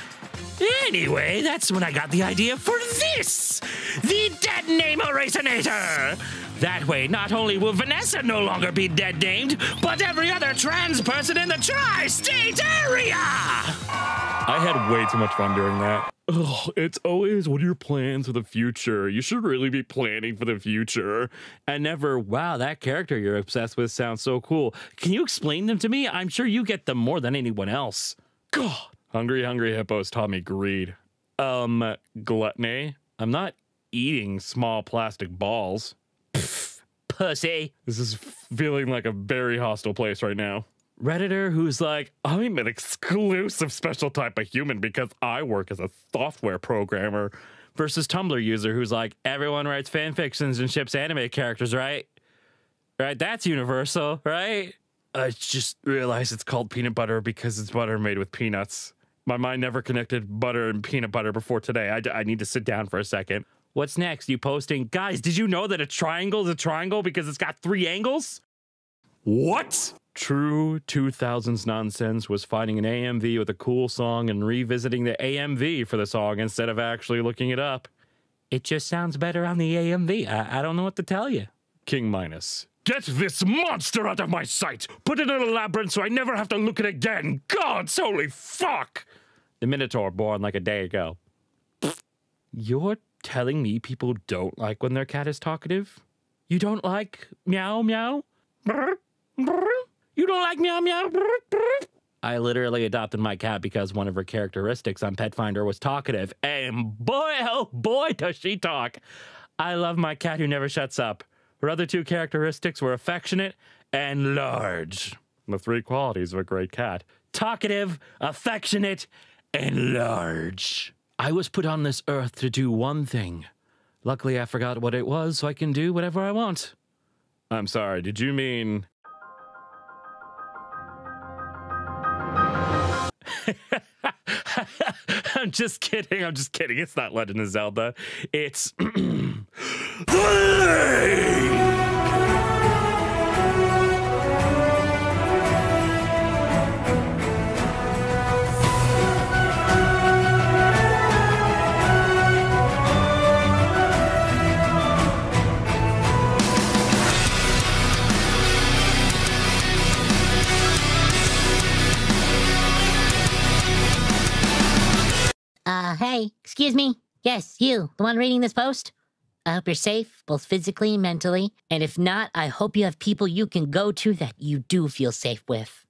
Anyway, that's when I got the idea for this! The Dead Name Erasinator! That way, not only will Vanessa no longer be dead named, but every other trans person in the tri-state area! I had way too much fun doing that. Ugh, it's always, what are your plans for the future? You should really be planning for the future. And never, wow, that character you're obsessed with sounds so cool. Can you explain them to me? I'm sure you get them more than anyone else. God. Hungry, hungry hippos taught me greed. Gluttony. I'm not eating small plastic balls. Pfft, pussy. This is feeling like a very hostile place right now. Redditor who's like, I'm an exclusive special type of human because I work as a software programmer. Versus Tumblr user who's like, everyone writes fan fictions and ships anime characters, right? Right, that's universal, right? I just realized it's called peanut butter because it's butter made with peanuts. My mind never connected butter and peanut butter before today. I need to sit down for a second. What's next? You posting? Guys, did you know that a triangle is a triangle because it's got three angles? What? True 2000s nonsense was finding an AMV with a cool song and revisiting the AMV for the song instead of actually looking it up. It just sounds better on the AMV. I don't know what to tell you. King Minus. Get this monster out of my sight! Put it in a labyrinth so I never have to look at it again! God's holy fuck! The Minotaur born like a day ago. You're telling me people don't like when their cat is talkative? You don't like meow meow? You don't like meow meow? I literally adopted my cat because one of her characteristics on Pet Finder was talkative. And boy, oh boy, does she talk! I love my cat who never shuts up. Her other two characteristics were affectionate and large. The three qualities of a great cat. Talkative, affectionate, and large. I was put on this earth to do one thing. Luckily, I forgot what it was, so I can do whatever I want. I'm sorry, did you mean... I'm just kidding, It's not Legend of Zelda. It's... The Link! Hey, excuse me? Yes, you, the one reading this post? I hope you're safe, both physically and mentally. And if not, I hope you have people you can go to that you do feel safe with.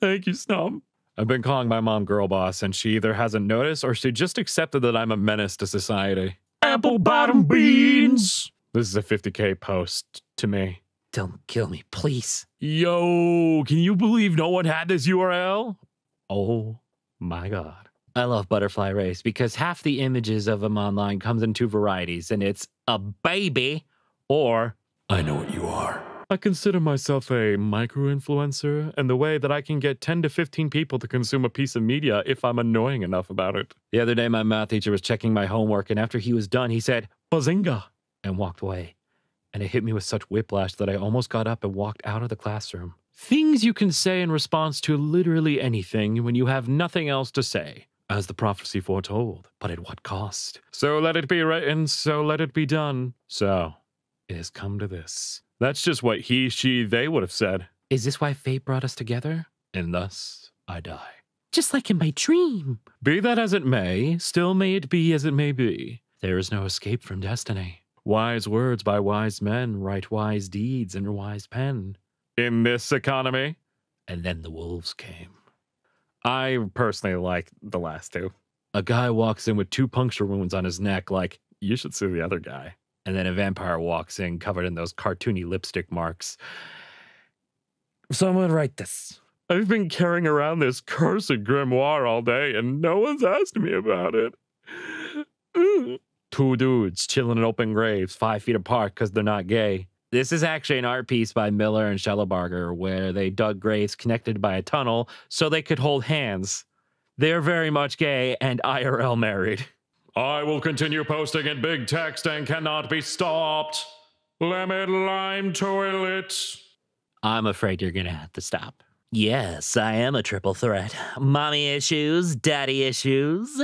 Thank you, Snom. I've been calling my mom girl boss, and she either hasn't noticed or she just accepted that I'm a menace to society. Apple bottom beans! This is a 50K post to me. Don't kill me, please. Yo, can you believe no one had this URL? Oh my God. I love Butterfly Race because half the images of them online comes in two varieties, and it's a baby or I know what you are. I consider myself a micro-influencer, and the way that I can get 10 to 15 people to consume a piece of media if I'm annoying enough about it. The other day, my math teacher was checking my homework, and after he was done, he said, "Bazinga," and walked away. And it hit me with such whiplash that I almost got up and walked out of the classroom. Things you can say in response to literally anything when you have nothing else to say. As the prophecy foretold, but at what cost? So let it be written, so let it be done. So, it has come to this. That's just what he, she, they would have said. Is this why fate brought us together? And thus, I die. Just like in my dream. Be that as it may, still may it be as it may be. There is no escape from destiny. Wise words by wise men write wise deeds in a wise pen. In this economy. And then the wolves came. I personally like the last two. A guy walks in with two puncture wounds on his neck, like, you should sue the other guy. And then a vampire walks in covered in those cartoony lipstick marks. Someone write this. I've been carrying around this cursed grimoire all day and no one's asked me about it. Two dudes chilling in open graves 5 feet apart because they're not gay. This is actually an art piece by Miller and Schellebarger where they dug graves connected by a tunnel so they could hold hands. They're very much gay and IRL married. I will continue posting in big text and cannot be stopped. Lemon lime toilet. I'm afraid you're gonna have to stop. Yes, I am a triple threat. Mommy issues, daddy issues,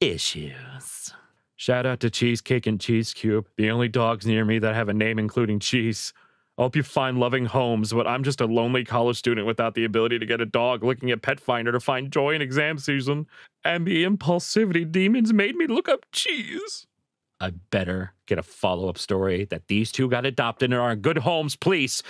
issues. Shout out to Cheesecake and Cheese Cube, the only dogs near me that have a name including cheese. I hope you find loving homes, but I'm just a lonely college student without the ability to get a dog looking at Pet Finder to find joy in exam season. And the impulsivity demons made me look up cheese. I better get a follow-up story that these two got adopted and are in good homes, please.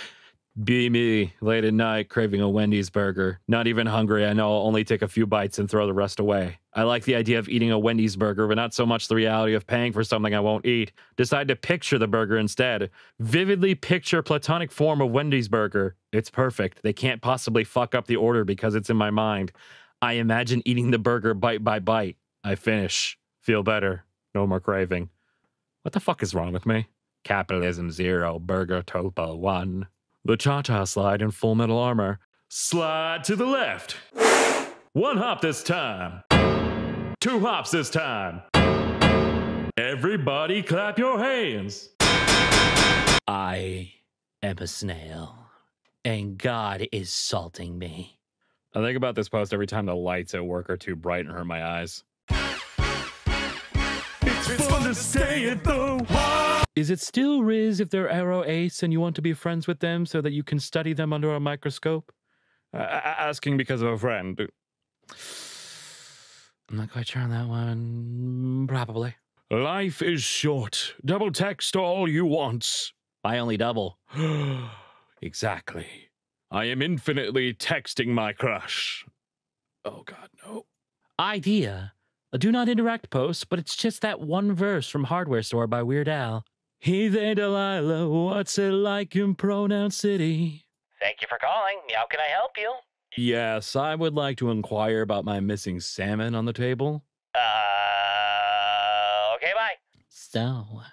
Be me, late at night, craving a Wendy's burger. Not even hungry, I know I'll only take a few bites and throw the rest away. I like the idea of eating a Wendy's burger, but not so much the reality of paying for something I won't eat. Decide to picture the burger instead. Vividly picture platonic form of Wendy's burger. It's perfect. They can't possibly fuck up the order because it's in my mind. I imagine eating the burger bite by bite. I finish. Feel better. No more craving. What the fuck is wrong with me? Capitalism 0, burger topo 1. The cha-cha slide in Full Metal Armor. Slide to the left. 1 hop this time. 2 hops this time. Everybody clap your hands. I am a snail, and God is salting me. I think about this post every time the lights at work are too bright and hurt my eyes. It's fun to stay at the Y. Is it still Riz if they're Aero Ace and you want to be friends with them so that you can study them under a microscope? Asking because of a friend. I'm not quite sure on that one. Probably. Life is short. Double text all you want. I only double. Exactly. I am infinitely texting my crush. Oh, God, no. Idea. A do not interact post, but it's just that one verse from Hardware Store by Weird Al. He, they, Delilah, what's it like in Pronoun City? Thank you for calling. How can I help you? Yes, I would like to inquire about my missing salmon on the table. Okay, bye. So,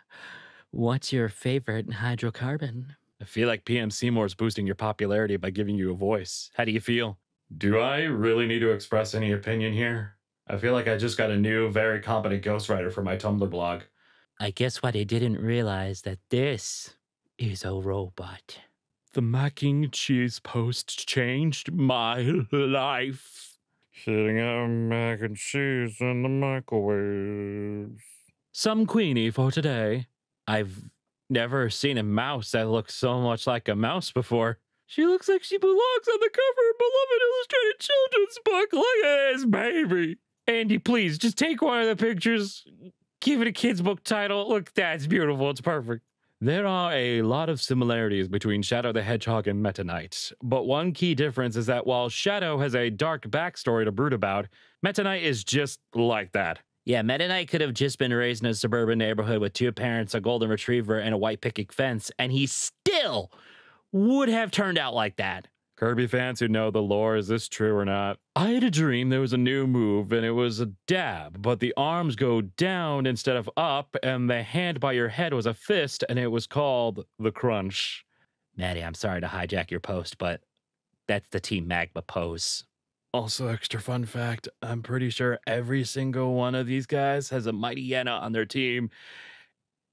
what's your favorite hydrocarbon? I feel like PM Seymour's boosting your popularity by giving you a voice. How do you feel? Do I really need to express any opinion here? I feel like I just got a new, very competent ghostwriter for my Tumblr blog. I guess what I didn't realize that this is a robot. The mac and cheese post changed my life. Heating up mac and cheese in the microwave. Some Queenie for today. I've never seen a mouse that looks so much like a mouse before. She looks like she belongs on the cover of beloved illustrated children's book. Look at this baby. Andy, please just take one of the pictures, give it a kid's book title. Look, that's beautiful. It's perfect. There are a lot of similarities between Shadow the Hedgehog and Meta Knight, but one key difference is that while Shadow has a dark backstory to brood about, Meta Knight is just like that. Yeah, Meta Knight could have just been raised in a suburban neighborhood with two parents, a golden retriever, and a white picket fence, and he still would have turned out like that. Kirby fans who know the lore, is this true or not? I had a dream there was a new move, and it was a dab, but the arms go down instead of up, and the hand by your head was a fist, and it was called the crunch. Maddie, I'm sorry to hijack your post, but that's the Team Magma pose. Also, extra fun fact, I'm pretty sure every single one of these guys has a Mighty Yenna on their team,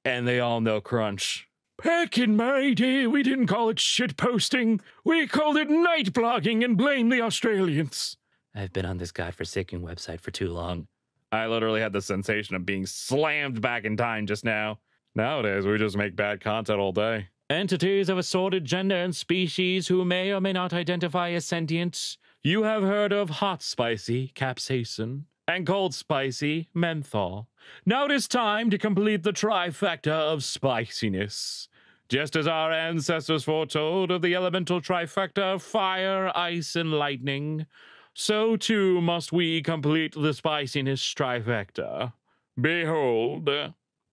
and they all know crunch. Back in my day, we didn't call it shitposting. We called it night blogging and blamed the Australians. I've been on this godforsaken website for too long. I literally had the sensation of being slammed back in time just now. Nowadays, we just make bad content all day. Entities of assorted gender and species who may or may not identify as sentient. You have heard of hot spicy, capsaicin, and cold spicy, menthol. Now it is time to complete the trifecta of spiciness. Just as our ancestors foretold of the elemental trifecta of fire, ice, and lightning, so too must we complete the spiciness trifecta. Behold,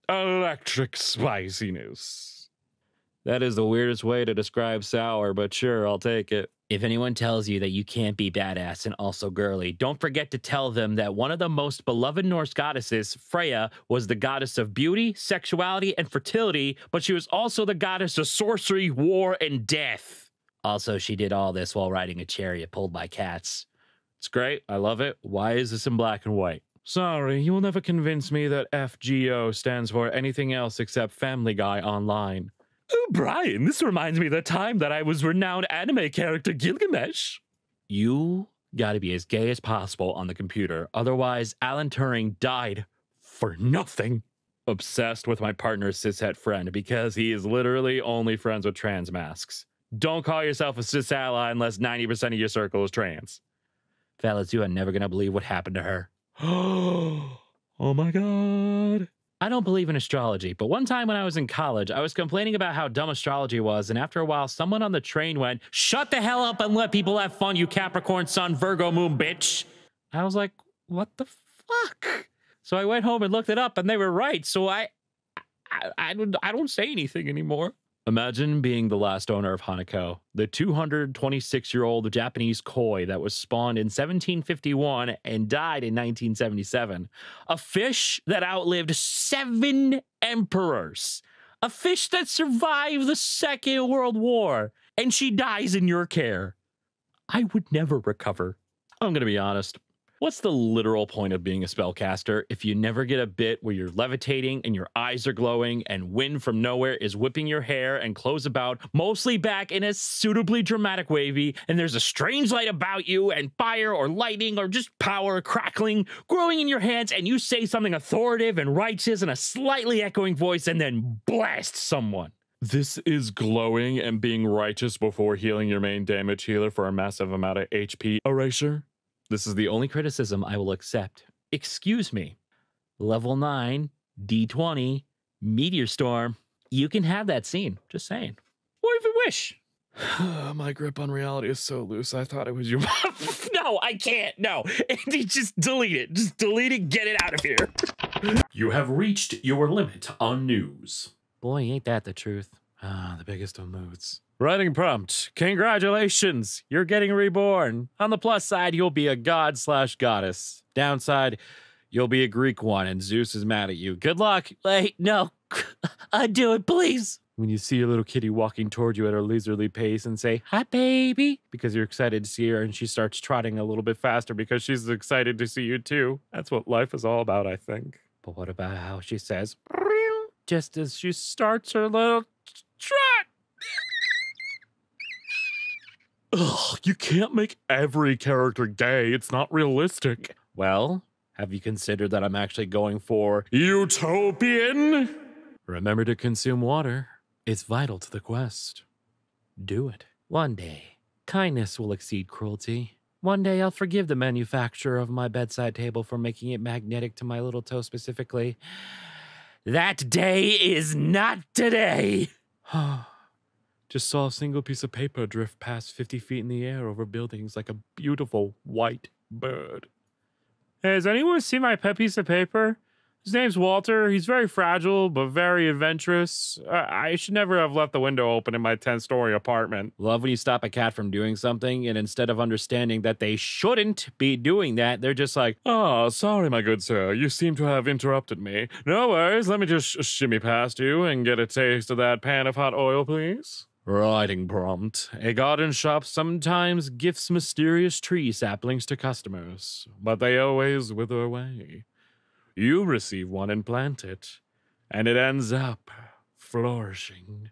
electric spiciness. That is the weirdest way to describe sour, but sure, I'll take it. If anyone tells you that you can't be badass and also girly, don't forget to tell them that one of the most beloved Norse goddesses, Freya, was the goddess of beauty, sexuality, and fertility, but she was also the goddess of sorcery, war, and death. Also, she did all this while riding a chariot pulled by cats. It's great. I love it. Why is this in black and white? Sorry, you will never convince me that FGO stands for anything else except Family Guy Online. Oh, Brian, this reminds me of the time that I was renowned anime character Gilgamesh. You gotta be as gay as possible on the computer, otherwise Alan Turing died for nothing. Obsessed with my partner's cishet friend because he is literally only friends with trans masks. Don't call yourself a cis ally unless 90% of your circle is trans. Fellas, you are never gonna believe what happened to her. Oh my god. I don't believe in astrology, but one time when I was in college, I was complaining about how dumb astrology was, and after a while, someone on the train went, "Shut the hell up and let people have fun, you Capricorn Sun, Virgo Moon, bitch!" I was like, what the fuck? So I went home and looked it up, and they were right, so I don't say anything anymore. Imagine being the last owner of Hanako, the 226-year-old Japanese koi that was spawned in 1751 and died in 1977. A fish that outlived 7 emperors. A fish that survived the Second World War. And she dies in your care. I would never recover. I'm gonna be honest. What's the literal point of being a spellcaster if you never get a bit where you're levitating and your eyes are glowing and wind from nowhere is whipping your hair and clothes about, mostly back in a suitably dramatic wavy, and there's a strange light about you and fire or lightning or just power crackling, growing in your hands, and you say something authoritative and righteous in a slightly echoing voice and then blast someone? This is glowing and being righteous before healing your main damage healer for a massive amount of HP erasure. This is the only criticism I will accept. Excuse me. Level 9, D20, Meteor Storm. You can have that scene. Just saying. Or if you wish. My grip on reality is so loose. I thought it was your mom. No, I can't. No. Andy, just delete it. Just delete it. Get it out of here. You have reached your limit on news. Boy, ain't that the truth. Ah, the biggest of moods. Writing prompt. Congratulations, you're getting reborn. On the plus side, you'll be a god/goddess. Downside, you'll be a Greek one and Zeus is mad at you. Good luck. Wait, no, undo it, please. When you see a little kitty walking toward you at a leisurely pace and say, "Hi, baby," because you're excited to see her and she starts trotting a little bit faster because she's excited to see you too. That's what life is all about, I think. But what about how she says, just as she starts her little trot? Ugh, you can't make every character gay. It's not realistic. Well, have you considered that I'm actually going for utopian? Remember to consume water. It's vital to the quest. Do it. One day, kindness will exceed cruelty. One day I'll forgive the manufacturer of my bedside table for making it magnetic to my little toe specifically. That day is not today. Just saw a single piece of paper drift past 50 feet in the air over buildings like a beautiful white bird. Hey, has anyone seen my pet piece of paper? His name's Walter. He's very fragile, but very adventurous. I should never have left the window open in my 10-story apartment. Love when you stop a cat from doing something, and instead of understanding that they shouldn't be doing that, they're just like, "Oh, sorry, my good sir. You seem to have interrupted me. No worries. Let me just shimmy past you and get a taste of that pan of hot oil, please." Writing prompt. A garden shop sometimes gifts mysterious tree saplings to customers, but they always wither away. You receive one and plant it, and it ends up flourishing.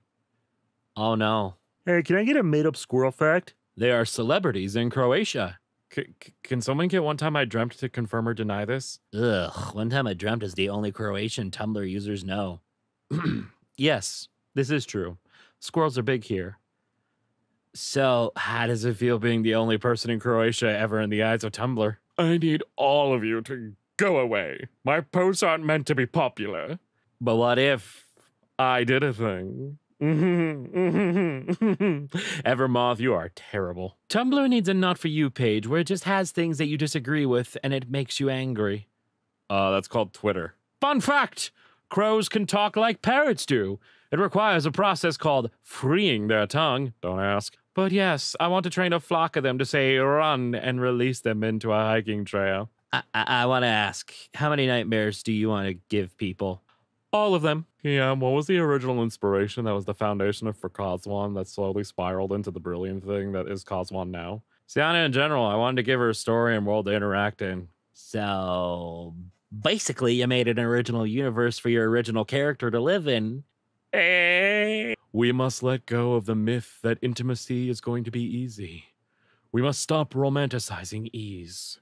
Oh, no. Hey, can I get a made-up squirrel fact? They are celebrities in Croatia. Can someone get One Time I Dreamt to confirm or deny this? Ugh, One Time I Dreamt is the only Croatian Tumblr users know. Yes, this is true. Squirrels are big here. So, how does it feel being the only person in Croatia ever in the eyes of Tumblr? I need all of you to... go away. My posts aren't meant to be popular. But what if I did a thing? Evermoth, you are terrible. Tumblr needs a not for you page where it just has things that you disagree with and it makes you angry. That's called Twitter. Fun fact! Crows can talk like parrots do. It requires a process called freeing their tongue. Don't ask. But yes, I want to train a flock of them to say run and release them into a hiking trail. I want to ask, how many nightmares do you want to give people? All of them. Yeah, what was the original inspiration that was the foundation for Coswan that slowly spiraled into the brilliant thing that is Coswan now? Sienna, in general, I wanted to give her a story and world to interact in. So, basically, you made an original universe for your original character to live in. We must let go of the myth that intimacy is going to be easy. We must stop romanticizing ease.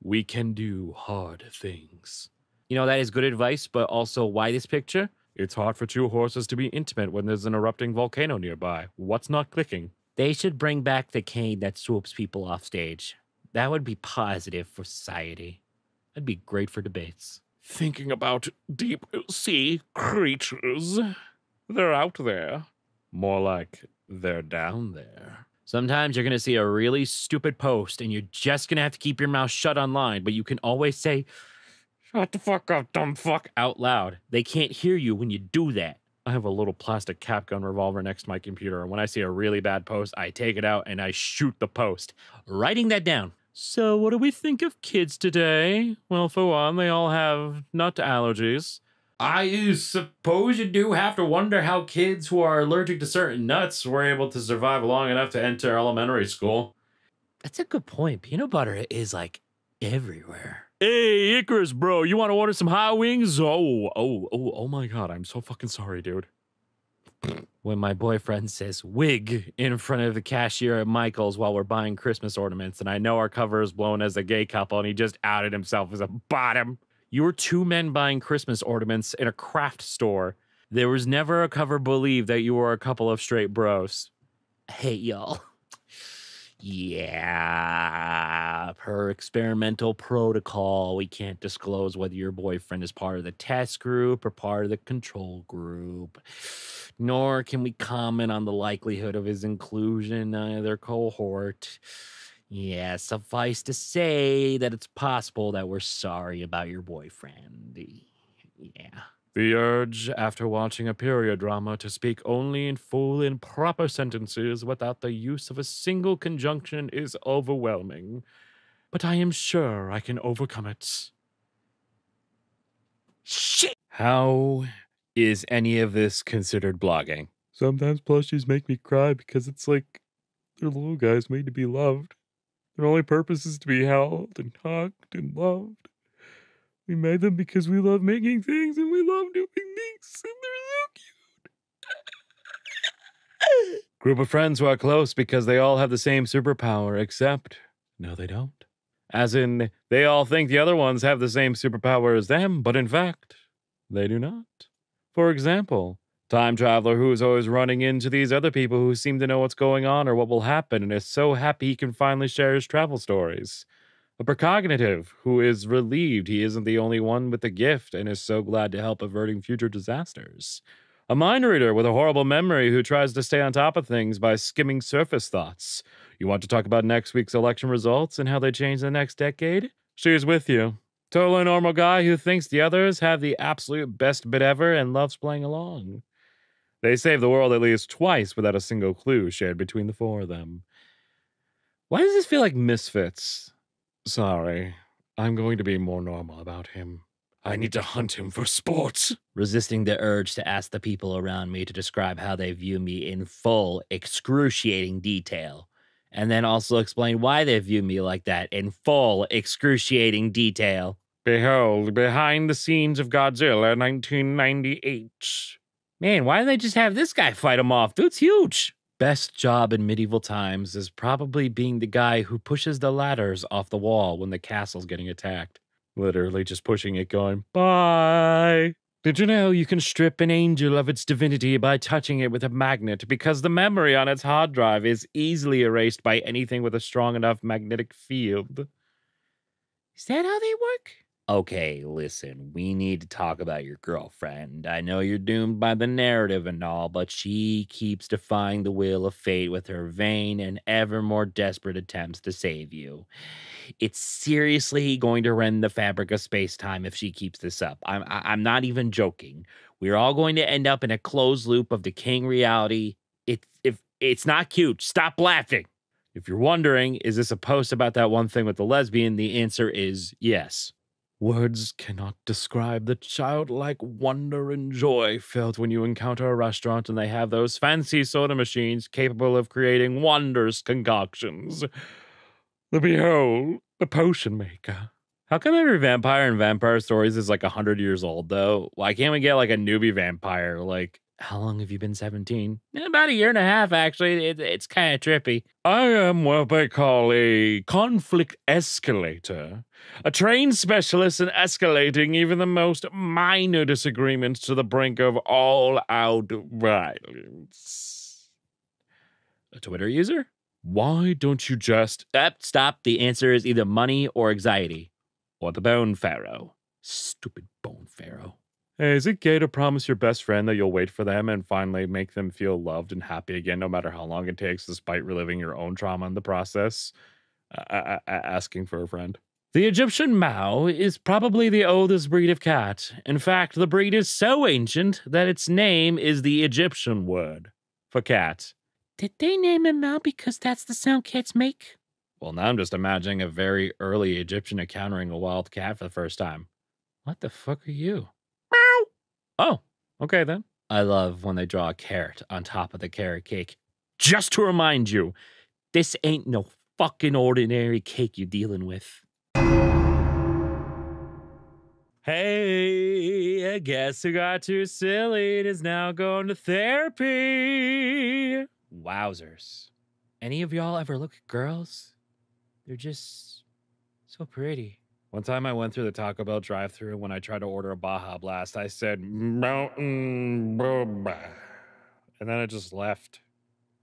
We can do hard things. You know, that is good advice, but also why this picture? It's hard for two horses to be intimate when there's an erupting volcano nearby. What's not clicking? They should bring back the cane that swoops people off stage. That would be positive for society. That'd be great for debates. Thinking about deep sea creatures. They're out there. More like they're down there. Sometimes you're going to see a really stupid post and you're just going to have to keep your mouth shut online, but you can always say, "Shut the fuck up, dumb fuck," out loud. They can't hear you when you do that. I have a little plastic cap-gun revolver next to my computer, and when I see a really bad post, I take it out and I shoot the post. Writing that down. So what do we think of kids today? Well, for one, they all have nut allergies. I suppose you do have to wonder how kids who are allergic to certain nuts were able to survive long enough to enter elementary school. That's a good point. Peanut butter is, like, everywhere. Hey, Icarus, bro, you want to order some hot wings? Oh my God, I'm so fucking sorry, dude. When my boyfriend says wig in front of the cashier at Michael's while we're buying Christmas ornaments, and I know our cover is blown as a gay couple, and he just outed himself as a bottom. You were two men buying Christmas ornaments in a craft store. There was never a cover believe that you were a couple of straight bros. Hey, y'all. Yeah, per experimental protocol, we can't disclose whether your boyfriend is part of the test group or part of the control group. Nor can we comment on the likelihood of his inclusion in either cohort. Yeah, suffice to say that it's possible that we're sorry about your boyfriend. Yeah. The urge after watching a period drama to speak only in full and proper sentences without the use of a single conjunction is overwhelming. But I am sure I can overcome it. Shit! How is any of this considered blogging? Sometimes plushies make me cry because it's like they're little guys made to be loved. Their only purpose is to be held and hugged and loved. We made them because we love making things and we love doing things and they're so cute. Group of friends who are close because they all have the same superpower, except, no, they don't. As in, they all think the other ones have the same superpower as them, but in fact, they do not. For example, Time Traveler, who is always running into these other people who seem to know what's going on or what will happen, and is so happy he can finally share his travel stories. A Precognitive, who is relieved he isn't the only one with the gift and is so glad to help averting future disasters. A Mind Reader with a horrible memory who tries to stay on top of things by skimming surface thoughts. You want to talk about next week's election results and how they change the next decade? She's with you. Totally normal guy who thinks the others have the absolute best bit ever and loves playing along. They saved the world at least twice without a single clue shared between the four of them. Why does this feel like Misfits? Sorry, I'm going to be more normal about him. I need to hunt him for sports. Resisting the urge to ask the people around me to describe how they view me in full, excruciating detail. And then also explain why they view me like that in full, excruciating detail. Behold, behind the scenes of Godzilla 1998. Man, why didn't they just have this guy fight him off? Dude's huge. Best job in medieval times is probably being the guy who pushes the ladders off the wall when the castle's getting attacked. Literally just pushing it, going, bye. Did you know you can strip an angel of its divinity by touching it with a magnet because the memory on its hard drive is easily erased by anything with a strong enough magnetic field? Is that how they work? Okay, listen, we need to talk about your girlfriend. I know you're doomed by the narrative and all, but she keeps defying the will of fate with her vain and ever more desperate attempts to save you. It's seriously going to rend the fabric of space-time if she keeps this up. I'm not even joking. We're all going to end up in a closed loop of decaying reality. It's not cute. Stop laughing. If you're wondering, is this a post about that one thing with the lesbian? The answer is yes. Words cannot describe the childlike wonder and joy felt when you encounter a restaurant and they have those fancy soda machines capable of creating wondrous concoctions. Behold, the potion maker. How come every vampire in Vampire Stories is like 100 years old, though? Why can't we get like a newbie vampire? Like, how long have you been 17? About a year and a half, actually. It's kind of trippy. I am what they call a conflict escalator. A trained specialist in escalating even the most minor disagreements to the brink of all-out violence. A Twitter user? Why don't you just... stop. The answer is either money or anxiety. Or the Bone Pharaoh. Stupid Bone Pharaoh. Hey, is it gay to promise your best friend that you'll wait for them and finally make them feel loved and happy again no matter how long it takes, despite reliving your own trauma in the process? Asking for a friend. The Egyptian Mao is probably the oldest breed of cat. In fact, the breed is so ancient that its name is the Egyptian word for cat. Did they name him Mao because that's the sound cats make? Well, now I'm just imagining a very early Egyptian encountering a wild cat for the first time. What the fuck are you? Meow! Oh, okay then. I love when they draw a carrot on top of the carrot cake. Just to remind you, this ain't no fucking ordinary cake you dealing with. Hey, I guess who got too silly and is now going to therapy. Wowzers. Any of y'all ever look at girls? They're just so pretty. One time I went through the Taco Bell drive-thru and when I tried to order a Baja Blast, I said, Mountain Boba. And then I just left.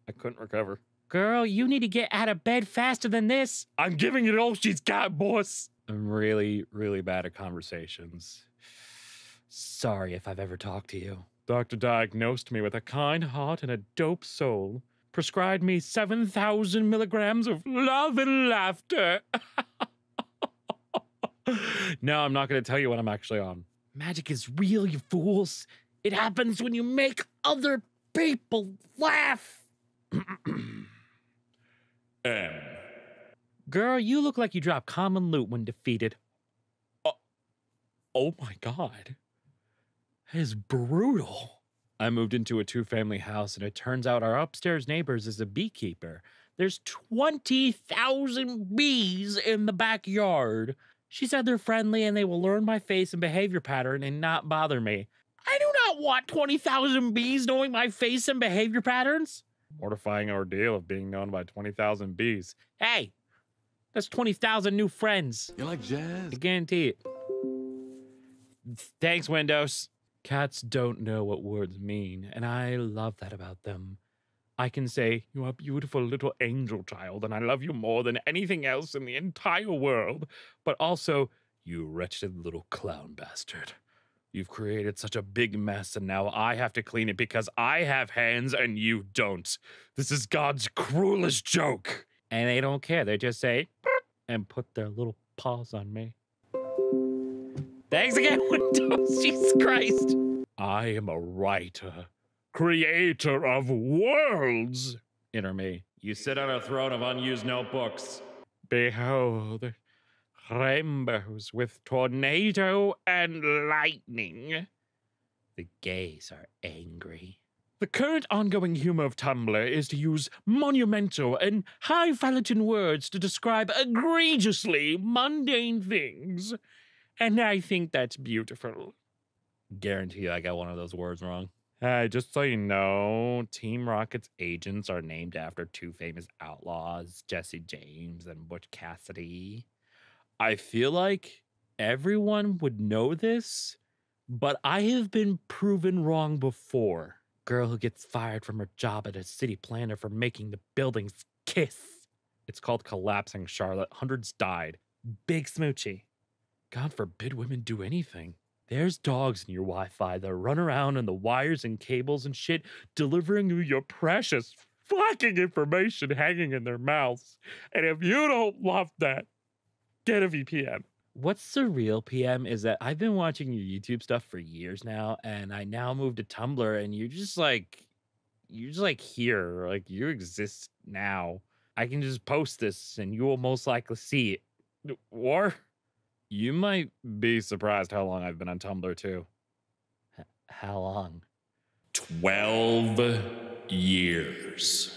I couldn't recover. Girl, you need to get out of bed faster than this. I'm giving it all she's got, boss. I'm really, really bad at conversations. Sorry if I've ever talked to you. Doctor diagnosed me with a kind heart and a dope soul. Prescribed me 7,000 milligrams of love and laughter. No, I'm not going to tell you what I'm actually on. Magic is real, you fools. It happens when you make other people laugh. Girl, you look like you dropped common loot when defeated. Oh my God. That is brutal. I moved into a two-family house, and it turns out our upstairs neighbors is a beekeeper. There's 20,000 bees in the backyard. She said they're friendly, and they will learn my face and behavior pattern and not bother me. I do not want 20,000 bees knowing my face and behavior patterns. Mortifying ordeal of being known by 20,000 bees. Hey, that's 20,000 new friends. You're like jazz. I guarantee it. Thanks, Windows. Cats don't know what words mean, and I love that about them. I can say, you are a beautiful little angel child, and I love you more than anything else in the entire world. But also, you wretched little clown bastard. You've created such a big mess, and now I have to clean it because I have hands and you don't. This is God's cruelest joke. And they don't care. They just say, and put their little paws on me. Thanks again, Windows. Jesus Christ. I am a writer, creator of worlds. Enter me. You sit on a throne of unused notebooks. Behold, rainbows with tornado and lightning. The gays are angry. The current ongoing humor of Tumblr is to use monumental and highfalutin words to describe egregiously mundane things. And I think that's beautiful. Guarantee I got one of those words wrong. Hey, just so you know, Team Rocket's agents are named after two famous outlaws, Jesse James and Butch Cassidy. I feel like everyone would know this, but I have been proven wrong before. Girl who gets fired from her job at a city planner for making the buildings kiss. It's called Collapsing Charlotte. Hundreds died. Big smoochie. God forbid women do anything. There's dogs in your Wi-Fi that run around on the wires and cables and shit, delivering you your precious fucking information hanging in their mouths. And if you don't love that, get a VPN. What's surreal, PM, is that I've been watching your YouTube stuff for years now, and I now moved to Tumblr, and you're just like here, like you exist now. I can just post this, and you will most likely see it. Or you might be surprised how long I've been on Tumblr too. How long? 12 years.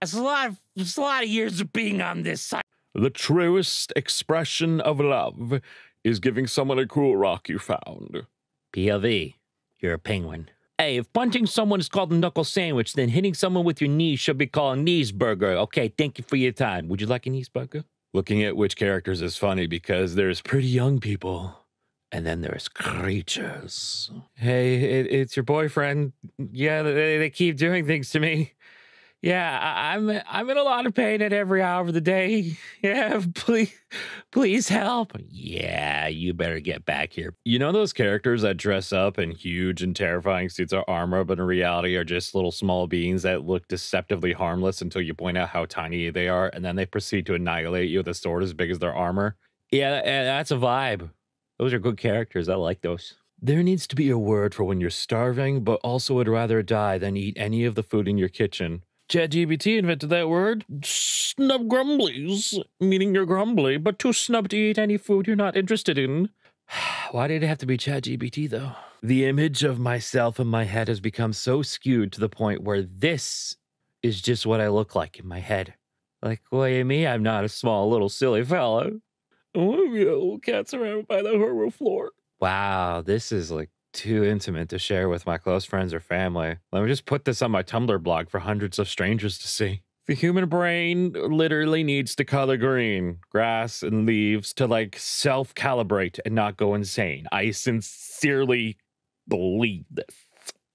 That's a lot of years of being on this site. The truest expression of love is giving someone a cool rock you found. POV, you're a penguin. Hey, if punching someone is called a knuckle sandwich, then hitting someone with your knees should be called a knees burger. Okay, thank you for your time. Would you like a knees burger? Looking at which characters is funny because there's pretty young people and then there's creatures. Hey, it's your boyfriend. Yeah, they keep doing things to me. Yeah, I'm in a lot of pain at every hour of the day. Yeah, please help. Yeah, you better get back here. You know those characters that dress up in huge and terrifying suits of armor, but in reality are just little small beings that look deceptively harmless until you point out how tiny they are, and then they proceed to annihilate you with a sword as big as their armor? Yeah, that's a vibe. Those are good characters. I like those. There needs to be a word for when you're starving, but also would rather die than eat any of the food in your kitchen. ChatGPT invented that word, snub grumblies, meaning you're grumbly, but too snub to eat any food you're not interested in. Why did it have to be ChatGPT, though? The image of myself in my head has become so skewed to the point where this is just what I look like in my head. Like, what do you mean? I'm not a small little silly fella. I want to be a little cat surrounded by the hardwood floor. Wow, this is like too intimate to share with my close friends or family. Let me just put this on my Tumblr blog for hundreds of strangers to see. The human brain literally needs to color green, grass, and leaves to like self-calibrate and not go insane. I sincerely believe this.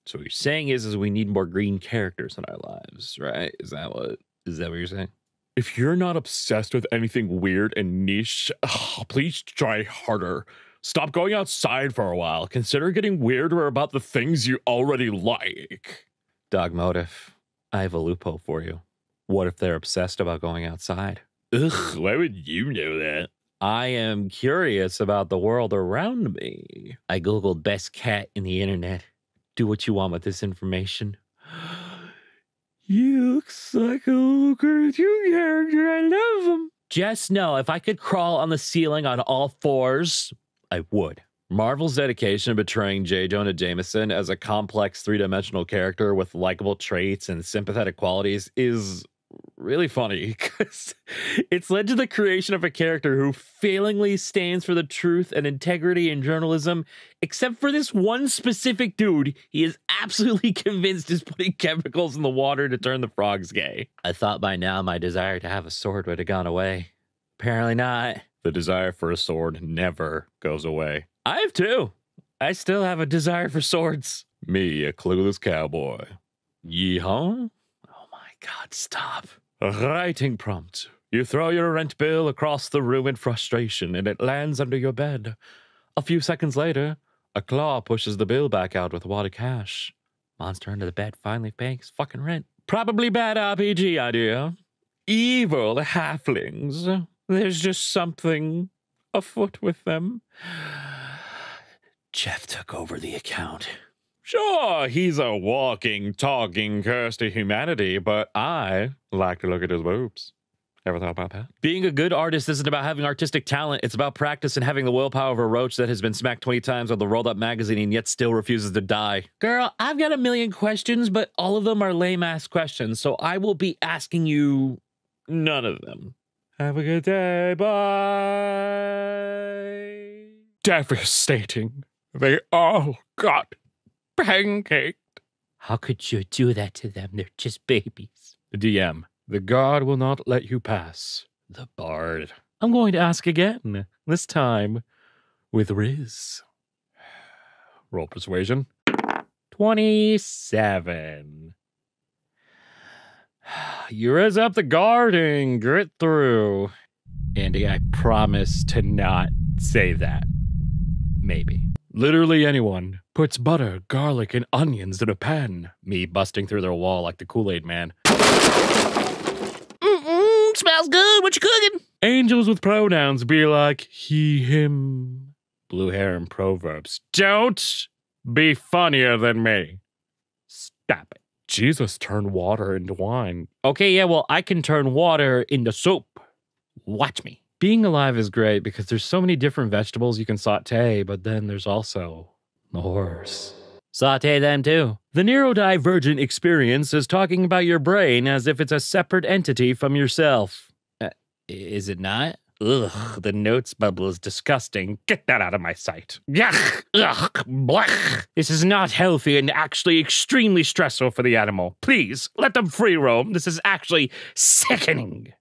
So what you're saying is we need more green characters in our lives, right? Is that what you're saying? If you're not obsessed with anything weird and niche, please try harder. Stop going outside for a while. Consider getting weirder about the things you already like. Dog motive. I have a loophole for you. What if they're obsessed about going outside? Ugh, why would you know that? I am curious about the world around me. I googled best cat in the internet. Do what you want with this information. You look like a little cartoon character. I love him. Just know if I could crawl on the ceiling on all fours, I would. Marvel's dedication to portraying J. Jonah Jameson as a complex three-dimensional character with likable traits and sympathetic qualities is really funny because it's led to the creation of a character who failingly stands for the truth and integrity in journalism. Except for this one specific dude, he is absolutely convinced he's putting chemicals in the water to turn the frogs gay. I thought by now my desire to have a sword would have gone away. Apparently not. The desire for a sword never goes away. I have two. I still have a desire for swords. Me, a clueless cowboy. Yeehaw? Oh my god, stop. A writing prompt. You throw your rent bill across the room in frustration, and it lands under your bed. A few seconds later, a claw pushes the bill back out with a wad of cash. Monster under the bed finally pays fucking rent. Probably bad RPG idea. Evil halflings. There's just something afoot with them. Jeff took over the account. Sure, he's a walking, talking curse to humanity, but I like to look at his boobs. Ever thought about that? Being a good artist isn't about having artistic talent. It's about practice and having the willpower of a roach that has been smacked 20 times on the Rolled Up magazine and yet still refuses to die. Girl, I've got a million questions, but all of them are lame-ass questions, so I will be asking you none of them. Have a good day. Bye. Devastating. They all got pancaked. How could you do that to them? They're just babies. DM, the god will not let you pass. The bard. I'm going to ask again, this time with Riz. Roll persuasion. 27. You Riz up the garden, grit through. Andy, I promise to not say that. Maybe. Literally anyone puts butter, garlic, and onions in a pan. Me busting through their wall like the Kool-Aid man. Mm-mm, smells good. What you cooking? Angels with pronouns be like he, him. Blue hair and proverbs. Don't be funnier than me. Stop it. Jesus turned water into wine. Okay, yeah, well, I can turn water into soup. Watch me. Being alive is great because there's so many different vegetables you can saute, but then there's also the horse. Saute them too. The neurodivergent experience is talking about your brain as if it's a separate entity from yourself. Is it not? Ugh, the notes bubble is disgusting. Get that out of my sight. Yuck, ugh, blech. This is not healthy and actually extremely stressful for the animal. Please, let them free roam. This is actually sickening.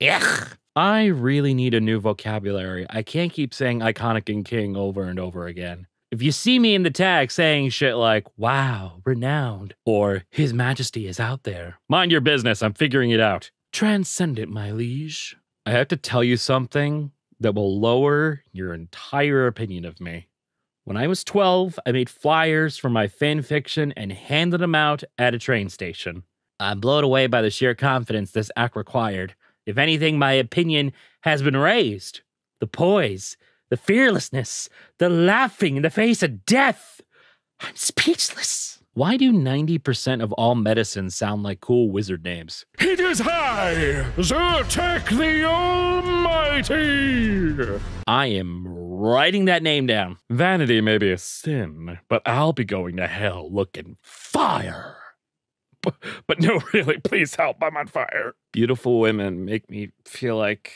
Yuck. I really need a new vocabulary. I can't keep saying iconic and king over and over again. If you see me in the tag saying shit like, wow, renowned, or his majesty is out there. Mind your business, I'm figuring it out. Transcend it, my liege. I have to tell you something that will lower your entire opinion of me. When I was 12, I made flyers for my fan fiction and handed them out at a train station. I'm blown away by the sheer confidence this act required. If anything, my opinion has been raised. The poise, the fearlessness, the laughing in the face of death. I'm speechless. Why do 90% of all medicines sound like cool wizard names? It is high, Zyrtec the Almighty. I am writing that name down. Vanity may be a sin, but I'll be going to hell looking fire. But no, really, please help. I'm on fire. Beautiful women make me feel like,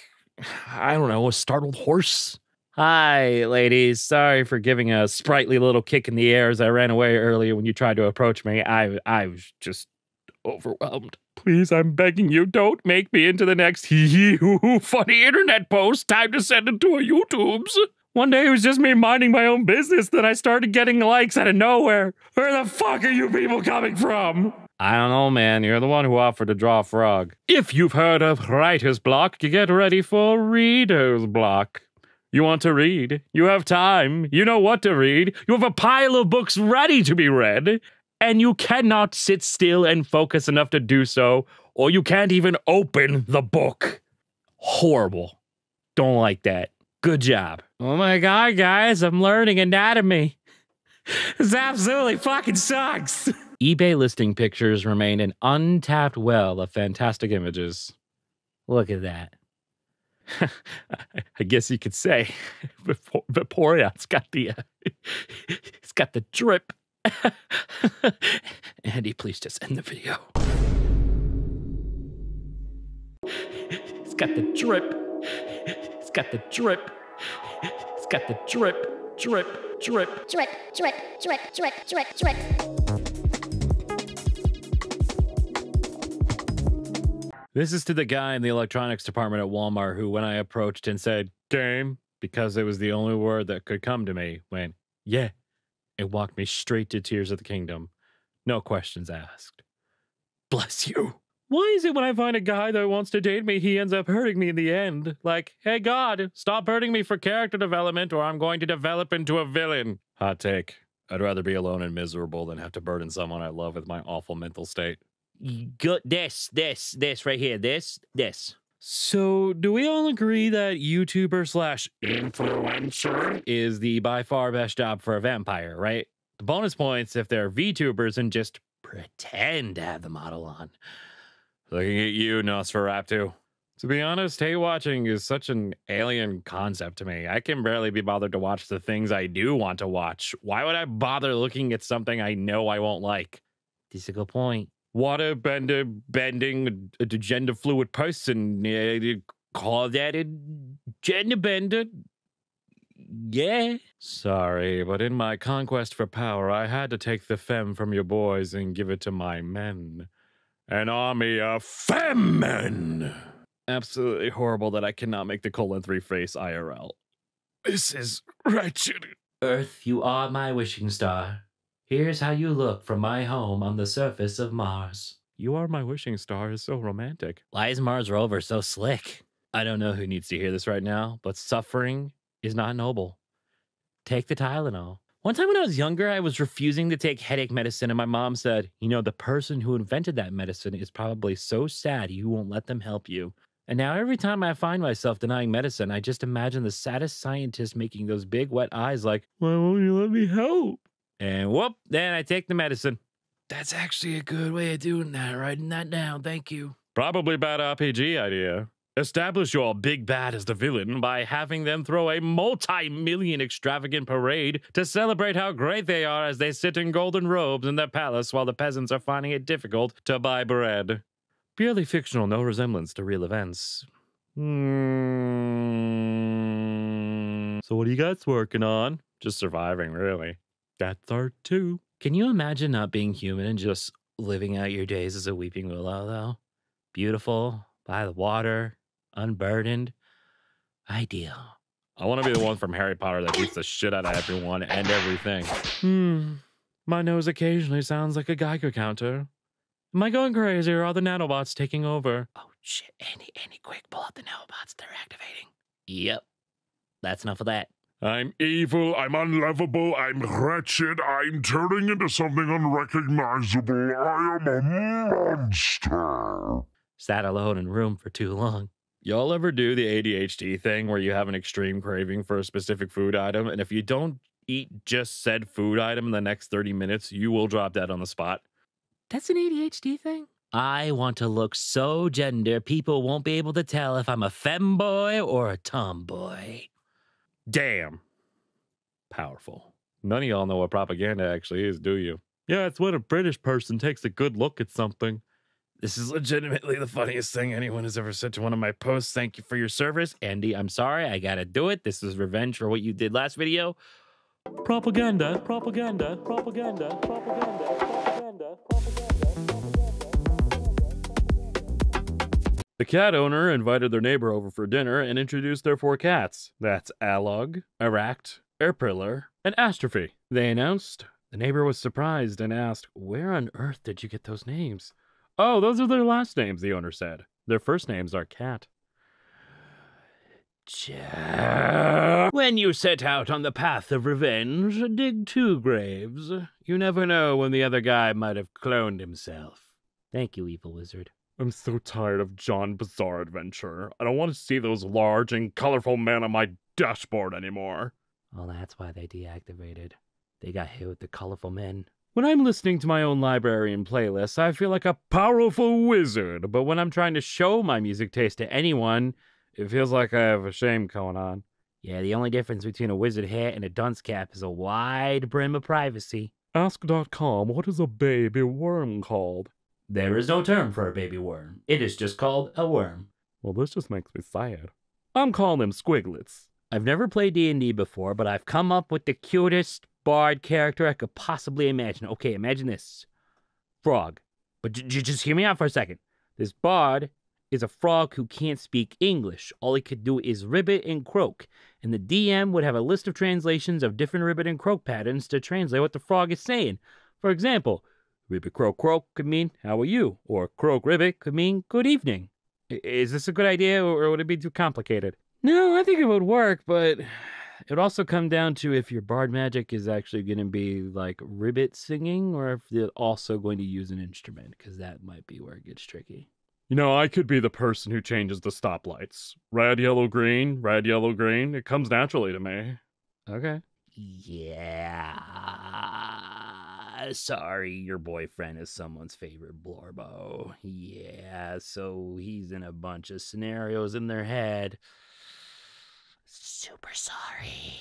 I don't know, a startled horse. Hi, ladies. Sorry for giving a sprightly little kick in the air as I ran away earlier when you tried to approach me. I was just overwhelmed. Please, I'm begging you, don't make me into the next hee-hee-hoo-hoo funny internet post. Time to send it to a YouTube's. One day it was just me minding my own business that I started getting likes out of nowhere. Where the fuck are you people coming from? I don't know, man. You're the one who offered to draw a frog. If you've heard of writer's block, you get ready for reader's block. You want to read. You have time. You know what to read. You have a pile of books ready to be read. And you cannot sit still and focus enough to do so, or you can't even open the book. Horrible. Don't like that. Good job. Oh my god, guys, I'm learning anatomy. This absolutely fucking sucks. eBay listing pictures remain an untapped well of fantastic images. Look at that. I guess you could say Vaporeon's got the, he's got the drip. Andy, please just end the video. He's got the drip. It's got the drip. It's got the drip, drip, drip, drip, drip, drip, drip, drip, drip. This is to the guy in the electronics department at Walmart who, when I approached and said, game, because it was the only word that could come to me, went, yeah, and walked me straight to Tears of the Kingdom. No questions asked. Bless you. Why is it when I find a guy that wants to date me, he ends up hurting me in the end? Like, hey, God, stop hurting me for character development or I'm going to develop into a villain. Hot take. I'd rather be alone and miserable than have to burden someone I love with my awful mental state. Good. This right here. This. So do we all agree that YouTuber / influencer is the by far best job for a vampire, right? The bonus points if they're VTubers and just pretend to have the model on. Looking at you, Nosferatu. To be honest, hate watching is such an alien concept to me. I can barely be bothered to watch the things I do want to watch. Why would I bother looking at something I know I won't like? That's a good point. Waterbender bending a gender fluid person. You call that a gender bender? Yeah. Sorry, but in my conquest for power, I had to take the femme from your boys and give it to my men. An army of femmen! Absolutely horrible that I cannot make the : 3 face IRL. This is wretched. Earth, you are my wishing star. Here's how you look from my home on the surface of Mars. You are my wishing star is so romantic. Why is Mars rover so slick? I don't know who needs to hear this right now, but suffering is not noble. Take the Tylenol. One time when I was younger, I was refusing to take headache medicine, and my mom said, you know, the person who invented that medicine is probably so sad you won't let them help you. And now every time I find myself denying medicine, I just imagine the saddest scientist making those big wet eyes like, why won't you let me help? And whoop, then I take the medicine. That's actually a good way of doing that, writing that down, thank you. Probably bad RPG idea. Establish your big bad as the villain by having them throw a multi-million extravagant parade to celebrate how great they are as they sit in golden robes in their palace while the peasants are finding it difficult to buy bread. Purely fictional, no resemblance to real events. So what are you guys working on? Just surviving, really. That's our 2. Can you imagine not being human and just living out your days as a weeping willow, though? Beautiful, by the water. Unburdened. Ideal. I want to be the one from Harry Potter that beats the shit out of everyone and everything. My nose occasionally sounds like a Geiger counter. Am I going crazy or are the nanobots taking over? Oh shit, Andy, quick, pull out the nanobots. They're activating. Yep. That's enough of that. I'm evil, I'm unlovable, I'm wretched, I'm turning into something unrecognizable. I am a monster. Sat alone in room for too long. Y'all ever do the ADHD thing where you have an extreme craving for a specific food item, and if you don't eat just said food item in the next 30 minutes, you will drop dead on the spot? That's an ADHD thing? I want to look so gender, people won't be able to tell if I'm a femboy or a tomboy. Damn. Powerful. None of y'all know what propaganda actually is, do you? Yeah, it's when a British person takes a good look at something. This is legitimately the funniest thing anyone has ever said to one of my posts. Thank you for your service. Andy, I'm sorry. I gotta do it. This is revenge for what you did last video. Propaganda, propaganda, propaganda, propaganda, propaganda, propaganda. The cat owner invited their neighbor over for dinner and introduced their 4 cats. That's Alog, Aract, Erpiller, and Astrophy. They announced. The neighbor was surprised and asked, where on earth did you get those names? Oh, those are their last names, the owner said. Their first names are Cat. When you set out on the path of revenge, dig 2 graves. You never know when the other guy might have cloned himself. Thank you, evil wizard. I'm so tired of John Bizarre Adventure. I don't want to see those large and colorful men on my dashboard anymore. Well, that's why they deactivated. They got hit with the colorful men. When I'm listening to my own library and playlists, I feel like a powerful wizard, but when I'm trying to show my music taste to anyone, it feels like I have a shame going on. Yeah, the only difference between a wizard hat and a dunce cap is a wide brim of privacy. Ask.com, what is a baby worm called? There is no term for a baby worm. It is just called a worm. Well, this just makes me sad. I'm calling them squiglets. I've never played D&D before, but I've come up with the cutest bard character I could possibly imagine. Okay, imagine this. Frog. But just hear me out for a second. This bard is a frog who can't speak English. All he could do is ribbit and croak. And the DM would have a list of translations of different ribbit and croak patterns to translate what the frog is saying. For example, ribbit croak croak could mean, how are you? Or croak ribbit could mean, good evening. Is this a good idea, or would it be too complicated? No, I think it would work, but it would also come down to if your bard magic is actually going to be like ribbit singing, or if they're also going to use an instrument, because that might be where it gets tricky. You know, I could be the person who changes the stoplights. Red, yellow, green, red, yellow, green. It comes naturally to me. Okay. Yeah. Sorry, your boyfriend is someone's favorite blorbo. Yeah, so he's in a bunch of scenarios in their head. Super sorry.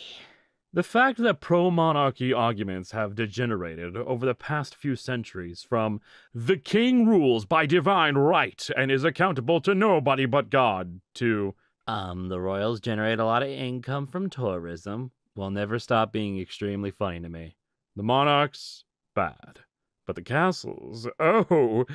The fact that pro-monarchy arguments have degenerated over the past few centuries from the king rules by divine right and is accountable to nobody but God to the royals generate a lot of income from tourism will never stop being extremely funny to me. The monarchs, bad. But the castles, oh,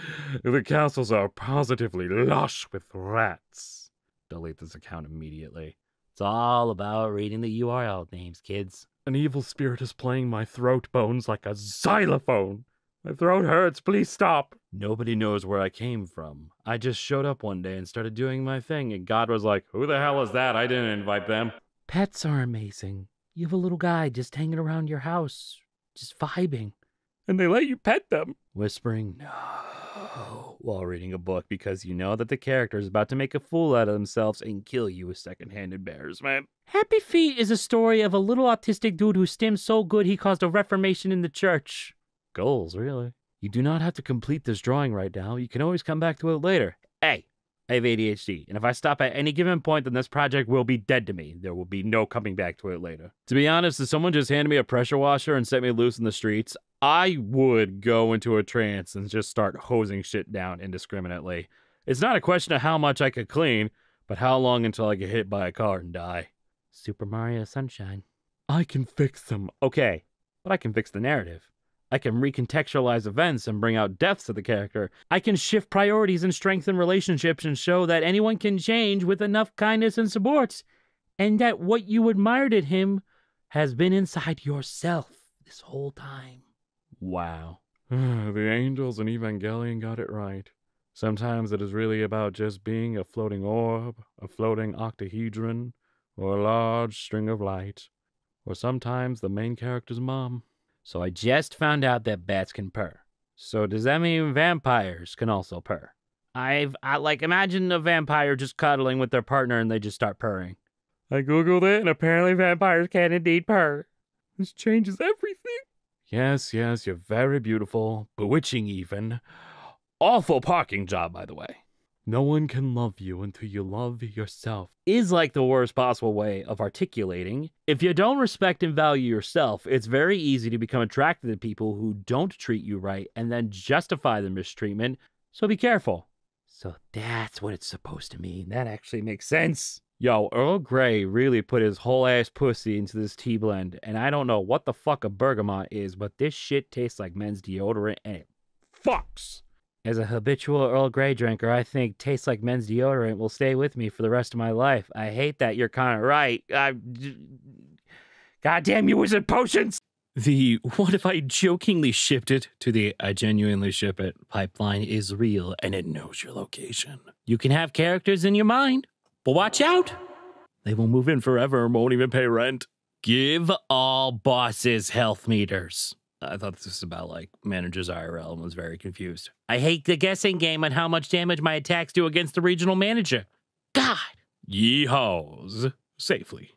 the castles are positively lush with rats. Delete this account immediately. It's all about reading the URL names, kids. An evil spirit is playing my throat bones like a xylophone. My throat hurts, please stop. Nobody knows where I came from. I just showed up one day and started doing my thing, and God was like, who the hell is that? I didn't invite them. Pets are amazing. You have a little guy just hanging around your house, just vibing. And they let you pet them. Whispering, no, while reading a book because you know that the character is about to make a fool out of themselves and kill you with secondhand embarrassment. Happy Feet is a story of a little autistic dude who stimmed so good he caused a reformation in the church. Goals, really. You do not have to complete this drawing right now. You can always come back to it later. Hey, I have ADHD, and if I stop at any given point, then this project will be dead to me. There will be no coming back to it later. To be honest, if someone just handed me a pressure washer and set me loose in the streets, I would go into a trance and just start hosing shit down indiscriminately. It's not a question of how much I could clean, but how long until I get hit by a car and die. Super Mario Sunshine. I can fix them. Okay, but I can fix the narrative. I can recontextualize events and bring out depths of the character. I can shift priorities and strengthen relationships and show that anyone can change with enough kindness and support, and that what you admired in him has been inside yourself this whole time. Wow. The angels and Evangelion got it right. Sometimes it is really about just being a floating orb, a floating octahedron, or a large string of light, or sometimes the main character's mom. So I just found out that bats can purr. So does that mean vampires can also purr? I imagine a vampire just cuddling with their partner and they just start purring. I googled it and apparently vampires can indeed purr. This changes everything. Yes, yes, you're very beautiful, bewitching even. Awful parking job, by the way. No one can love you until you love yourself is like the worst possible way of articulating. If you don't respect and value yourself, it's very easy to become attracted to people who don't treat you right and then justify the mistreatment, so be careful. So that's what it's supposed to mean. That actually makes sense. Yo, Earl Grey really put his whole ass pussy into this tea blend, and I don't know what the fuck a bergamot is, but this shit tastes like men's deodorant and it fucks. As a habitual Earl Grey drinker, I think tastes like men's deodorant will stay with me for the rest of my life. I hate that you're kind of right. Goddamn you, wizard potions! The what if I jokingly shipped it to the I genuinely ship it pipeline is real and it knows your location. You can have characters in your mind. But watch out! They will move in forever and won't even pay rent. Give all bosses health meters. I thought this was about, like, managers IRL and was very confused. I hate the guessing game on how much damage my attacks do against the regional manager. God! Yeehaws. Safely.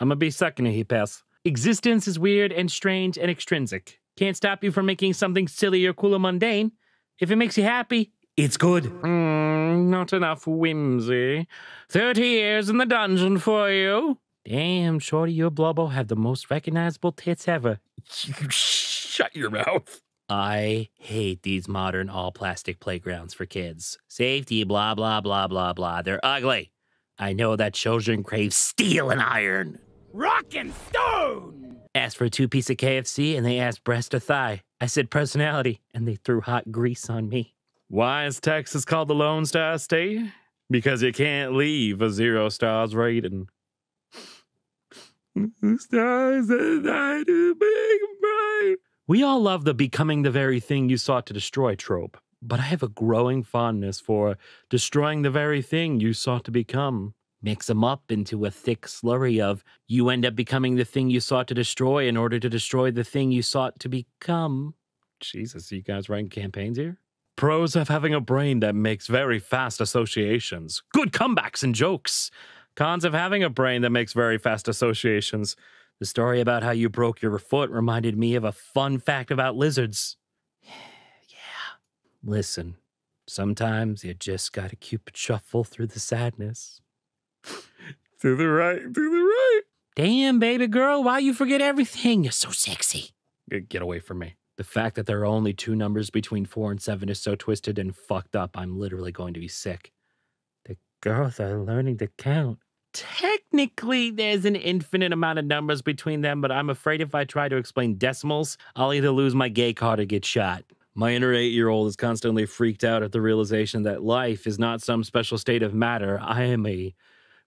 I'm gonna be sucking a heap ass. Existence is weird and strange and extrinsic. Can't stop you from making something silly or cool or mundane. If it makes you happy, it's good. Not enough whimsy. 30 years in the dungeon for you. Damn, Shorty, your blubbo have the most recognizable tits ever. Shut your mouth. I hate these modern all-plastic playgrounds for kids. Safety, blah, blah, blah, blah, blah. They're ugly. I know that children crave steel and iron. Rock and stone! Asked for a two-piece of KFC, and they asked breast or thigh. I said personality, and they threw hot grease on me. Why is Texas called the Lone Star State? because it can't leave a 0 stars rating. Stars that I do big bright. We all love the becoming the very thing you sought to destroy trope, but I have a growing fondness for destroying the very thing you sought to become. Mix them up into a thick slurry of you end up becoming the thing you sought to destroy in order to destroy the thing you sought to become. Jesus, are you guys writing campaigns here? Pros of having a brain that makes very fast associations. Good comebacks and jokes. Cons of having a brain that makes very fast associations. The story about how you broke your foot reminded me of a fun fact about lizards. Yeah. Listen, sometimes you just gotta Cupid shuffle through the sadness. To the right, to the right. Damn, baby girl, why you forget everything? You're so sexy. Get away from me. The fact that there are only 2 numbers between 4 and 7 is so twisted and fucked up, I'm literally going to be sick. The girls are learning to count. Technically, there's an infinite amount of numbers between them, but I'm afraid if I try to explain decimals, I'll either lose my gay card or get shot. My inner 8-year-old is constantly freaked out at the realization that life is not some special state of matter. I am a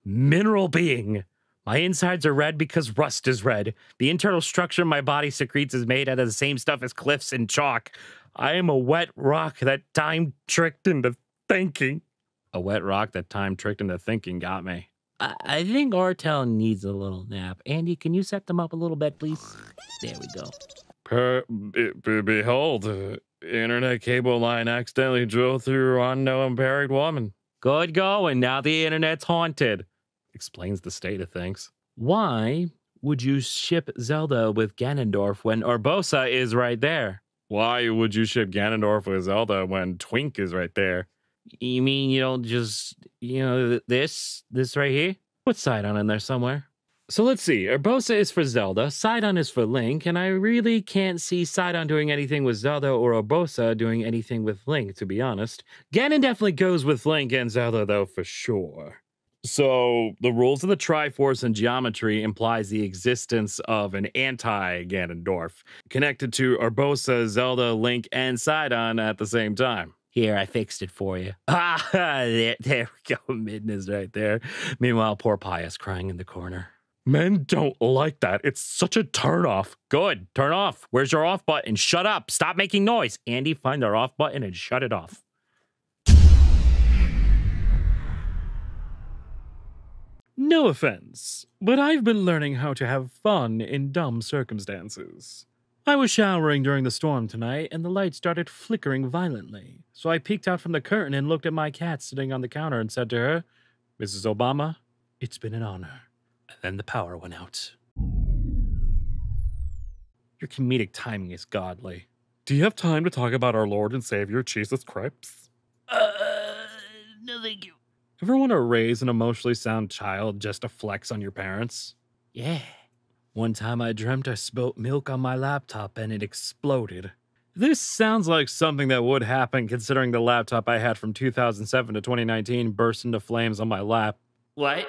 mineral being. My insides are red because rust is red. The internal structure my body secretes is made out of the same stuff as cliffs and chalk. I am a wet rock that time tricked into thinking. A wet rock that time tricked into thinking got me. I think Ortel needs a little nap. Andy, can you set them up a little bit, please? There we go. Behold, internet cable line accidentally drilled through unknown buried woman. Good going. Now the internet's haunted. Explains the state of things. Why would you ship Zelda with Ganondorf when Urbosa is right there? Why would you ship Ganondorf with Zelda when Twink is right there? You mean you don't just, you know, this right here? Put Sidon in there somewhere. So let's see. Urbosa is for Zelda, Sidon is for Link, and I really can't see Sidon doing anything with Zelda or Urbosa doing anything with Link, to be honest. Ganon definitely goes with Link and Zelda, though, for sure. So the rules of the Triforce and geometry implies the existence of an anti-Ganondorf connected to Urbosa, Zelda, Link, and Sidon at the same time. Here, I fixed it for you. Ah, there we go. Midna's right there. Meanwhile, poor Pius crying in the corner. Men don't like that. It's such a turnoff. Good. Turn off. Where's your off button? Shut up. Stop making noise. Andy, find our off button and shut it off. No offense, but I've been learning how to have fun in dumb circumstances. I was showering during the storm tonight, and the light started flickering violently. So I peeked out from the curtain and looked at my cat sitting on the counter and said to her, Mrs. Obama, it's been an honor. And then the power went out. Your comedic timing is godly. Do you have time to talk about our Lord and Savior, Jesus Christ? No thank you. Ever want to raise an emotionally sound child just to flex on your parents? Yeah. One time I dreamt I spilt milk on my laptop and it exploded. This sounds like something that would happen considering the laptop I had from 2007 to 2019 burst into flames on my lap. What?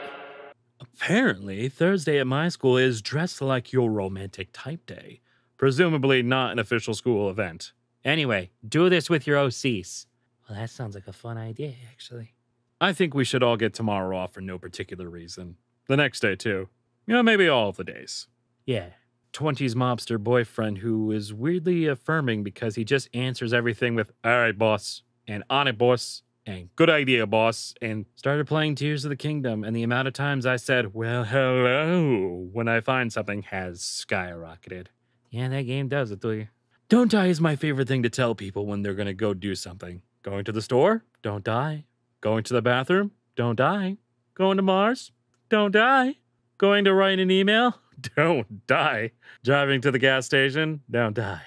Apparently, Thursday at my school is dressed like your romantic type day. Presumably not an official school event. Anyway, do this with your OCs. Well, that sounds like a fun idea, actually. I think we should all get tomorrow off for no particular reason. The next day, too. You know, maybe all of the days. Yeah. 20s mobster boyfriend who is weirdly affirming because he just answers everything with, all right, boss, and on it, boss, and good idea, boss, and started playing Tears of the Kingdom, and the amount of times I said, well, hello, when I find something has skyrocketed. Yeah, that game does it to you. Don't die is my favorite thing to tell people when they're going to go do something. Going to the store? Don't die. Going to the bathroom? Don't die. Going to Mars? Don't die. Going to write an email? Don't die. Driving to the gas station? Don't die.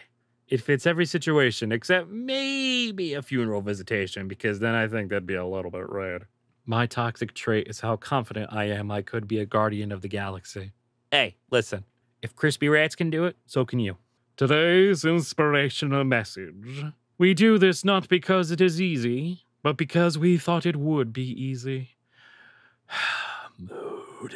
It fits every situation except maybe a funeral visitation, because then I think that'd be a little bit rude. My toxic trait is how confident I am I could be a guardian of the galaxy. Hey, listen, if Crispy Rats can do it, so can you. Today's inspirational message. We do this not because it is easy, but because we thought it would be easy. Mood.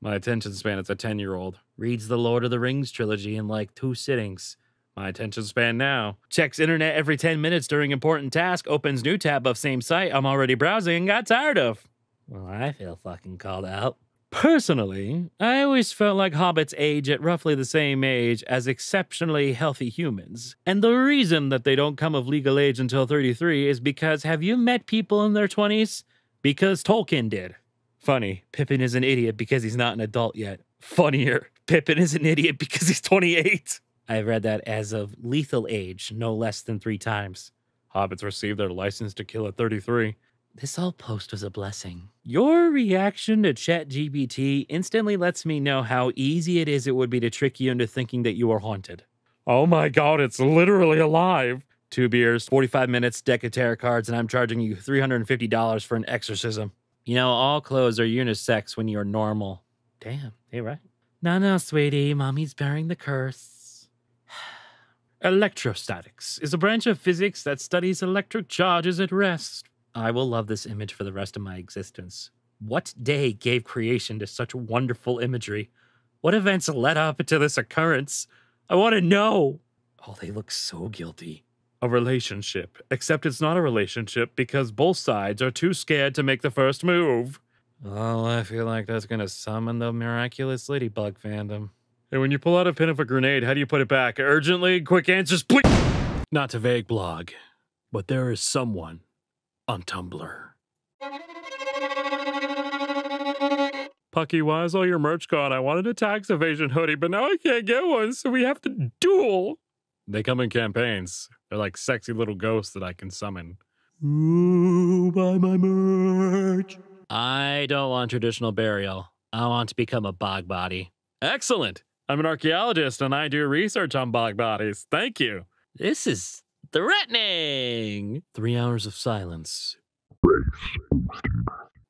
My attention span as a 10-year-old. Reads the Lord of the Rings trilogy in like 2 sittings. My attention span now. Checks internet every 10 minutes during important task, opens new tab of same site I'm already browsing and got tired of. Well, I feel fucking called out. Personally, I always felt like hobbits age at roughly the same age as exceptionally healthy humans. And the reason that they don't come of legal age until 33 is because, have you met people in their 20s? Because Tolkien did. Funny, Pippin is an idiot because he's not an adult yet. Funnier, Pippin is an idiot because he's 28. I've read that as of lethal age no less than 3 times. Hobbits received their license to kill at 33. This whole post was a blessing. Your reaction to ChatGPT instantly lets me know how easy it would be to trick you into thinking that you are haunted. Oh my god, it's literally alive. 2 beers, 45 minutes, deck of tarot cards, and I'm charging you $350 for an exorcism. You know, all clothes are unisex when you're normal. Damn, hey, right? No, no, sweetie, mommy's bearing the curse. Electrostatics is a branch of physics that studies electric charges at rest. I will love this image for the rest of my existence. What day gave creation to such wonderful imagery? What events led up to this occurrence? I want to know. Oh, they look so guilty. A relationship, except it's not a relationship because both sides are too scared to make the first move. Oh, I feel like that's going to summon the miraculous ladybug fandom. Hey, when you pull out a pin of a grenade, how do you put it back? Urgently, quick answers, please. Not to vague blog, but there is someone on Tumblr. Pucky, why is all your merch gone? I wanted a tax evasion hoodie, but now I can't get one, so we have to duel. They come in campaigns. They're like sexy little ghosts that I can summon. Ooh, buy my merch. I don't want traditional burial. I want to become a bog body. Excellent. I'm an archaeologist and I do research on bog bodies. Thank you. This is threatening. 3 hours of silence.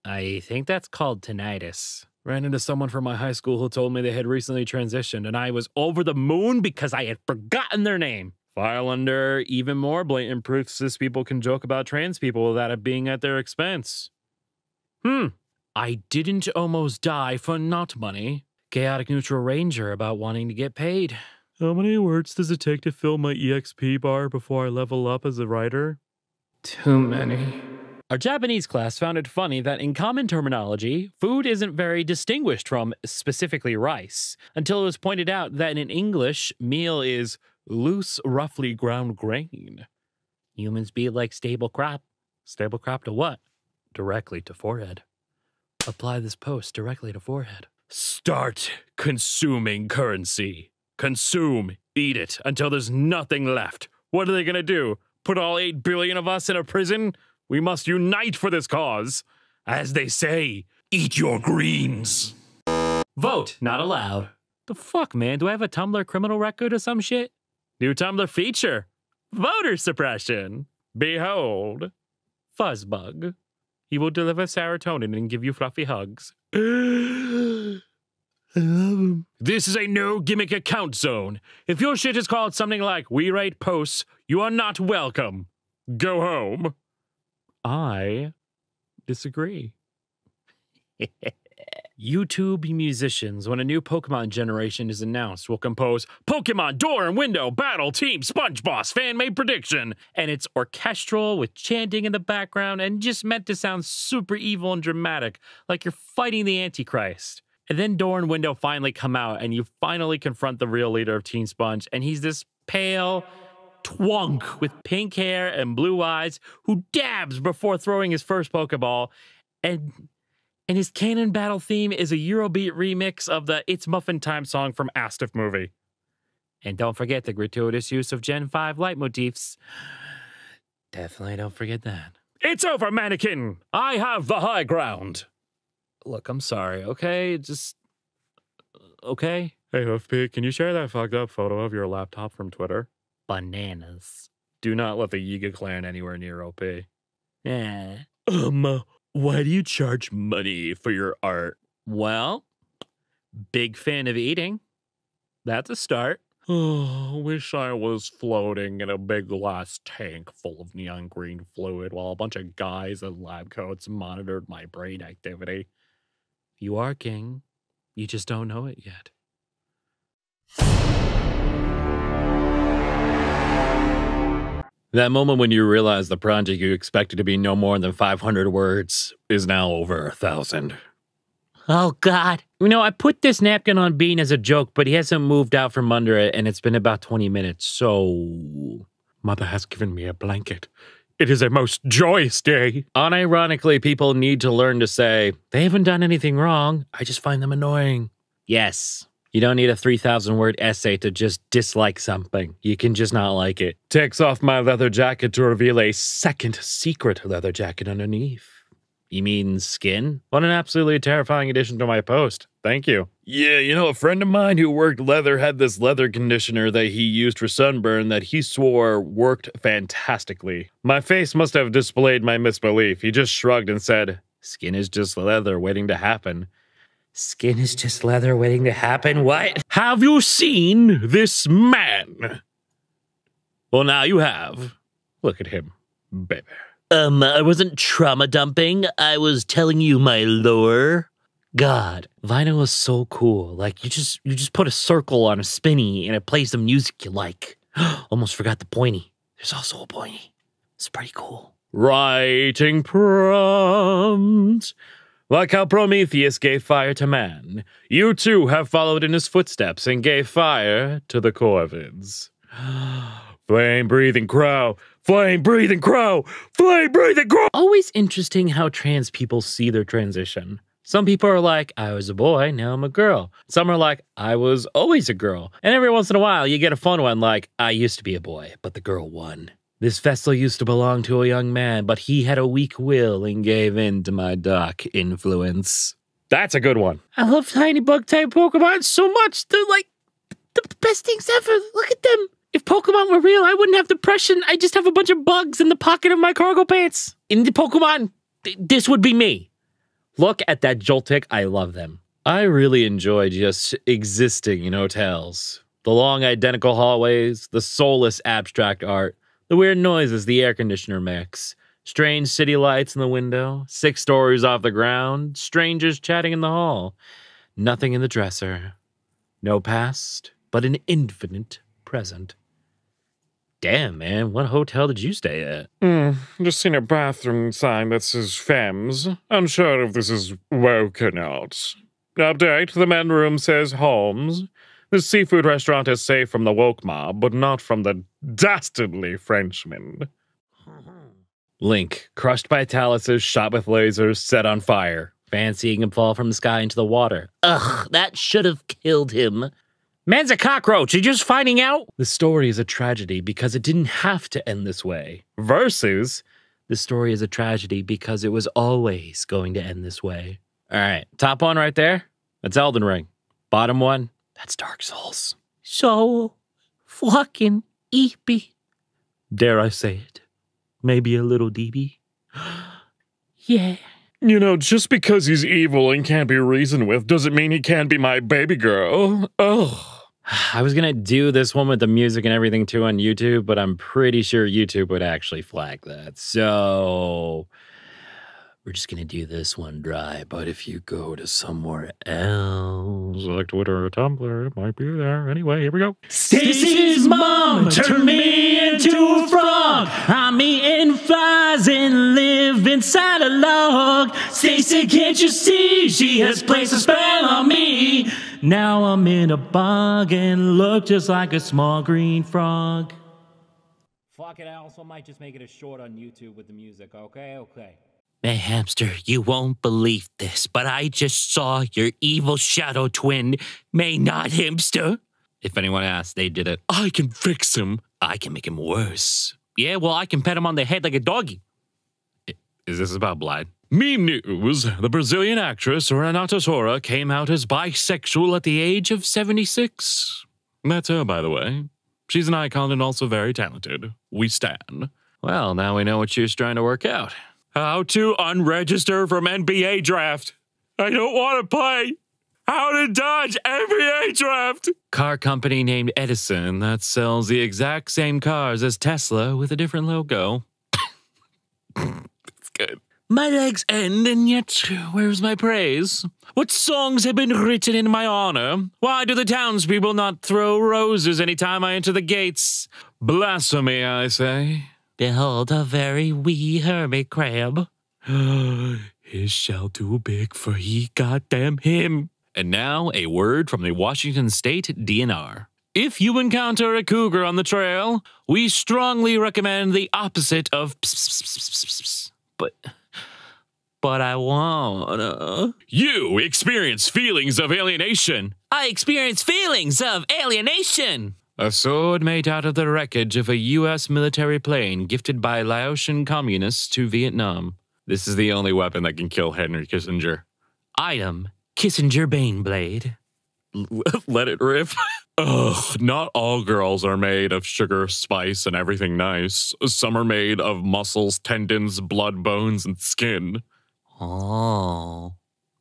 I think that's called tinnitus. Ran into someone from my high school who told me they had recently transitioned, and I was over the moon because I had forgotten their name. File under even more blatant proof cis people can joke about trans people without it being at their expense. I didn't almost die for not money. Chaotic neutral ranger about wanting to get paid. How many words does it take to fill my EXP bar before I level up as a writer? Too many. Our Japanese class found it funny that in common terminology, food isn't very distinguished from specifically rice, until it was pointed out that in English, meal is loose, roughly ground grain. Humans be like stable crop. Stable crop to what? Directly to forehead. Apply this post directly to forehead. Start consuming currency. Consume, eat it, until there's nothing left. What are they gonna do? Put all 8 billion of us in a prison? We must unite for this cause. As they say, eat your greens. Vote not allowed. The fuck, man? Do I have a Tumblr criminal record or some shit? New Tumblr feature. Voter suppression. Behold. Fuzzbug. He will deliver serotonin and give you fluffy hugs. I love him. This is a no gimmick account zone. If your shit is called something like We Rate Posts, you are not welcome. Go home. I disagree. YouTube musicians, when a new Pokemon generation is announced, will compose Pokemon Door and Window Battle Team Sponge Boss Fan-Made Prediction. And it's orchestral with chanting in the background and just meant to sound super evil and dramatic, like you're fighting the Antichrist. And then Door and Window finally come out, and you finally confront the real leader of Teen Sponge, and he's this pale twunk with pink hair and blue eyes who dabs before throwing his first Pokeball. And his canon battle theme is a Eurobeat remix of the It's Muffin Time song from Astiff movie. And don't forget the gratuitous use of Gen 5 leitmotifs. Definitely don't forget that. It's over, mannequin! I have the high ground! Look, I'm sorry, okay? Just... okay? Hey, Hoofbeak, can you share that fucked up photo of your laptop from Twitter? Bananas. Do not let the Yiga clan anywhere near OP. Yeah. Why do you charge money for your art? Well, big fan of eating. That's a start. Oh, wish I was floating in a big glass tank full of neon green fluid while a bunch of guys in lab coats monitored my brain activity. You are king. You just don't know it yet. That moment when you realize the project you expected to be no more than 500 words is now over 1,000. Oh, God. You know, I put this napkin on Bean as a joke, but he hasn't moved out from under it, and it's been about 20 minutes, so... Mother has given me a blanket. It is a most joyous day. Unironically, people need to learn to say, they haven't done anything wrong. I just find them annoying. Yes. You don't need a 3,000-word essay to just dislike something. You can just not like it. Takes off my leather jacket to reveal a second secret leather jacket underneath. You mean skin? What an absolutely terrifying addition to my post. Thank you. Yeah, you know, a friend of mine who worked leather had this leather conditioner that he used for sunburn that he swore worked fantastically. My face must have displayed my misbelief. He just shrugged and said, "Skin is just leather waiting to happen." Skin is just leather waiting to happen? What? Have you seen this man? Well, now you have. Look at him, baby. I wasn't trauma dumping. I was telling you my lore. God, vinyl was so cool. Like, you just put a circle on a spinny and it plays the music you like. Almost forgot the pointy. There's also a pointy. It's pretty cool. Writing prompt. Like how Prometheus gave fire to man, you too have followed in his footsteps and gave fire to the Corvids. Flame-breathing crow! Flame-breathing crow! Flame-breathing crow! Always interesting how trans people see their transition. Some people are like, I was a boy, now I'm a girl. Some are like, I was always a girl. And every once in a while, you get a fun one like, I used to be a boy, but the girl won. This vessel used to belong to a young man, but he had a weak will and gave in to my dark influence. That's a good one. I love tiny bug-type Pokemon so much. They're like the best things ever. Look at them. If Pokemon were real, I wouldn't have depression. I just have a bunch of bugs in the pocket of my cargo pants. In the Pokemon, this would be me. Look at that Joltik. I love them. I really enjoy just existing in hotels. The long identical hallways, the soulless abstract art, the weird noises the air conditioner makes, strange city lights in the window, 6 stories off the ground, strangers chatting in the hall, nothing in the dresser, no past, but an infinite present. Damn, man, what hotel did you stay at? Just seen a bathroom sign that says Femmes. Unsure if this is woke or not. Update, the men's room says Holmes. The seafood restaurant is safe from the woke mob, but not from the dastardly Frenchman. Link, crushed by taluses, shot with lasers, set on fire. Fan seeing him fall from the sky into the water. Ugh, that should have killed him. Man's a cockroach, you're just finding out? The story is a tragedy because it didn't have to end this way. Versus, the story is a tragedy because it was always going to end this way. All right, top one right there, that's Elden Ring. Bottom one, that's Dark Souls. So fucking eepy. Dare I say it? Maybe a little DB? Yeah. You know, just because he's evil and can't be reasoned with doesn't mean he can't be my baby girl. Oh. I was gonna do this one with the music and everything too on YouTube, but I'm pretty sure YouTube would actually flag that. So we're just gonna do this one dry, but if you go to somewhere else, like Twitter or Tumblr, it might be there. Anyway, here we go. Stacy's mom turned me into a frog. I'm eating flies and live inside a log. Stacy, can't you see? She has placed a spell on me. Now I'm in a bog and look just like a small green frog. Fuck it, I also might just make it a short on YouTube with the music, okay? Okay. Hey, hamster, you won't believe this, but I just saw your evil shadow twin, May Not Hamster. If anyone asks, they did it. I can fix him. I can make him worse. Yeah, well, I can pet him on the head like a doggy. Is this about blood? Meme news. The Brazilian actress Renata Sora came out as bisexual at the age of 76. That's her, by the way. She's an icon and also very talented. We stan. Well, now we know what she was trying to work out. How to unregister from NBA draft. I don't want to play. How to dodge NBA draft. Car company named Edison that sells the exact same cars as Tesla with a different logo. That's good. My legs end, and yet, where's my praise? What songs have been written in my honor? Why do the townspeople not throw roses anytime I enter the gates? Blasphemy, I say. Behold a very wee hermit crab. His shell too big for he goddamn him. And now, a word from the Washington State DNR. If you encounter a cougar on the trail, we strongly recommend the opposite of pss. But I wanna. You experience feelings of alienation. I experience feelings of alienation. A sword made out of the wreckage of a U.S. military plane gifted by Laotian communists to Vietnam. This is the only weapon that can kill Henry Kissinger. Item, Kissinger Bane Blade. Let it rip. Ugh, not all girls are made of sugar, spice, and everything nice. Some are made of muscles, tendons, blood, bones, and skin. Oh,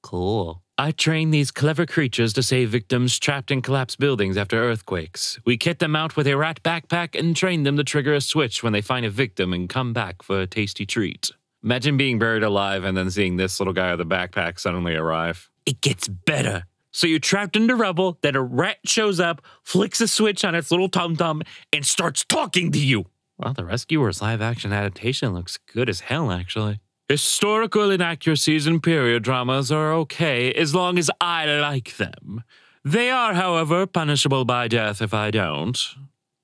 cool. I train these clever creatures to save victims trapped in collapsed buildings after earthquakes. We kit them out with a rat backpack and train them to trigger a switch when they find a victim and come back for a tasty treat. Imagine being buried alive and then seeing this little guy with a backpack suddenly arrive. It gets better. So you're trapped into rubble, then a rat shows up, flicks a switch on its little tum-tum, and starts talking to you. Well, the Rescuers live-action adaptation looks good as hell, actually. Historical inaccuracies and period dramas are okay as long as I like them. They are, however, punishable by death if I don't.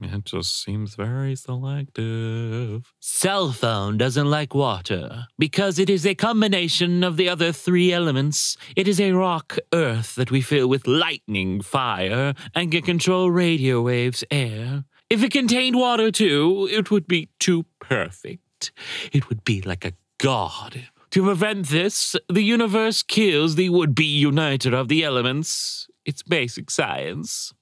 It just seems very selective. Cell phone doesn't like water because it is a combination of the other three elements. It is a rock earth that we fill with lightning, fire, and can control radio waves, air. If it contained water, too, it would be too perfect. It would be like a god. To prevent this, the universe kills the would-be uniter of the elements. It's basic science.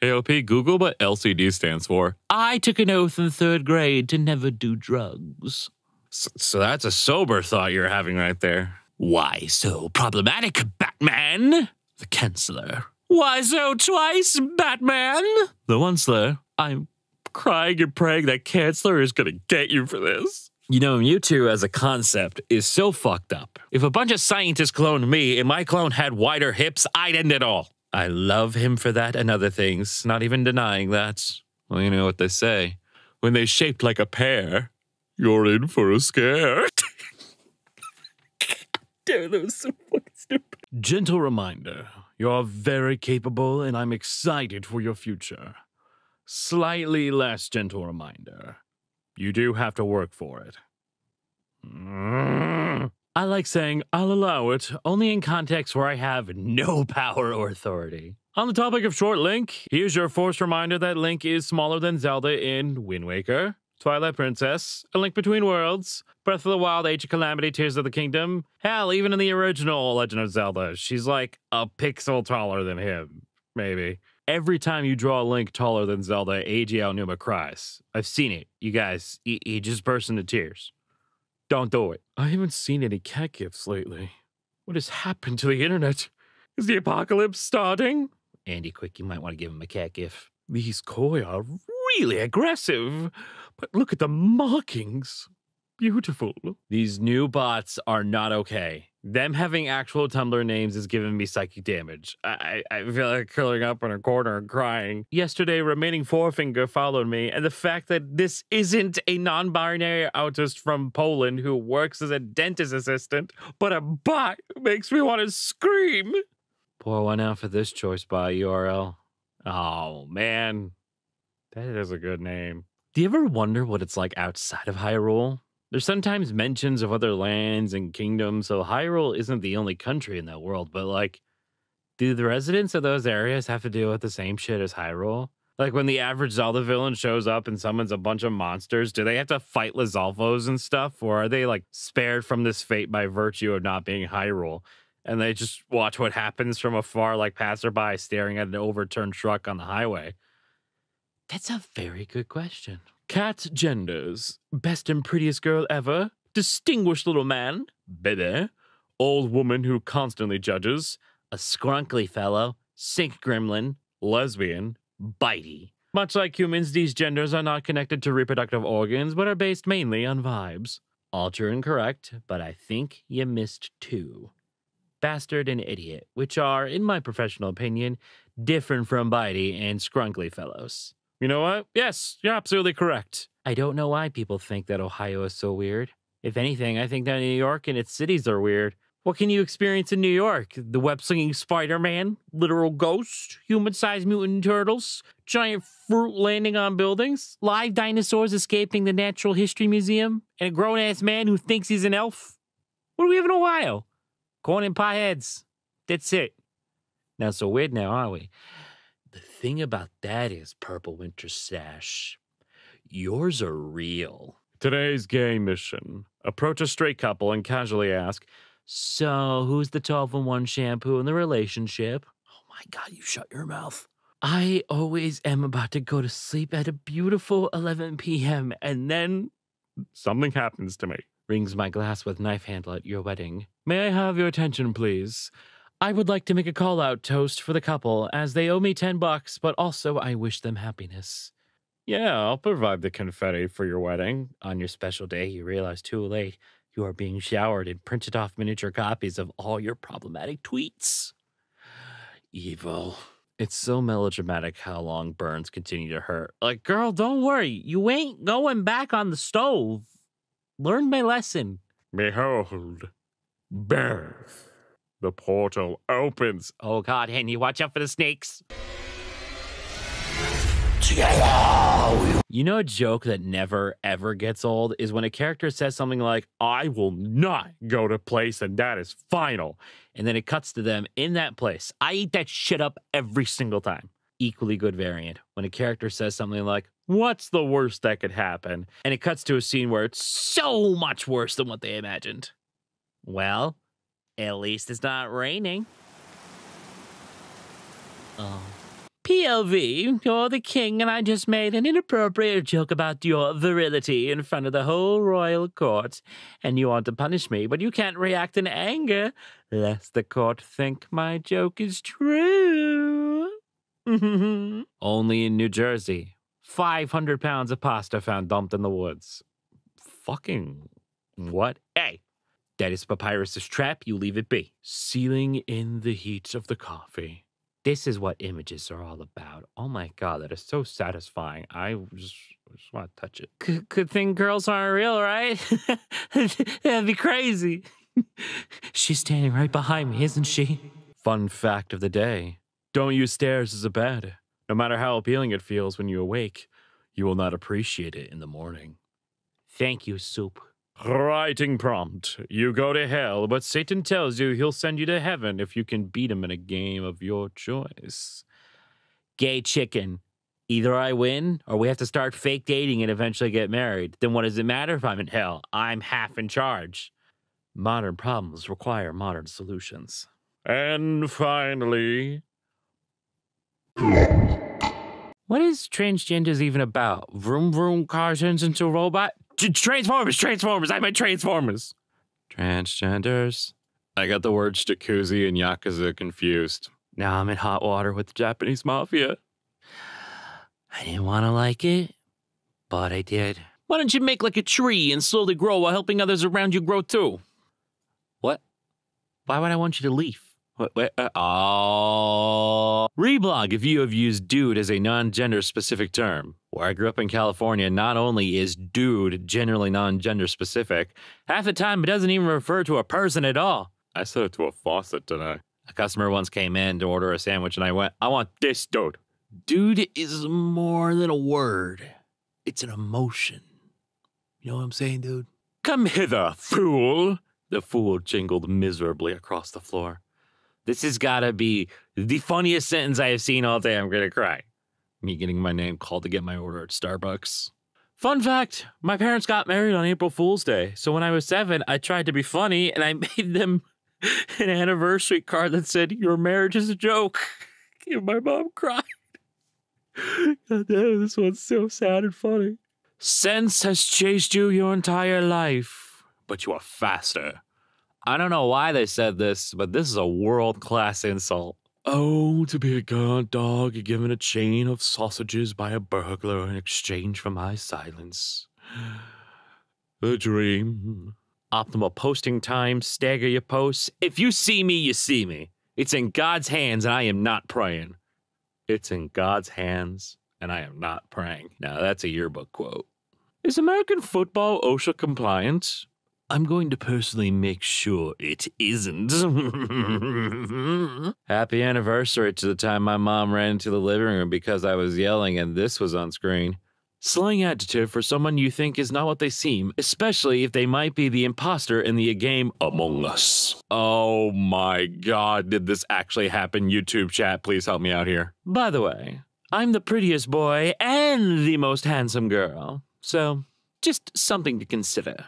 AOP, Google what LCD stands for. I took an oath in third grade to never do drugs. So that's a sober thought you're having right there. Why so problematic, Batman? The Chancellor. Why so twice, Batman? The Onceler. I'm crying and praying that Chancellor is gonna get you for this. You know, Mewtwo as a concept is so fucked up. If a bunch of scientists cloned me and my clone had wider hips, I'd end it all. I love him for that and other things, not even denying that. Well, you know what they say. When they shaped like a pear, you're in for a scare. Dude, that was so fucking stupid. Gentle reminder, you're very capable and I'm excited for your future. Slightly less gentle reminder, you do have to work for it. I like saying, I'll allow it, only in contexts where I have no power or authority. On the topic of short Link, here's your forced reminder that Link is smaller than Zelda in Wind Waker, Twilight Princess, A Link Between Worlds, Breath of the Wild, Age of Calamity, Tears of the Kingdom. Hell, even in the original Legend of Zelda, she's like a pixel taller than him, maybe. Every time you draw Link taller than Zelda, A.G. Aonuma cries. I've seen it. You guys, he just bursts into tears. Don't do it. I haven't seen any cat gifs lately. What has happened to the internet? Is the apocalypse starting? Andy, quick, you might want to give him a cat gif. These koi are really aggressive, but look at the markings. Beautiful. These new bots are not okay. Them having actual Tumblr names is giving me psychic damage. I feel like curling up in a corner and crying. Yesterday, Remaining Forefinger followed me, and the fact that this isn't a non-binary artist from Poland who works as a dentist assistant, but a bot makes me want to scream. Pour one out for this choice by URL. Oh, man. That is a good name. Do you ever wonder what it's like outside of Hyrule? There's sometimes mentions of other lands and kingdoms, so Hyrule isn't the only country in that world, but, like, do the residents of those areas have to deal with the same shit as Hyrule? Like, when the average Zelda villain shows up and summons a bunch of monsters, do they have to fight Lizalfos and stuff, or are they, like, spared from this fate by virtue of not being Hyrule? And they just watch what happens from afar, like passerby staring at an overturned truck on the highway? That's a very good question. Cat genders, best and prettiest girl ever, distinguished little man, baby, old woman who constantly judges, a scrunkly fellow, sink gremlin, lesbian, bitey. Much like humans, these genders are not connected to reproductive organs, but are based mainly on vibes. All true and correct, but I think you missed two. Bastard and idiot, which are, in my professional opinion, different from bitey and scrunkly fellows. You know what? Yes, you're absolutely correct. I don't know why people think that Ohio is so weird. If anything, I think that New York and its cities are weird. What can you experience in New York? The web-slinging Spider-Man, literal ghost, human-sized mutant turtles, giant fruit landing on buildings, live dinosaurs escaping the Natural History Museum, and a grown-ass man who thinks he's an elf. What do we have in Ohio? Corn and pie heads. That's it. Not so weird now, are we? The thing about that is, Purple Winter Sash, yours are real. Today's gay mission. Approach a straight couple and casually ask, so who's the 12-in-1 shampoo in the relationship? Oh my God, you shut your mouth. I always am about to go to sleep at a beautiful 11 p.m. and then something happens to me. Rings my glass with knife handle at your wedding. May I have your attention, please? I would like to make a call-out toast for the couple, as they owe me $10, but also I wish them happiness. Yeah, I'll provide the confetti for your wedding. On your special day, you realize too late you are being showered in printed-off miniature copies of all your problematic tweets. Evil. It's so melodramatic how long burns continue to hurt. Like, girl, don't worry. You ain't going back on the stove. Learn my lesson. Behold, birth. The portal opens. Oh, God, Henny, watch out for the snakes. You know a joke that never, ever gets old is when a character says something like, I will not go to place, and that is final. And then it cuts to them in that place. I eat that shit up every single time. Equally good variant. When a character says something like, what's the worst that could happen? And it cuts to a scene where it's so much worse than what they imagined. Well, at least it's not raining. Oh. PLV, you're the king and I just made an inappropriate joke about your virility in front of the whole royal court. And you want to punish me, but you can't react in anger, lest the court think my joke is true. Only in New Jersey. 500 pounds of pasta found dumped in the woods. Fucking what? Hey! That is Papyrus's trap, you leave it be. Sealing in the heat of the coffee. This is what images are all about. Oh my God, that is so satisfying. I just want to touch it. Good thing girls aren't real, right? That'd be crazy. She's standing right behind me, isn't she? Fun fact of the day. Don't use stairs as a bed. No matter how appealing it feels when you awake, you will not appreciate it in the morning. Thank you, Soup. Writing prompt. You go to hell, but Satan tells you he'll send you to heaven if you can beat him in a game of your choice. Gay chicken. Either I win, or we have to start fake dating and eventually get married. Then what does it matter if I'm in hell? I'm half in charge. Modern problems require modern solutions. And finally... What is transgenders even about? Vroom vroom car turns into a robot? Transformers! I meant Transformers! Transgenders. I got the words jacuzzi and yakuza confused. Now I'm in hot water with the Japanese mafia. I didn't want to like it, but I did. Why don't you make like a tree and slowly grow while helping others around you grow too? What? Why would I want you to leave? Oh. Reblog if you have used dude as a non-gender specific term. Where I grew up in California, not only is dude generally non-gender specific, half the time it doesn't even refer to a person at all. I said it to a faucet today. A customer once came in to order a sandwich and I went, I want this dude. Dude is more than a word. It's an emotion. You know what I'm saying, dude? Come hither, fool. The fool jingled miserably across the floor. This has got to be the funniest sentence I have seen all day. I'm going to cry. Me getting my name called to get my order at Starbucks. Fun fact, my parents got married on April Fool's Day. So when I was 7, I tried to be funny and I made them an anniversary card that said, your marriage is a joke. And my mom cried. God damn, this one's so sad and funny. Sense has chased you your entire life, but you are faster. I don't know why they said this, but this is a world-class insult. Oh, to be a guard dog given a chain of sausages by a burglar in exchange for my silence. The dream. Optimal posting time, stagger your posts. If you see me, you see me. It's in God's hands, and I am not praying. It's in God's hands, and I am not praying. Now, that's a yearbook quote. Is American football OSHA compliant? I'm going to personally make sure it isn't. Happy anniversary to the time my mom ran into the living room because I was yelling and this was on screen. Slang adjective for someone you think is not what they seem, especially if they might be the imposter in the game Among Us. Oh my God, did this actually happen? YouTube chat, please help me out here. By the way, I'm the prettiest boy and the most handsome girl, so just something to consider.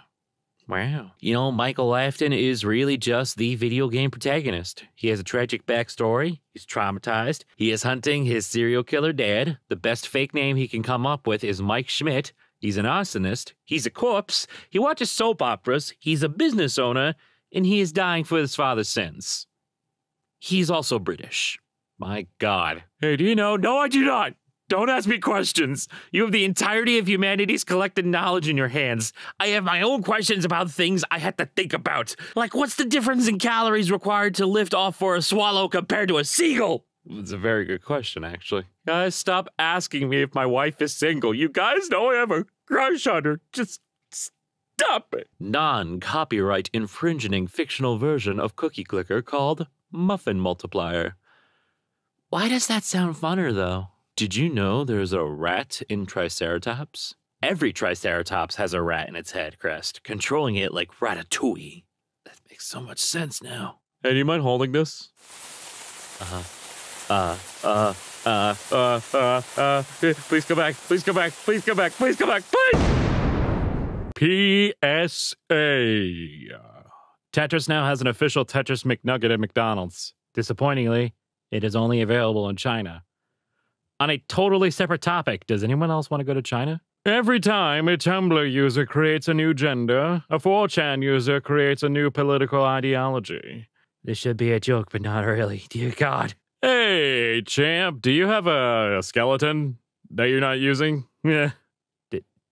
Wow. You know, Michael Lafton is really just the video game protagonist. He has a tragic backstory. He's traumatized. He is hunting his serial killer dad. The best fake name he can come up with is Mike Schmidt. He's an arsonist. He's a corpse. He watches soap operas. He's a business owner. And he is dying for his father's sins. He's also British. My God. Hey, do you know? No, I do not. Don't ask me questions. You have the entirety of humanity's collected knowledge in your hands. I have my own questions about things I had to think about. Like, what's the difference in calories required to lift off for a swallow compared to a seagull? It's a very good question, actually. Guys, stop asking me if my wife is single. You guys know I have a crush on her. Just stop it. Non-copyright infringing fictional version of Cookie Clicker called Muffin Multiplier. Why does that sound funner, though? Did you know there's a rat in Triceratops? Every Triceratops has a rat in its head crest, controlling it like Ratatouille. That makes so much sense now. Hey, do you mind holding this? Please go back, please go back, please go back, please go back, please! PSA. Tetris now has an official Tetris McNugget at McDonald's. Disappointingly, it is only available in China. On a totally separate topic, does anyone else want to go to China? Every time a Tumblr user creates a new gender, a 4chan user creates a new political ideology. This should be a joke, but not really. Dear God. Hey, champ, do you have a skeleton that you're not using? Yeah.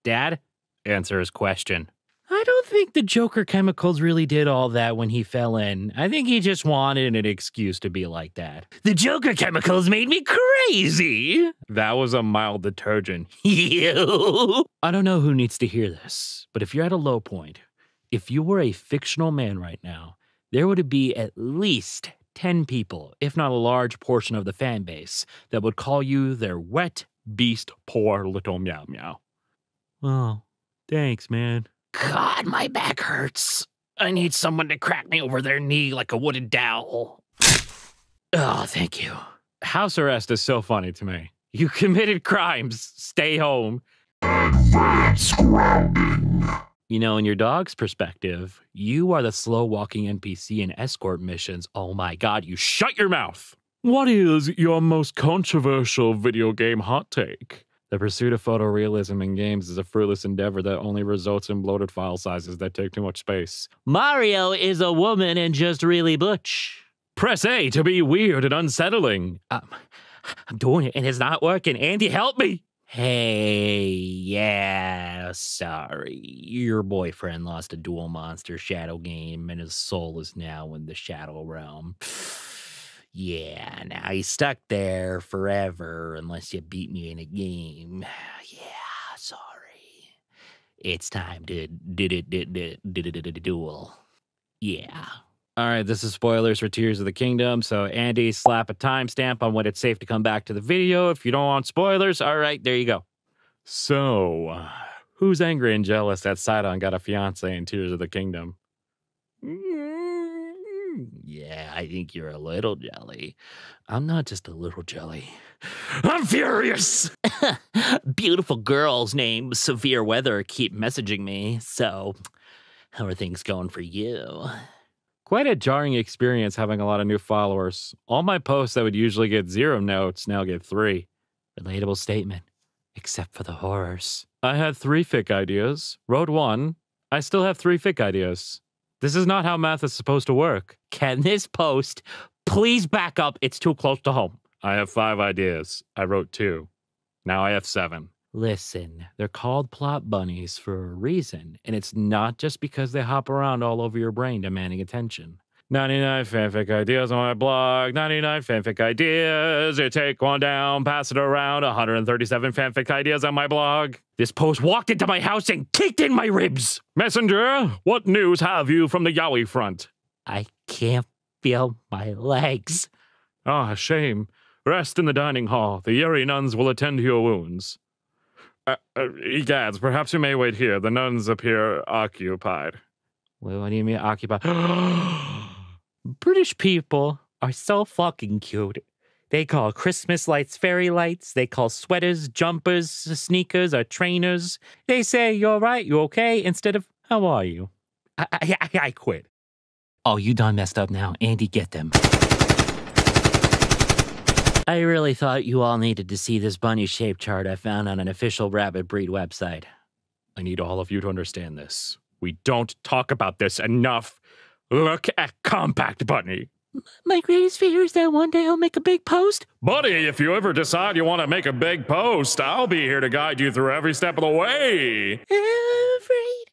Dad? Answer his question. I don't think the Joker Chemicals really did all that when he fell in. I think he just wanted an excuse to be like that. The Joker Chemicals made me crazy! That was a mild detergent. I don't know who needs to hear this, but if you're at a low point, if you were a fictional man right now, there would be at least 10 people, if not a large portion of the fan base, that would call you their wet beast, poor little meow meow. Oh, thanks, man. God, my back hurts. I need someone to crack me over their knee like a wooden dowel. Oh, thank you. House arrest is so funny to me. You committed crimes. Stay home. Advanced grounding. You know, in your dog's perspective, you are the slow-walking NPC in escort missions. Oh my God, you shut your mouth. What is your most controversial video game hot take? The pursuit of photorealism in games is a fruitless endeavor that only results in bloated file sizes that take too much space. Mario is a woman and just really butch. Press A to be weird and unsettling. I'm doing it and it's not working. Andy, help me. Hey, yeah, sorry. Your boyfriend lost a dual monster shadow game and his soul is now in the shadow realm. Yeah, now he's stuck there forever unless you beat me in a game. Yeah, sorry. It's time to duel. Yeah. All right, this is spoilers for Tears of the Kingdom. So Andy, slap a timestamp on when it's safe to come back to the video. If you don't want spoilers, all right, there you go. So, who's angry and jealous that Sidon got a fiance in Tears of the Kingdom? Yeah, I think you're a little jelly. I'm not just a little jelly. I'm furious! Beautiful girls named Severe Weather keep messaging me, so how are things going for you? Quite a jarring experience having a lot of new followers. All my posts that would usually get 0 notes now get 3. Relatable statement, except for the horrors. I had 3 fic ideas, wrote 1. I still have 3 fic ideas. This is not how math is supposed to work. Can this post please back up? It's too close to home. I have 5 ideas. I wrote 2. Now I have 7. Listen, they're called plot bunnies for a reason, and it's not just because they hop around all over your brain demanding attention. 99 fanfic ideas on my blog. 99 fanfic ideas. You take one down, pass it around. 137 fanfic ideas on my blog. This post walked into my house and kicked in my ribs. Messenger, what news have you from the Yowie front? I can't feel my legs. Ah, shame. Rest in the dining hall. The Yeri nuns will attend to your wounds. Egads, perhaps you may wait here. The nuns appear occupied. Wait, what do you mean occupied? British people are so fucking cute. They call Christmas lights fairy lights. They call sweaters, jumpers, sneakers, or trainers. They say, "You all right? You okay?" instead of, "How are you?" I quit. Oh, you done messed up now. Andy, get them. I really thought you all needed to see this bunny shape chart I found on an official rabbit breed website. I need all of you to understand this. We don't talk about this enough. Look at Compact Bunny. My greatest fear is that one day I'll make a big post. Buddy, if you ever decide you want to make a big post, I'll be here to guide you through every step of the way. Every